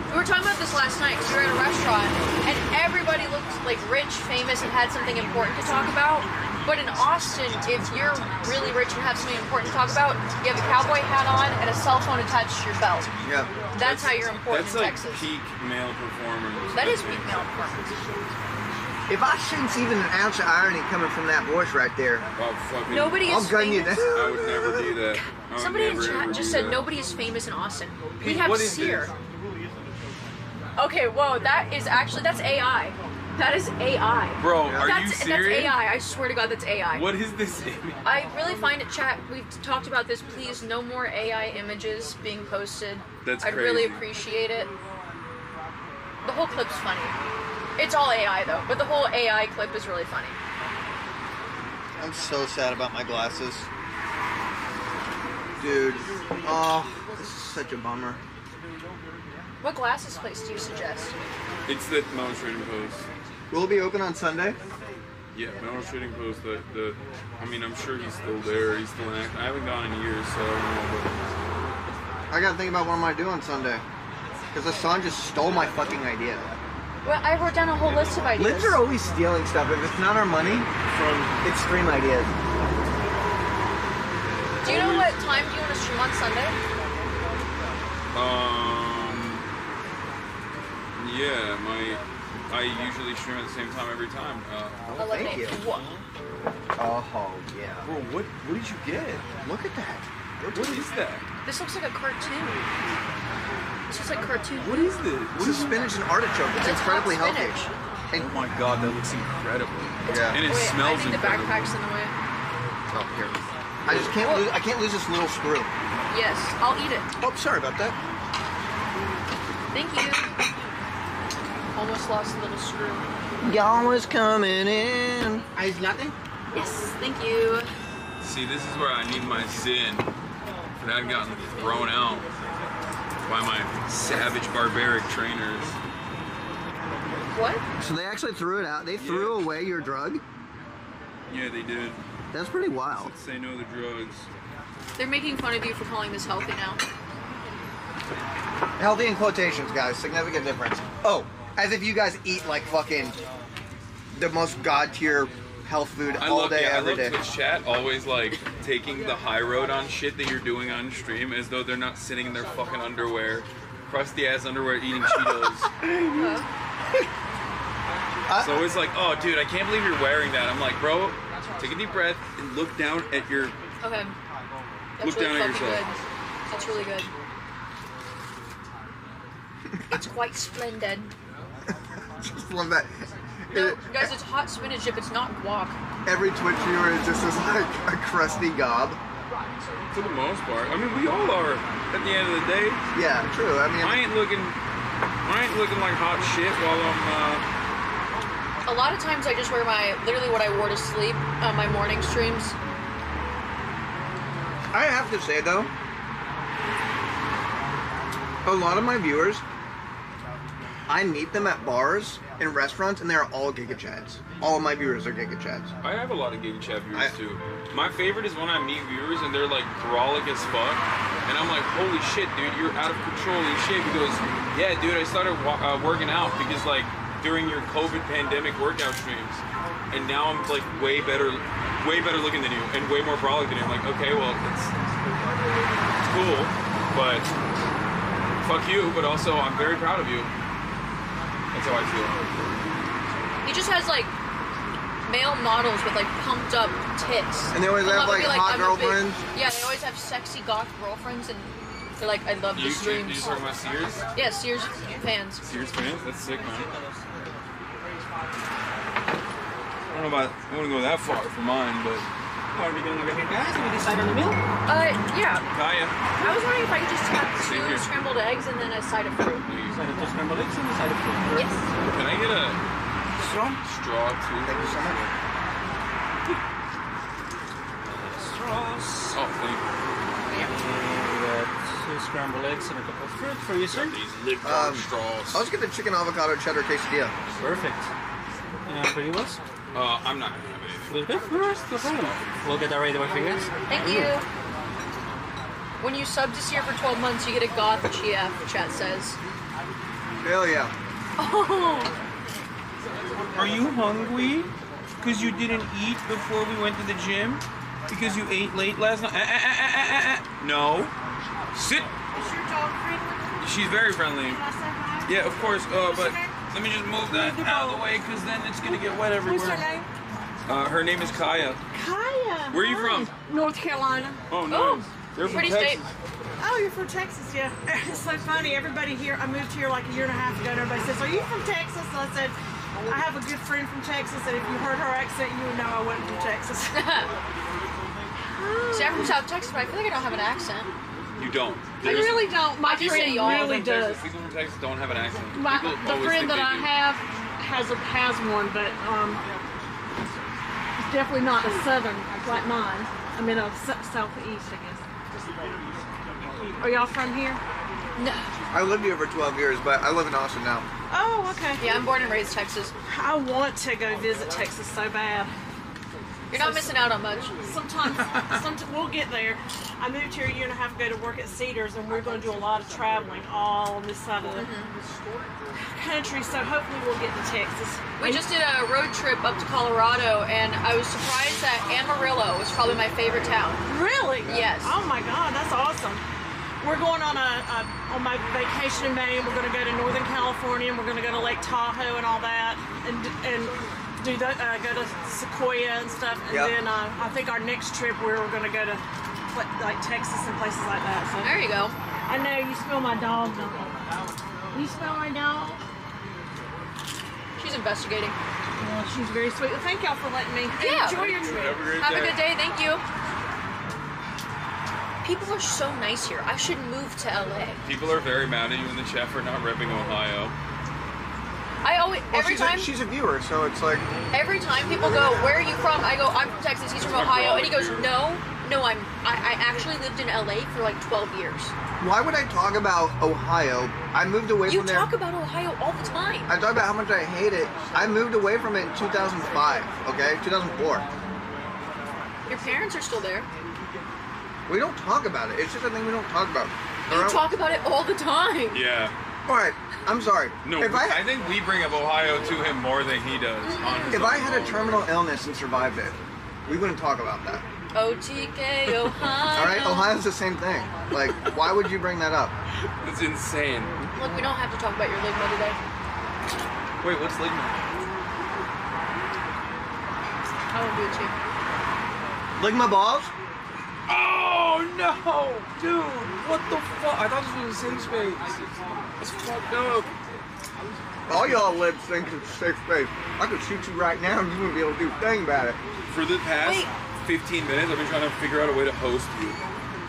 we were talking about this last night, because we were at a restaurant, and everybody looked like rich, famous, and had something important to talk about. But in Austin, if you're really rich and have something important to talk about, you have a cowboy hat on and a cell phone attached to your belt. Yeah. That's how you're important in Texas. That's like peak male performance. That is peak male performance. If I sense even an ounce of irony coming from that voice right there, I'll gun you down. I would never do that. Somebody in chat just said nobody is famous in Austin. We have Cyr. Okay, whoa, that is actually, that's AI. That is AI. Bro, are you serious? That's AI, I swear to God, that's AI. What is this image? I really find it, chat, we've talked about this, please, no more AI images being posted. That's crazy. I'd really appreciate it. The whole clip's funny. It's all AI though, but the whole AI clip is really funny. I'm so sad about my glasses. Dude, oh, this is such a bummer. What glasses place do you suggest? It's the Mountain Trading Post. Will it be open on Sunday? Yeah, Mountain Trading Post. I mean, I'm sure he's still there. He's still active. I haven't gone in years, so I don't know. I gotta think about what am I doing Sunday? Because Hasan just stole my fucking idea. Well, I wrote down a whole list of ideas. Lids are always stealing stuff. If it's not our money, it's stream ideas. Do you know what time do you want to stream on Sunday? Yeah, I usually stream at the same time every time. Oh, thank you. Oh, yeah. Bro, what did you get? Look at that. What is that? This looks like a cartoon. It's just like cartoon. What is this? What is spinach and artichoke? It's incredibly healthy. And oh my God, that looks incredible. Yeah. And it smells incredible. I think the backpack's in the way. Oh, here. I just can't lose, I can't lose this little screw. Yes, I'll eat it. Oh, sorry about that. Thank you. Almost lost a little screw. Y'all was coming in. I used nothing? Yes, thank you. See, this is where I need my Zen. But I've gotten thrown out by my savage, barbaric trainers. What? So they actually threw it out? They threw away your drug? Yeah, they did. That's pretty wild. Since they know the drugs. They're making fun of you for calling this healthy now. Healthy in quotations, guys. Significant difference. Oh. As if you guys eat like fucking the most god tier health food all day, every day. I love Twitch chat always like taking the high road on shit that you're doing on stream as though they're not sitting in their fucking underwear, crusty ass underwear eating Cheetos. It's always like, oh dude, I can't believe you're wearing that. I'm like, bro, take a deep breath and look down at your. Okay. Look down at yourself. That's really good. It's quite splendid. Just love that. No, guys, it's hot spinach dip. It's not guac. Every Twitch viewer is just like a crusty gob. For the most part, I mean, we all are. At the end of the day. Yeah, true. I mean, I ain't looking like hot shit while I'm. A lot of times, I just wear literally what I wore to sleep on my morning streams. I have to say though, a lot of my viewers. I meet them at bars and restaurants, and they're all Giga Chads. All of my viewers are Giga Chads. I have a lot of Giga Chad viewers, too. My favorite is when I meet viewers, and they're, like, brolic as fuck. And I'm like, holy shit, dude, you're out of control and shit. He goes, yeah, dude, I started working out because, like, during your COVID pandemic workout streams. And now I'm, like, way better looking than you and way more brolic than you. I'm like, okay, well, it's cool, but fuck you. But also, I'm very proud of you. That's how I feel. He just has like male models with like pumped up tits. And they always have like hot girlfriends. Yeah, they always have sexy goth girlfriends, and they're like, I love the streams. Do you talk about Sears? Yeah, Sears fans. Sears fans? That's sick, man. I don't know about, I wouldn't go that far for mine, but. Are we gonna look at it, guys? Can we decide on the meal? Yeah. Kaya. I was wondering if I could just have two scrambled eggs and then a side of fruit. You said two scrambled eggs and a side of fruit. Yes. Can I get a straw too? Thank you so much. Straws. Oh, thank you. Yeah. Two scrambled eggs and a couple of fruit for you, sir. These straws. I'll just get the chicken avocado cheddar quesadilla. Perfect. And for you, Wes? I'm not. We'll get that right in my fingers. Thank you. When you sub to Cyr for 12 months, you get a goth GF, chat says. Hell yeah. Oh. Are you hungry? Because you didn't eat before we went to the gym? Because you ate late last night? No. Sit. Is your dog friendly? She's very friendly. Yeah, of course, but... Let me just move that out of the way, because then it's going to get wet everywhere. What's her name? Her name is Kaya. Kaya! Where are you from? North Carolina. Oh, nice. They're from Texas. Oh, you're from Texas, yeah. It's so funny. Everybody here, I moved here like a year and a half ago, and everybody says, are you from Texas? And I said, I have a good friend from Texas, and if you heard her accent, you would know I wasn't from Texas. See, I'm from South Texas, but I feel like I don't have an accent. You don't. I really don't. My friend really does. People from Texas don't have an accent. The friend that I have has one, but it's definitely not a southern like mine. I mean, a southeast, I guess. Are y'all from here? No. I lived here for 12 years, but I live in Austin now. Oh, okay. Yeah, I'm born and raised Texas. I want to go visit Texas so bad. You're not missing out on much. Sometimes we'll get there. I moved here a year and a half ago to work at Cedars, and we're going to do a lot of traveling all on this side of the country, so hopefully we'll get to Texas. We just did a road trip up to Colorado, and I was surprised that Amarillo was probably my favorite town. Really? Yes. Oh my God, that's awesome. We're going on on my vacation in May, and we're going to go to Northern California, and we're going to go to Lake Tahoe and all that, and do the, go to Sequoia and stuff, and then I think our next trip we're going to go to like Texas and places like that. So. There you go. I know you smell my dog. You smell my dog. She's investigating. Well, she's very sweet. Well, thank y'all for letting me. Yeah. Enjoy your trip. Have a good day. Thank you. People are so nice here. I should move to LA. People are very mad at you in the chat for not repping Ohio. She's a viewer, so it's like... Every time people go, where are you from? I go, I'm from Texas, he's from Ohio, and he goes, no, I actually lived in LA for like 12 years. Why would I talk about Ohio? I moved away from there. You talk about Ohio all the time. I talk about how much I hate it. I moved away from it in 2005, okay? 2004. Your parents are still there. We don't talk about it. It's just a thing we don't talk about. You talk about it all the time. Yeah. All right, I'm sorry. No, I think we bring up Ohio to him more than he does. If I had a terminal illness and survived it, we wouldn't talk about that. OTK, Ohio. All right, Ohio's the same thing. Like, why would you bring that up? It's insane. Look, we don't have to talk about your ligma today. Wait, what's ligma? I will do it too. Ligma balls? Oh, no! Dude, what the fuck? I thought this was a safe space. It's fucked up. All y'all libs think it's a safe space. I could shoot you right now and you wouldn't be able to do a thing about it. For the past 15 minutes, I've been trying to figure out a way to host you.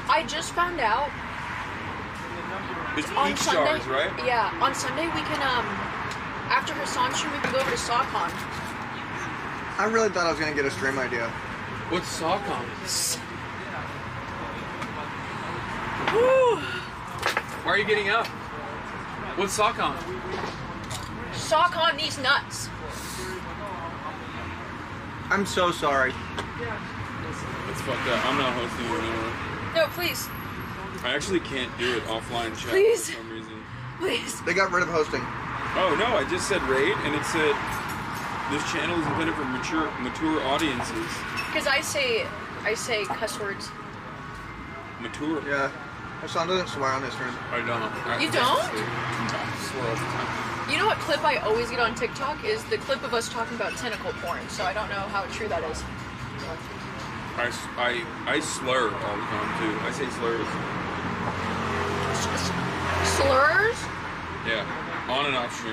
I just found out. It's on Sunday, stars, right? Yeah, on Sunday we can, after Hasan's stream, we can go over to SawCon. I really thought I was going to get a stream idea. What's SawCon? Woo. Why are you getting up? What's SawCon? SawCon needs nuts. I'm so sorry. It's fucked up. I'm not hosting you anymore. No, please. I actually can't do it offline chat for some reason. Please. They got rid of hosting. Oh no, I just said raid and it said this channel is intended for mature audiences. Because I say cuss words. Mature. Yeah. Hasan doesn't swear on this stream. I don't. You don't? I swear all the time. You know what clip I always get on TikTok is the clip of us talking about tentacle porn, so I don't know how true that is. I slur all the time, too. I say slurs. Slurs? Yeah. On and off stream.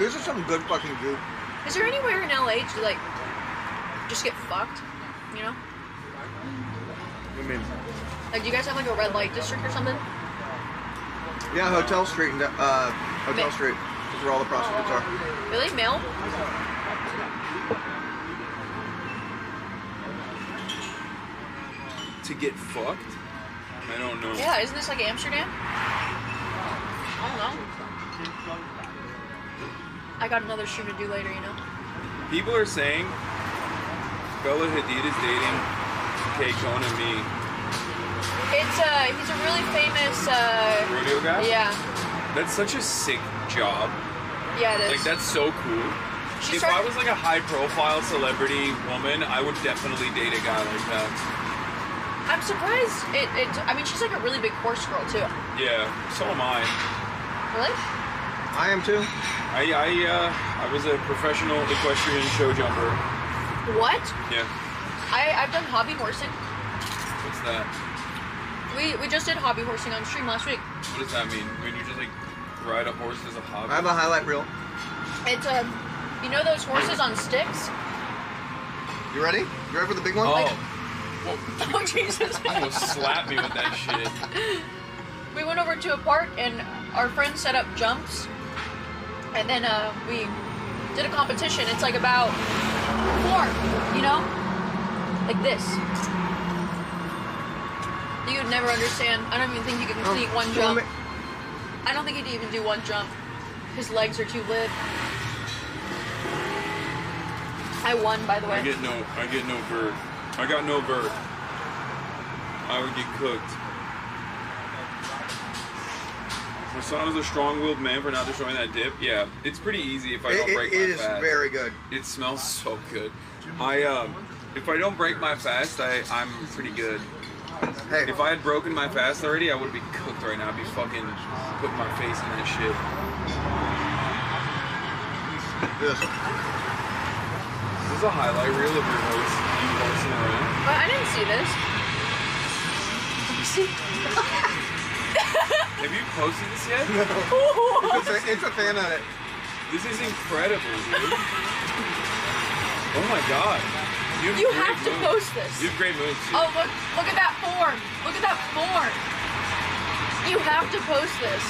This is some good fucking goo. Is there anywhere in LA to, like, just get fucked, you know? What do you mean? Like, do you guys have like a red light district or something? Yeah, Hotel Street and Hotel Street is where all the prostitutes are. Really? Male? To get fucked? I don't know. Yeah, isn't this like Amsterdam? I don't know. I got another stream to do later, you know? People are saying Bella Hadid is dating K. Cohen and me. It's he's a really famous rodeo guy? Yeah. That's such a sick job. Yeah, it is. Like, that's so cool. If I was like a high profile celebrity woman, I would definitely date a guy like that. I'm surprised it I mean, she's like a really big horse girl too. Yeah, so am I. Really? I am too. I was a professional equestrian show jumper. What? Yeah. I've done hobby horsing. What's that? We just did hobby horsing on stream last week. What does that mean? I mean, you just like ride a horse as a hobby? I have a highlight reel. It's a, you know those horses on sticks? You ready? You ready for the big one? Oh. Like, oh, Jesus. Almost slapped me with that shit. We went over to a park and our friends set up jumps. And then we did a competition. It's like about four, you know? Like this. You would never understand. I don't even think you can complete one jump. I don't think he'd even do one jump. His legs are too lit. I won, by the way. I get no bird. I got no bird. I would get cooked. Persona is a strong-willed man for not destroying that dip. Yeah, it's pretty easy if I don't break my fast. It is very good. It smells so good. If I don't break my fast, I'm pretty good. Hey. If I had broken my fast already, I would be cooked right now. I'd be fucking putting my face in that shit. This is a highlight reel of your voice. But I didn't see this. Have you posted this yet? No. It's a fan on it. This is incredible, dude. Oh my god. You have to post this. You have great moves. Dude. Oh, look at that form. Look at that form. You have to post this.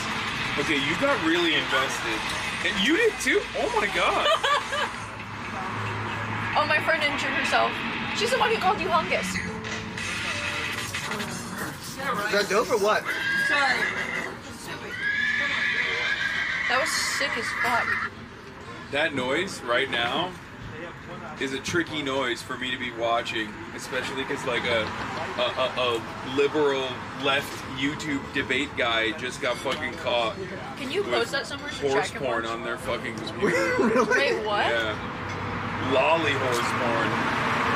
Okay, you got really invested. And you did too? Oh my god. Oh, my friend injured herself. She's the one who called you Hungus. Is that dope or what? Sorry. That was sick as fuck. That noise right now is a tricky noise for me to be watching, especially because like a liberal left YouTube debate guy just got fucking caught. Can you post that somewhere? Horse porn on their fucking computer. Really? Wait, what? Yeah. Lolly horse porn.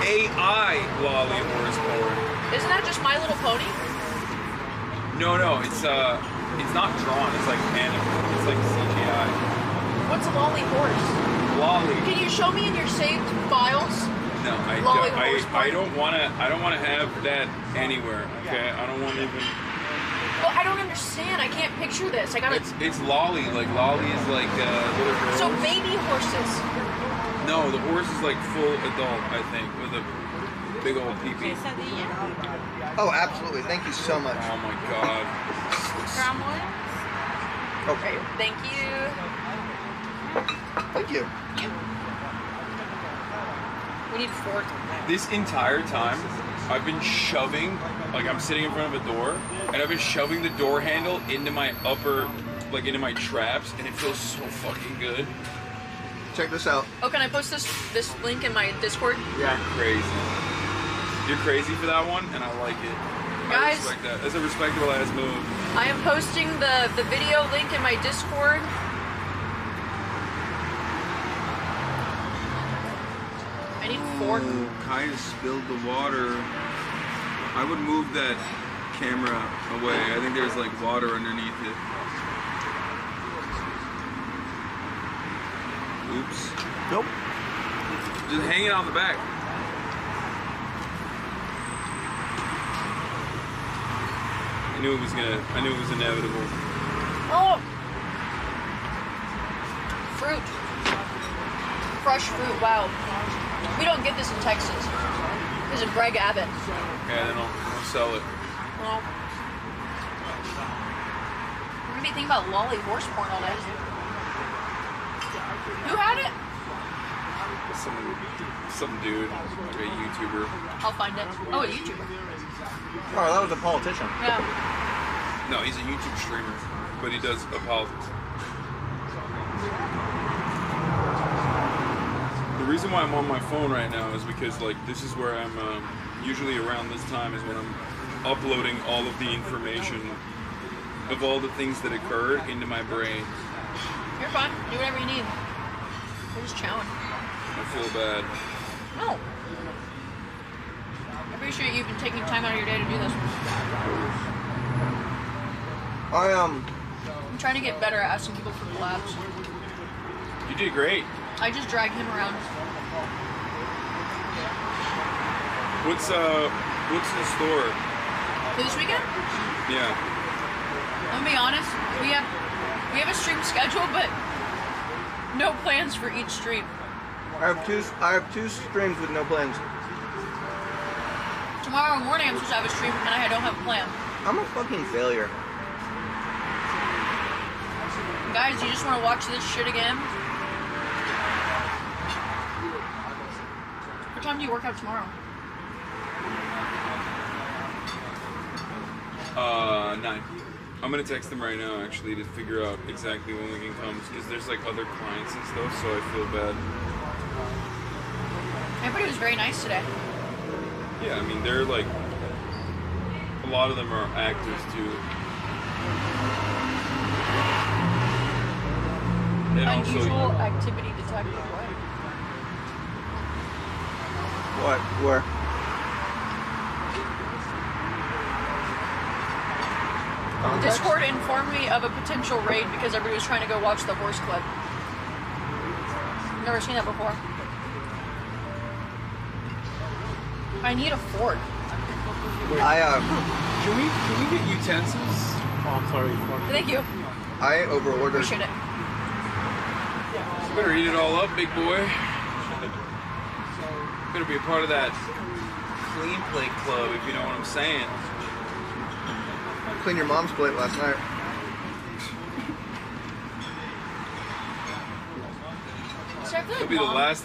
AI lolly horse porn. Isn't that just My Little Pony? No, it's not drawn. It's like animal. It's like CGI. What's a lolly horse? Lolly. Can you show me in your saved files? No, I lolly don't. I don't want to have that anywhere. Okay, I don't want to even. Well, I don't understand. I can't picture this. I gotta. It's lolly. Like lolly is like little girls. So baby horses. No, the horse is like full adult, I think, with a big old pee-pee. Oh, absolutely. Thank you so much. Oh, my God. Okay. Thank you. Thank you. We need fork. This entire time, I've been shoving, like I'm sitting in front of a door, and I've been shoving the door handle into my upper, like into my traps, and it feels so fucking good. Check this out. Oh, can I post this link in my Discord? Yeah. Crazy. You're crazy for that one, and I like it. Guys, I respect that. That's a respectable ass move. I am posting the video link in my Discord. I need fork. Oh, Kaya spilled the water. I would move that camera away. I think there's like water underneath it. Oops. Nope. Just hanging out the back. I knew it was inevitable. Oh! Fruit. Fresh fruit, wow. We don't get this in Texas. This is Greg Abbott. Yeah, they don't sell it. Well. We're gonna be thinking about lolly horse porn all day. Who had it? Some dude, like a YouTuber. I'll find it. Oh, a YouTuber. Oh, that was a politician. Yeah. No, he's a YouTube streamer, but he does politics. The reason why I'm on my phone right now is because, like, this is where I'm usually around this time is when I'm uploading all of the information of all the things that occur into my brain. You're fine. Do whatever you need. We're just chowing. I feel bad. No. I appreciate you even taking time out of your day to do this. I am. I'm trying to get better at asking people for collabs. You did great. I just drag him around. What's in store? For this weekend? Yeah. I'm gonna be honest. We have a stream schedule, but no plans for each stream. I have two streams with no plans. Tomorrow morning I'm supposed to have a stream and I don't have a plan. I'm a fucking failure. Guys, you just want to watch this shit again? What time do you work out tomorrow? 9. I'm gonna text them right now, actually, to figure out exactly when we can come, because there's like other clients and stuff, so I feel bad. Everybody was very nice today. Yeah, I mean, they're like, a lot of them are actors too. And unusual also, activity detected. What? What? Where? Discord informed me of a potential raid because everybody was trying to go watch the horse clip. I've never seen that before. I need a fork. Wait, can we get utensils? Oh, I'm sorry. Thank you. I overordered. Appreciate it. You better eat it all up, big boy. You better be a part of that clean plate club, if you know what I'm saying. Clean your mom's plate last night.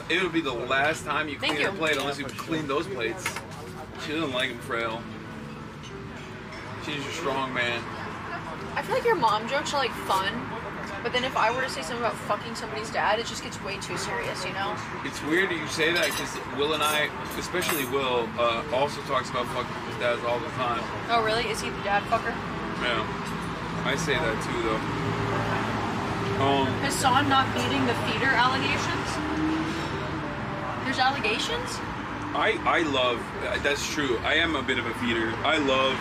It'll be the last time you clean a plate unless you clean those plates. She doesn't like them frail. She's a strong man. I feel like your mom jokes are like fun, but then if I were to say something about fucking somebody's dad, it just gets way too serious, you know? It's weird that you say that because Will and I, especially Will, also talks about fucking his dads all the time. Oh really? Is he the dad fucker? Yeah. I say that too though. Hasan not meeting the feeder allegations? There's allegations? I love, that's true, I am a bit of a feeder. I love,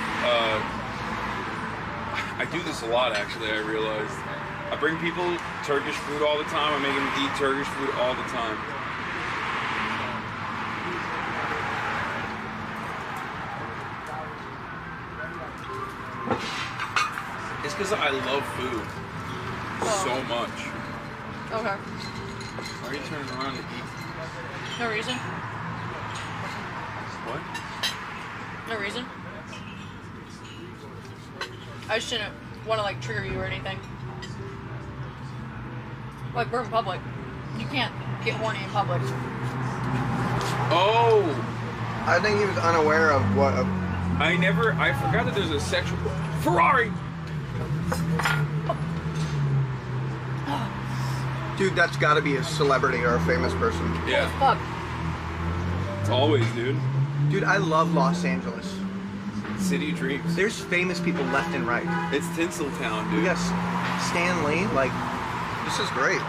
I do this a lot actually, I realized. I bring people Turkish food all the time, I make them eat Turkish food all the time. It's because I love food. So much. Okay. Why are you turning around to eat? No reason. What? No reason. I shouldn't want to like trigger you or anything. Like we're in public. You can't get horny in public. Oh! I think he was unaware of what. I forgot that there's a sexual. Ferrari! Dude, that's gotta be a celebrity or a famous person. Yeah. Fuck. Always, dude. Dude, I love Los Angeles. City dreams. There's famous people left and right. It's Tinseltown, dude. Yes. Stan Lee, like, this is great.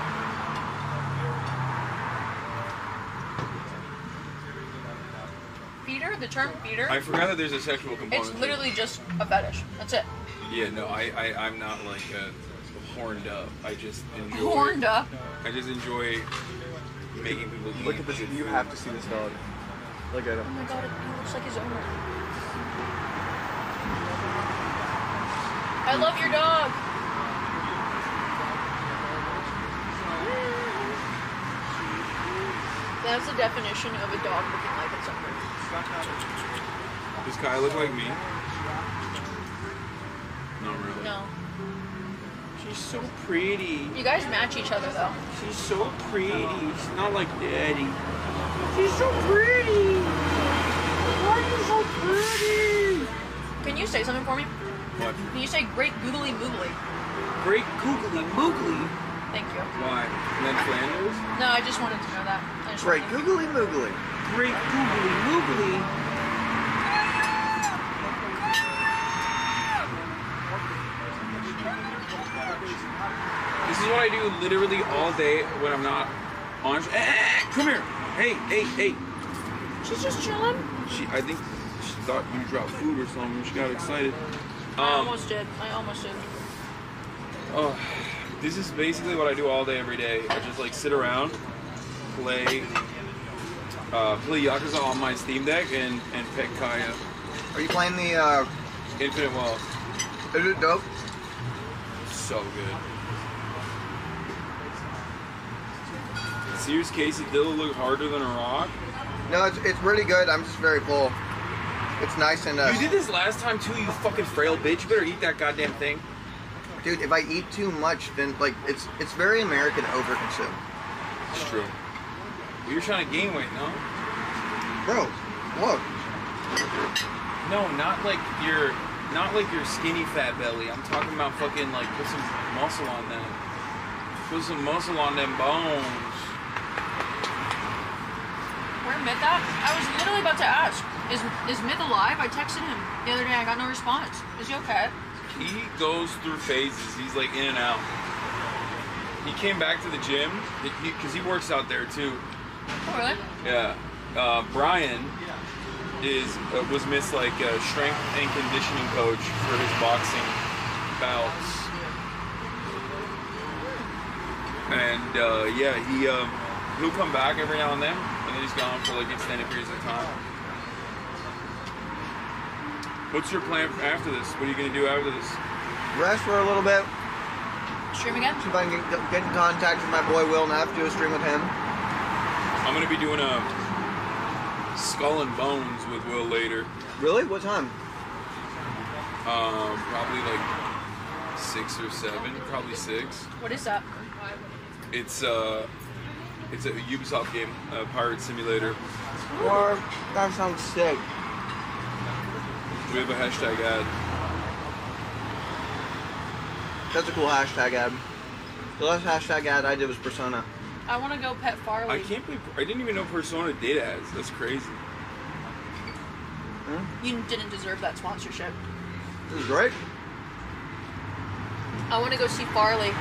Feeder? The term feeder? I forgot that there's a sexual component. It's literally just a fetish. That's it. Yeah, no, I'm not like a... horned up. I just enjoy. Horned up. I just enjoy making people eat. Look at this. You have to see this dog. Look at him. Oh my god, he looks like his owner. I love your dog. That's the definition of a dog looking like its owner. Does Kaya look like me? Not really. No. She's so pretty. You guys match each other though. She's so pretty. She's not like Daddy. She's so pretty. Why are you so pretty? Can you say something for me? What? Can you say great googly moogly? Great googly moogly? Thank you. Why? Ned Flanders? No, I just wanted to know that. Great googly moogly. Great googly moogly. This is what I do literally all day when I'm not on. Come here. Hey. She's just chilling. I think She thought you dropped food or something, and she got excited. I almost did. Oh, this is basically what I do all day, every day. I just like sit around, play Yakuza on my Steam Deck, and pet Kaya. Are you playing the Infinite Wealth? Is it dope? So good. Sears Casey Dill look harder than a rock. No, it's really good. I'm just very full. It's nice and. You did this last time too, you fucking frail bitch. You better eat that goddamn thing. Dude, if I eat too much, then like it's very American overconsume. It's true. You're trying to gain weight, no? Bro, look. No, not like your skinny fat belly. I'm talking about fucking like put some muscle on them. Put some muscle on them bones. Where Myth at? I was literally about to ask. Is Myth alive? I texted him the other day. I got no response. Is he okay? He goes through phases. He's like in and out. He came back to the gym because he works out there too. Oh, really? Yeah. Brian was Myth's like strength and conditioning coach for his boxing bouts. And he'll come back every now and then, and then he's gone for like extended periods of time. What's your plan after this? What are you gonna do after this? Rest for a little bit. Stream again? See if I can get in contact with my boy Will Neff, do a stream with him. I'm gonna be doing a Skull and Bones with Will later. Really? What time? Probably like 6 or 7. Probably 6. What is that? It's a Ubisoft game, a pirate simulator. Or that sounds sick. We have a hashtag ad. That's a cool hashtag ad. The last hashtag ad I did was Persona. I want to go pet Farley. I can't believe I didn't even know Persona did ads. That's crazy. Hmm? You didn't deserve that sponsorship. This is great. I want to go see Farley.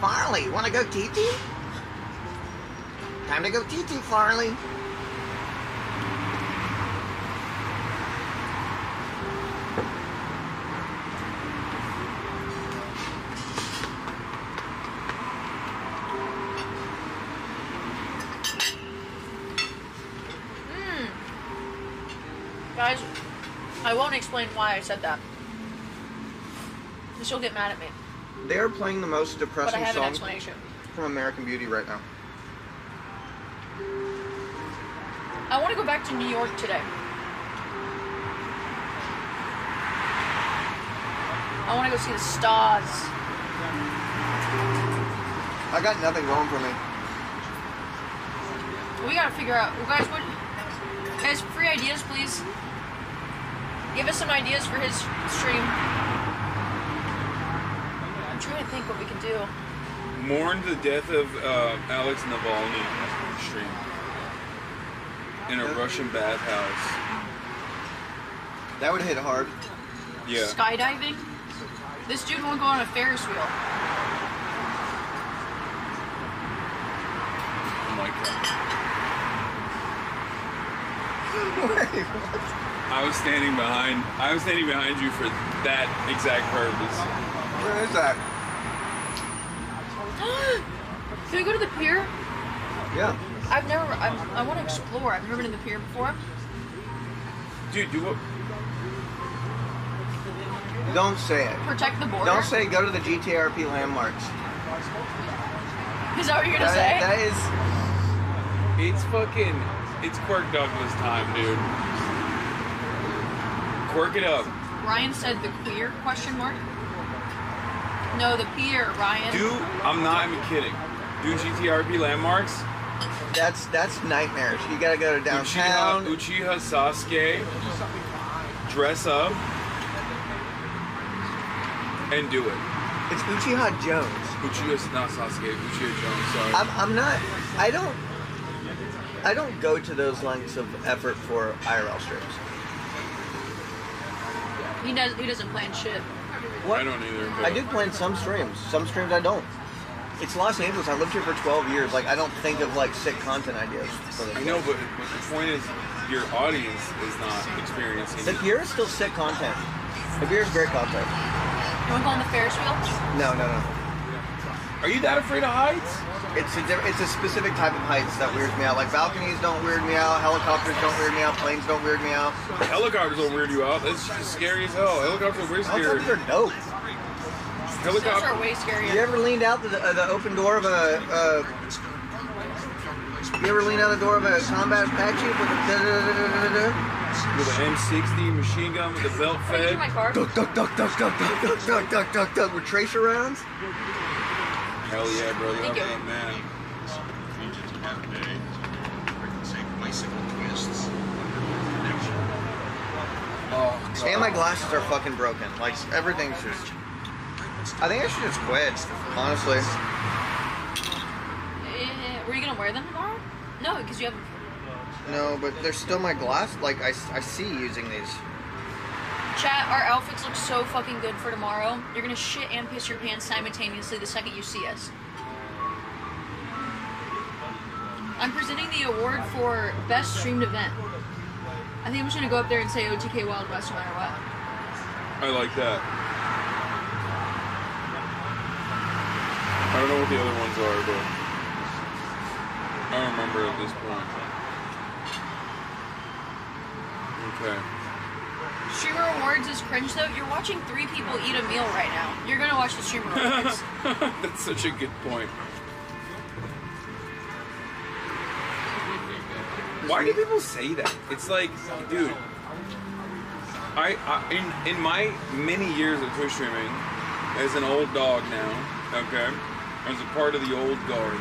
Farley, want to go TT? Time to go TT, Farley. Guys, I won't explain why I said that. She'll get mad at me. They are playing the most depressing song from American Beauty right now. I want to go back to New York today. I want to go see the stars. I got nothing going for me. We gotta figure out, guys, free ideas, please. Give us some ideas for his stream. I'm trying to think what we can do. Mourn the death of Alex Navalny stream in a Russian bathhouse. That would hit hard. Yeah. Skydiving? This dude won't go on a Ferris wheel. Oh my god. Wait, what? I was standing behind you for that exact purpose. Where is that? Can we go to the pier? Yeah. I want to explore. I've never been to the pier before. Dude, do what? Don't say it. Protect the border. Don't say go to the GTRP landmarks. Is that what you're gonna say? That is. It's fucking. It's Quirk Douglas time, dude. Quirk it up. Ryan said the queer ? No, the pier, Ryan. Dude, I'm not even kidding. Do GTRP landmarks? That's nightmares. You gotta go to downtown. Uchiha Sasuke. Dress up. And do it. It's Uchiha Jones. Uchiha's not Sasuke. Uchiha Jones, sorry. I don't go to those lengths of effort for IRL streams. He doesn't plan shit. What? I don't either. I do plan some streams. Some streams I don't. It's Los Angeles. I lived here for 12 years. Like, I don't think of, like, sick content ideas. I know, but the point is, your audience is not experiencing it. Here is still sick content. Here is great content. You want to go on the Ferris wheel? No, no, no. Are you that afraid of heights? It's a specific type of heights that weirds me out. Like, balconies don't weird me out. Helicopters don't weird me out. Planes don't weird me out. Helicopters don't weird you out. That's just scary as hell. Helicopters are way scary. Helicopters are dope. Helicopters are way scarier. You ever leaned out the open door of a... you ever leaned out the door of a combat Apache with a with an M60 machine gun with a belt fed? Duck, duck, duck, duck, duck, duck, duck, duck, duck, duck, duck, with tracer rounds? Hell yeah, bro. Thank you. Man. Oh, and my glasses are fucking broken. Like, everything's just... I think I should just quit, honestly. Were you gonna wear them tomorrow? No, because you haven't... No, but there's still my glass. Like, I see using these. Chat, our outfits look so fucking good for tomorrow. You're gonna shit and piss your pants simultaneously the second you see us. I'm presenting the award for best streamed event. I think I'm just gonna go up there and say OTK Wild West no matter what. I like that. I don't know what the other ones are, but I don't remember at this point. Okay. Streamer Awards is cringe, though. You're watching three people eat a meal right now. You're gonna watch the Streamer Awards. That's such a good point. Why do people say that? It's like, dude, in my many years of Twitch streaming, as an old dog now, okay, as a part of the old guard,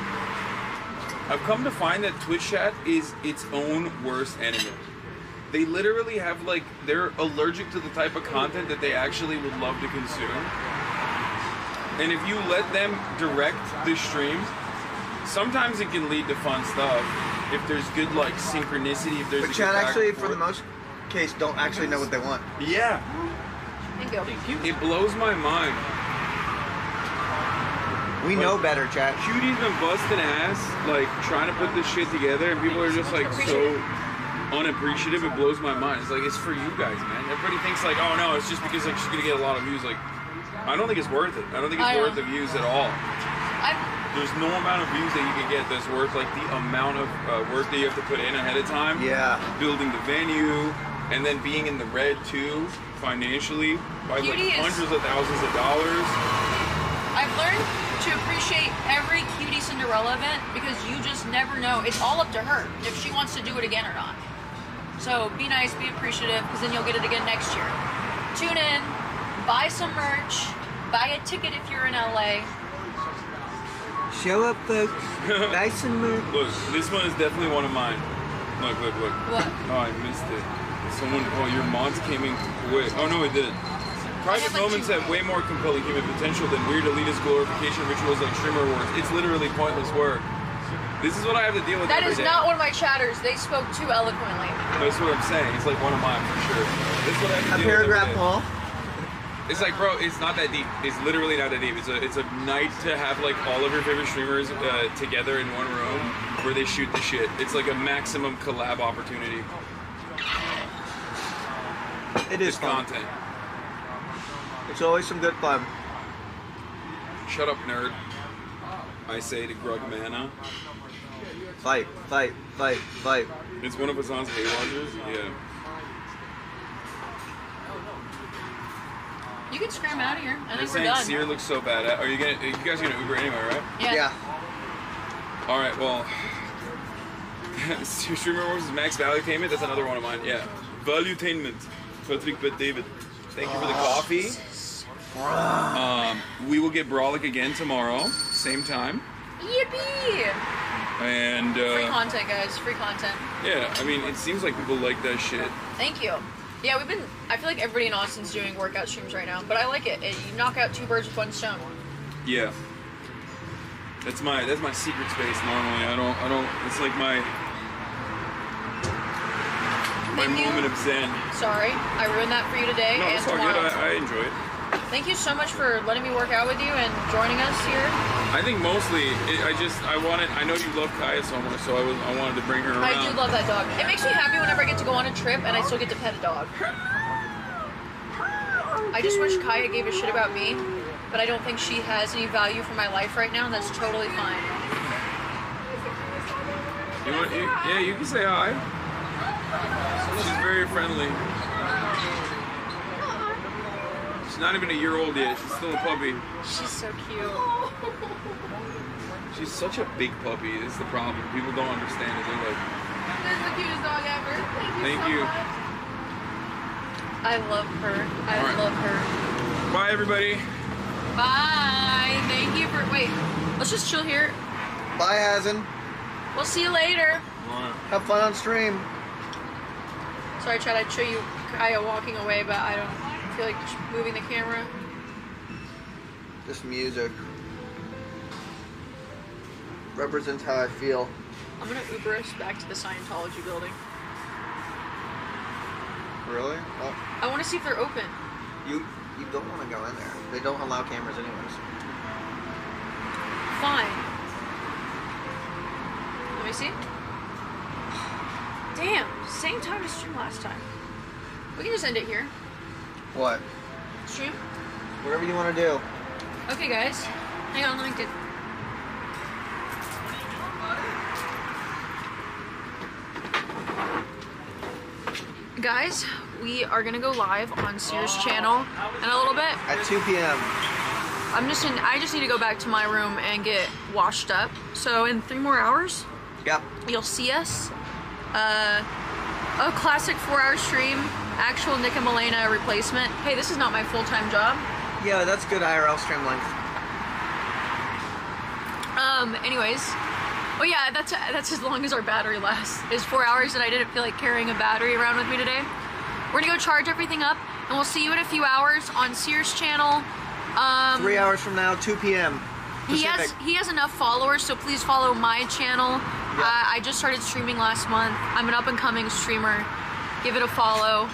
I've come to find that Twitch chat is its own worst enemy. They literally have, like, they're allergic to the type of content that they actually would love to consume. And if you let them direct the stream, sometimes it can lead to fun stuff. If there's good, like, synchronicity, if there's but a chat actually, for the most case, don't actually know what they want. Yeah. It blows my mind. We know better, chat. Cutie's been busting ass, like, trying to put this shit together, and people are just, like, so unappreciative. It blows my mind. It's like, it's for you guys, man. Everybody thinks, like, oh, no, it's just because, like, she's going to get a lot of views. Like, I don't think it's worth it. I don't think it's worth the views at all. There's no amount of views that you can get that's worth, like, the amount of work that you have to put in ahead of time. Yeah. Building the venue, and then being in the red, too, financially, by, like, hundreds of thousands of dollars. I've learned to appreciate every Cutie Cinderella event because you just never know. It's all up to her if she wants to do it again or not. So be nice, be appreciative, because then you'll get it again next year. Tune in, buy some merch, buy a ticket if you're in LA. Show up, folks. Buy some merch. Look, this one is definitely one of mine. Look, look, look. What? Oh, I missed it. Someone, oh, your mods came in quick. Oh, no, it didn't. Private moments have way more compelling human potential than weird elitist glorification rituals like streamer awards. It's literally pointless work. This is what I have to deal with every day. That is not one of my chatters. They spoke too eloquently. That's what I'm saying. It's like one of mine for sure. This is what I have to deal with every day. A paragraph wall. It's like, bro, it's not that deep. It's literally not that deep. It's a night to have, like, all of your favorite streamers together in one room where they shoot the shit. It's like a maximum collab opportunity. It is content. It's always some good fun. Shut up, nerd. I say to Grug Mana. Fight, fight, fight, fight. It's one of Hasan's hate watchers? Yeah. You can scram out of here. I think we're done. Cyr looks so bad. Are you gonna? You guys are gonna Uber anyway, right? Yeah. All right. Well, Streamer Wars' max value payment. That's another one of mine. Yeah. Valuetainment. Patrick Bet David. Thank you for the coffee. We will get Brawlic again tomorrow, same time. Yippee! And free content, guys. Free content. Yeah, I mean, it seems like people like that shit. Thank you. Yeah, we've been. I feel like everybody in Austin's doing workout streams right now, but I like it. You knock out two birds with one stone. Yeah. That's my secret space. Normally, I don't. It's like my moment of zen. Sorry, I ruined that for you today. No, it's all good. I enjoy it. Thank you so much for letting me work out with you and joining us here. I think mostly, I know you love Kaya so much, so I wanted to bring her around. I do love that dog. It makes me happy whenever I get to go on a trip and I still get to pet a dog. I just wish Kaya gave a shit about me, but I don't think she has any value for my life right now, and that's totally fine. You want, yeah, you can say hi. She's very friendly. She's not even a year old yet. She's still a puppy. She's so cute. She's such a big puppy. It's the problem. People don't understand it. They're like, this is the cutest dog ever. Thank you so much. I love her. I love her. Bye, everybody. Bye. Thank you for... Wait. Let's just chill here. Bye, Hasan. We'll see you later. Have fun on stream. Sorry, I tried to show you Kaya walking away, but I don't feel like moving the camera. This music represents how I feel. I'm going to Uber us back to the Scientology building. Really? Well, I want to see if they're open. You don't want to go in there. They don't allow cameras anyways. Fine. Let me see. Damn, same time as stream last time. We can just end it here. What? Stream? Whatever you want to do. Okay, guys. Hang on, let me get... Guys, we are gonna go live on Cyr's channel in a little bit. At 2 p.m. I just need to go back to my room and get washed up. So in 3 more hours, yeah, you'll see us. A classic 4-hour stream, actual Nick and Milena replacement. Hey, this is not my full-time job. Yeah, that's good IRL stream length. Anyways. Oh yeah, that's as long as our battery lasts. It's 4 hours and I didn't feel like carrying a battery around with me today. We're gonna go charge everything up and we'll see you in a few hours on Cyr's channel. 3 hours from now, 2 p.m. Pacific. He has enough followers, so please follow my channel. Yep. I just started streaming last month. I'm an up and coming streamer. Give it a follow.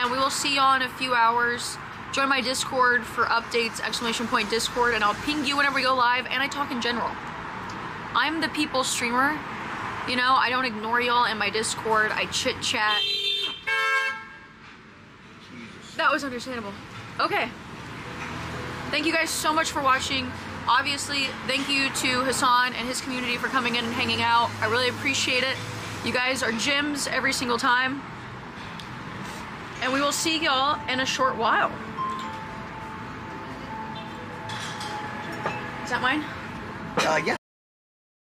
And we will see y'all in a few hours. Join my Discord for updates, !Discord, and I'll ping you whenever we go live and I talk in general. I'm the people streamer, you know, I don't ignore y'all in my Discord, I chit chat. Jesus. That was understandable. Okay. Thank you guys so much for watching. Obviously, thank you to Hasan and his community for coming in and hanging out. I really appreciate it. You guys are gems every single time. And we will see y'all in a short while. Is that mine? Yeah.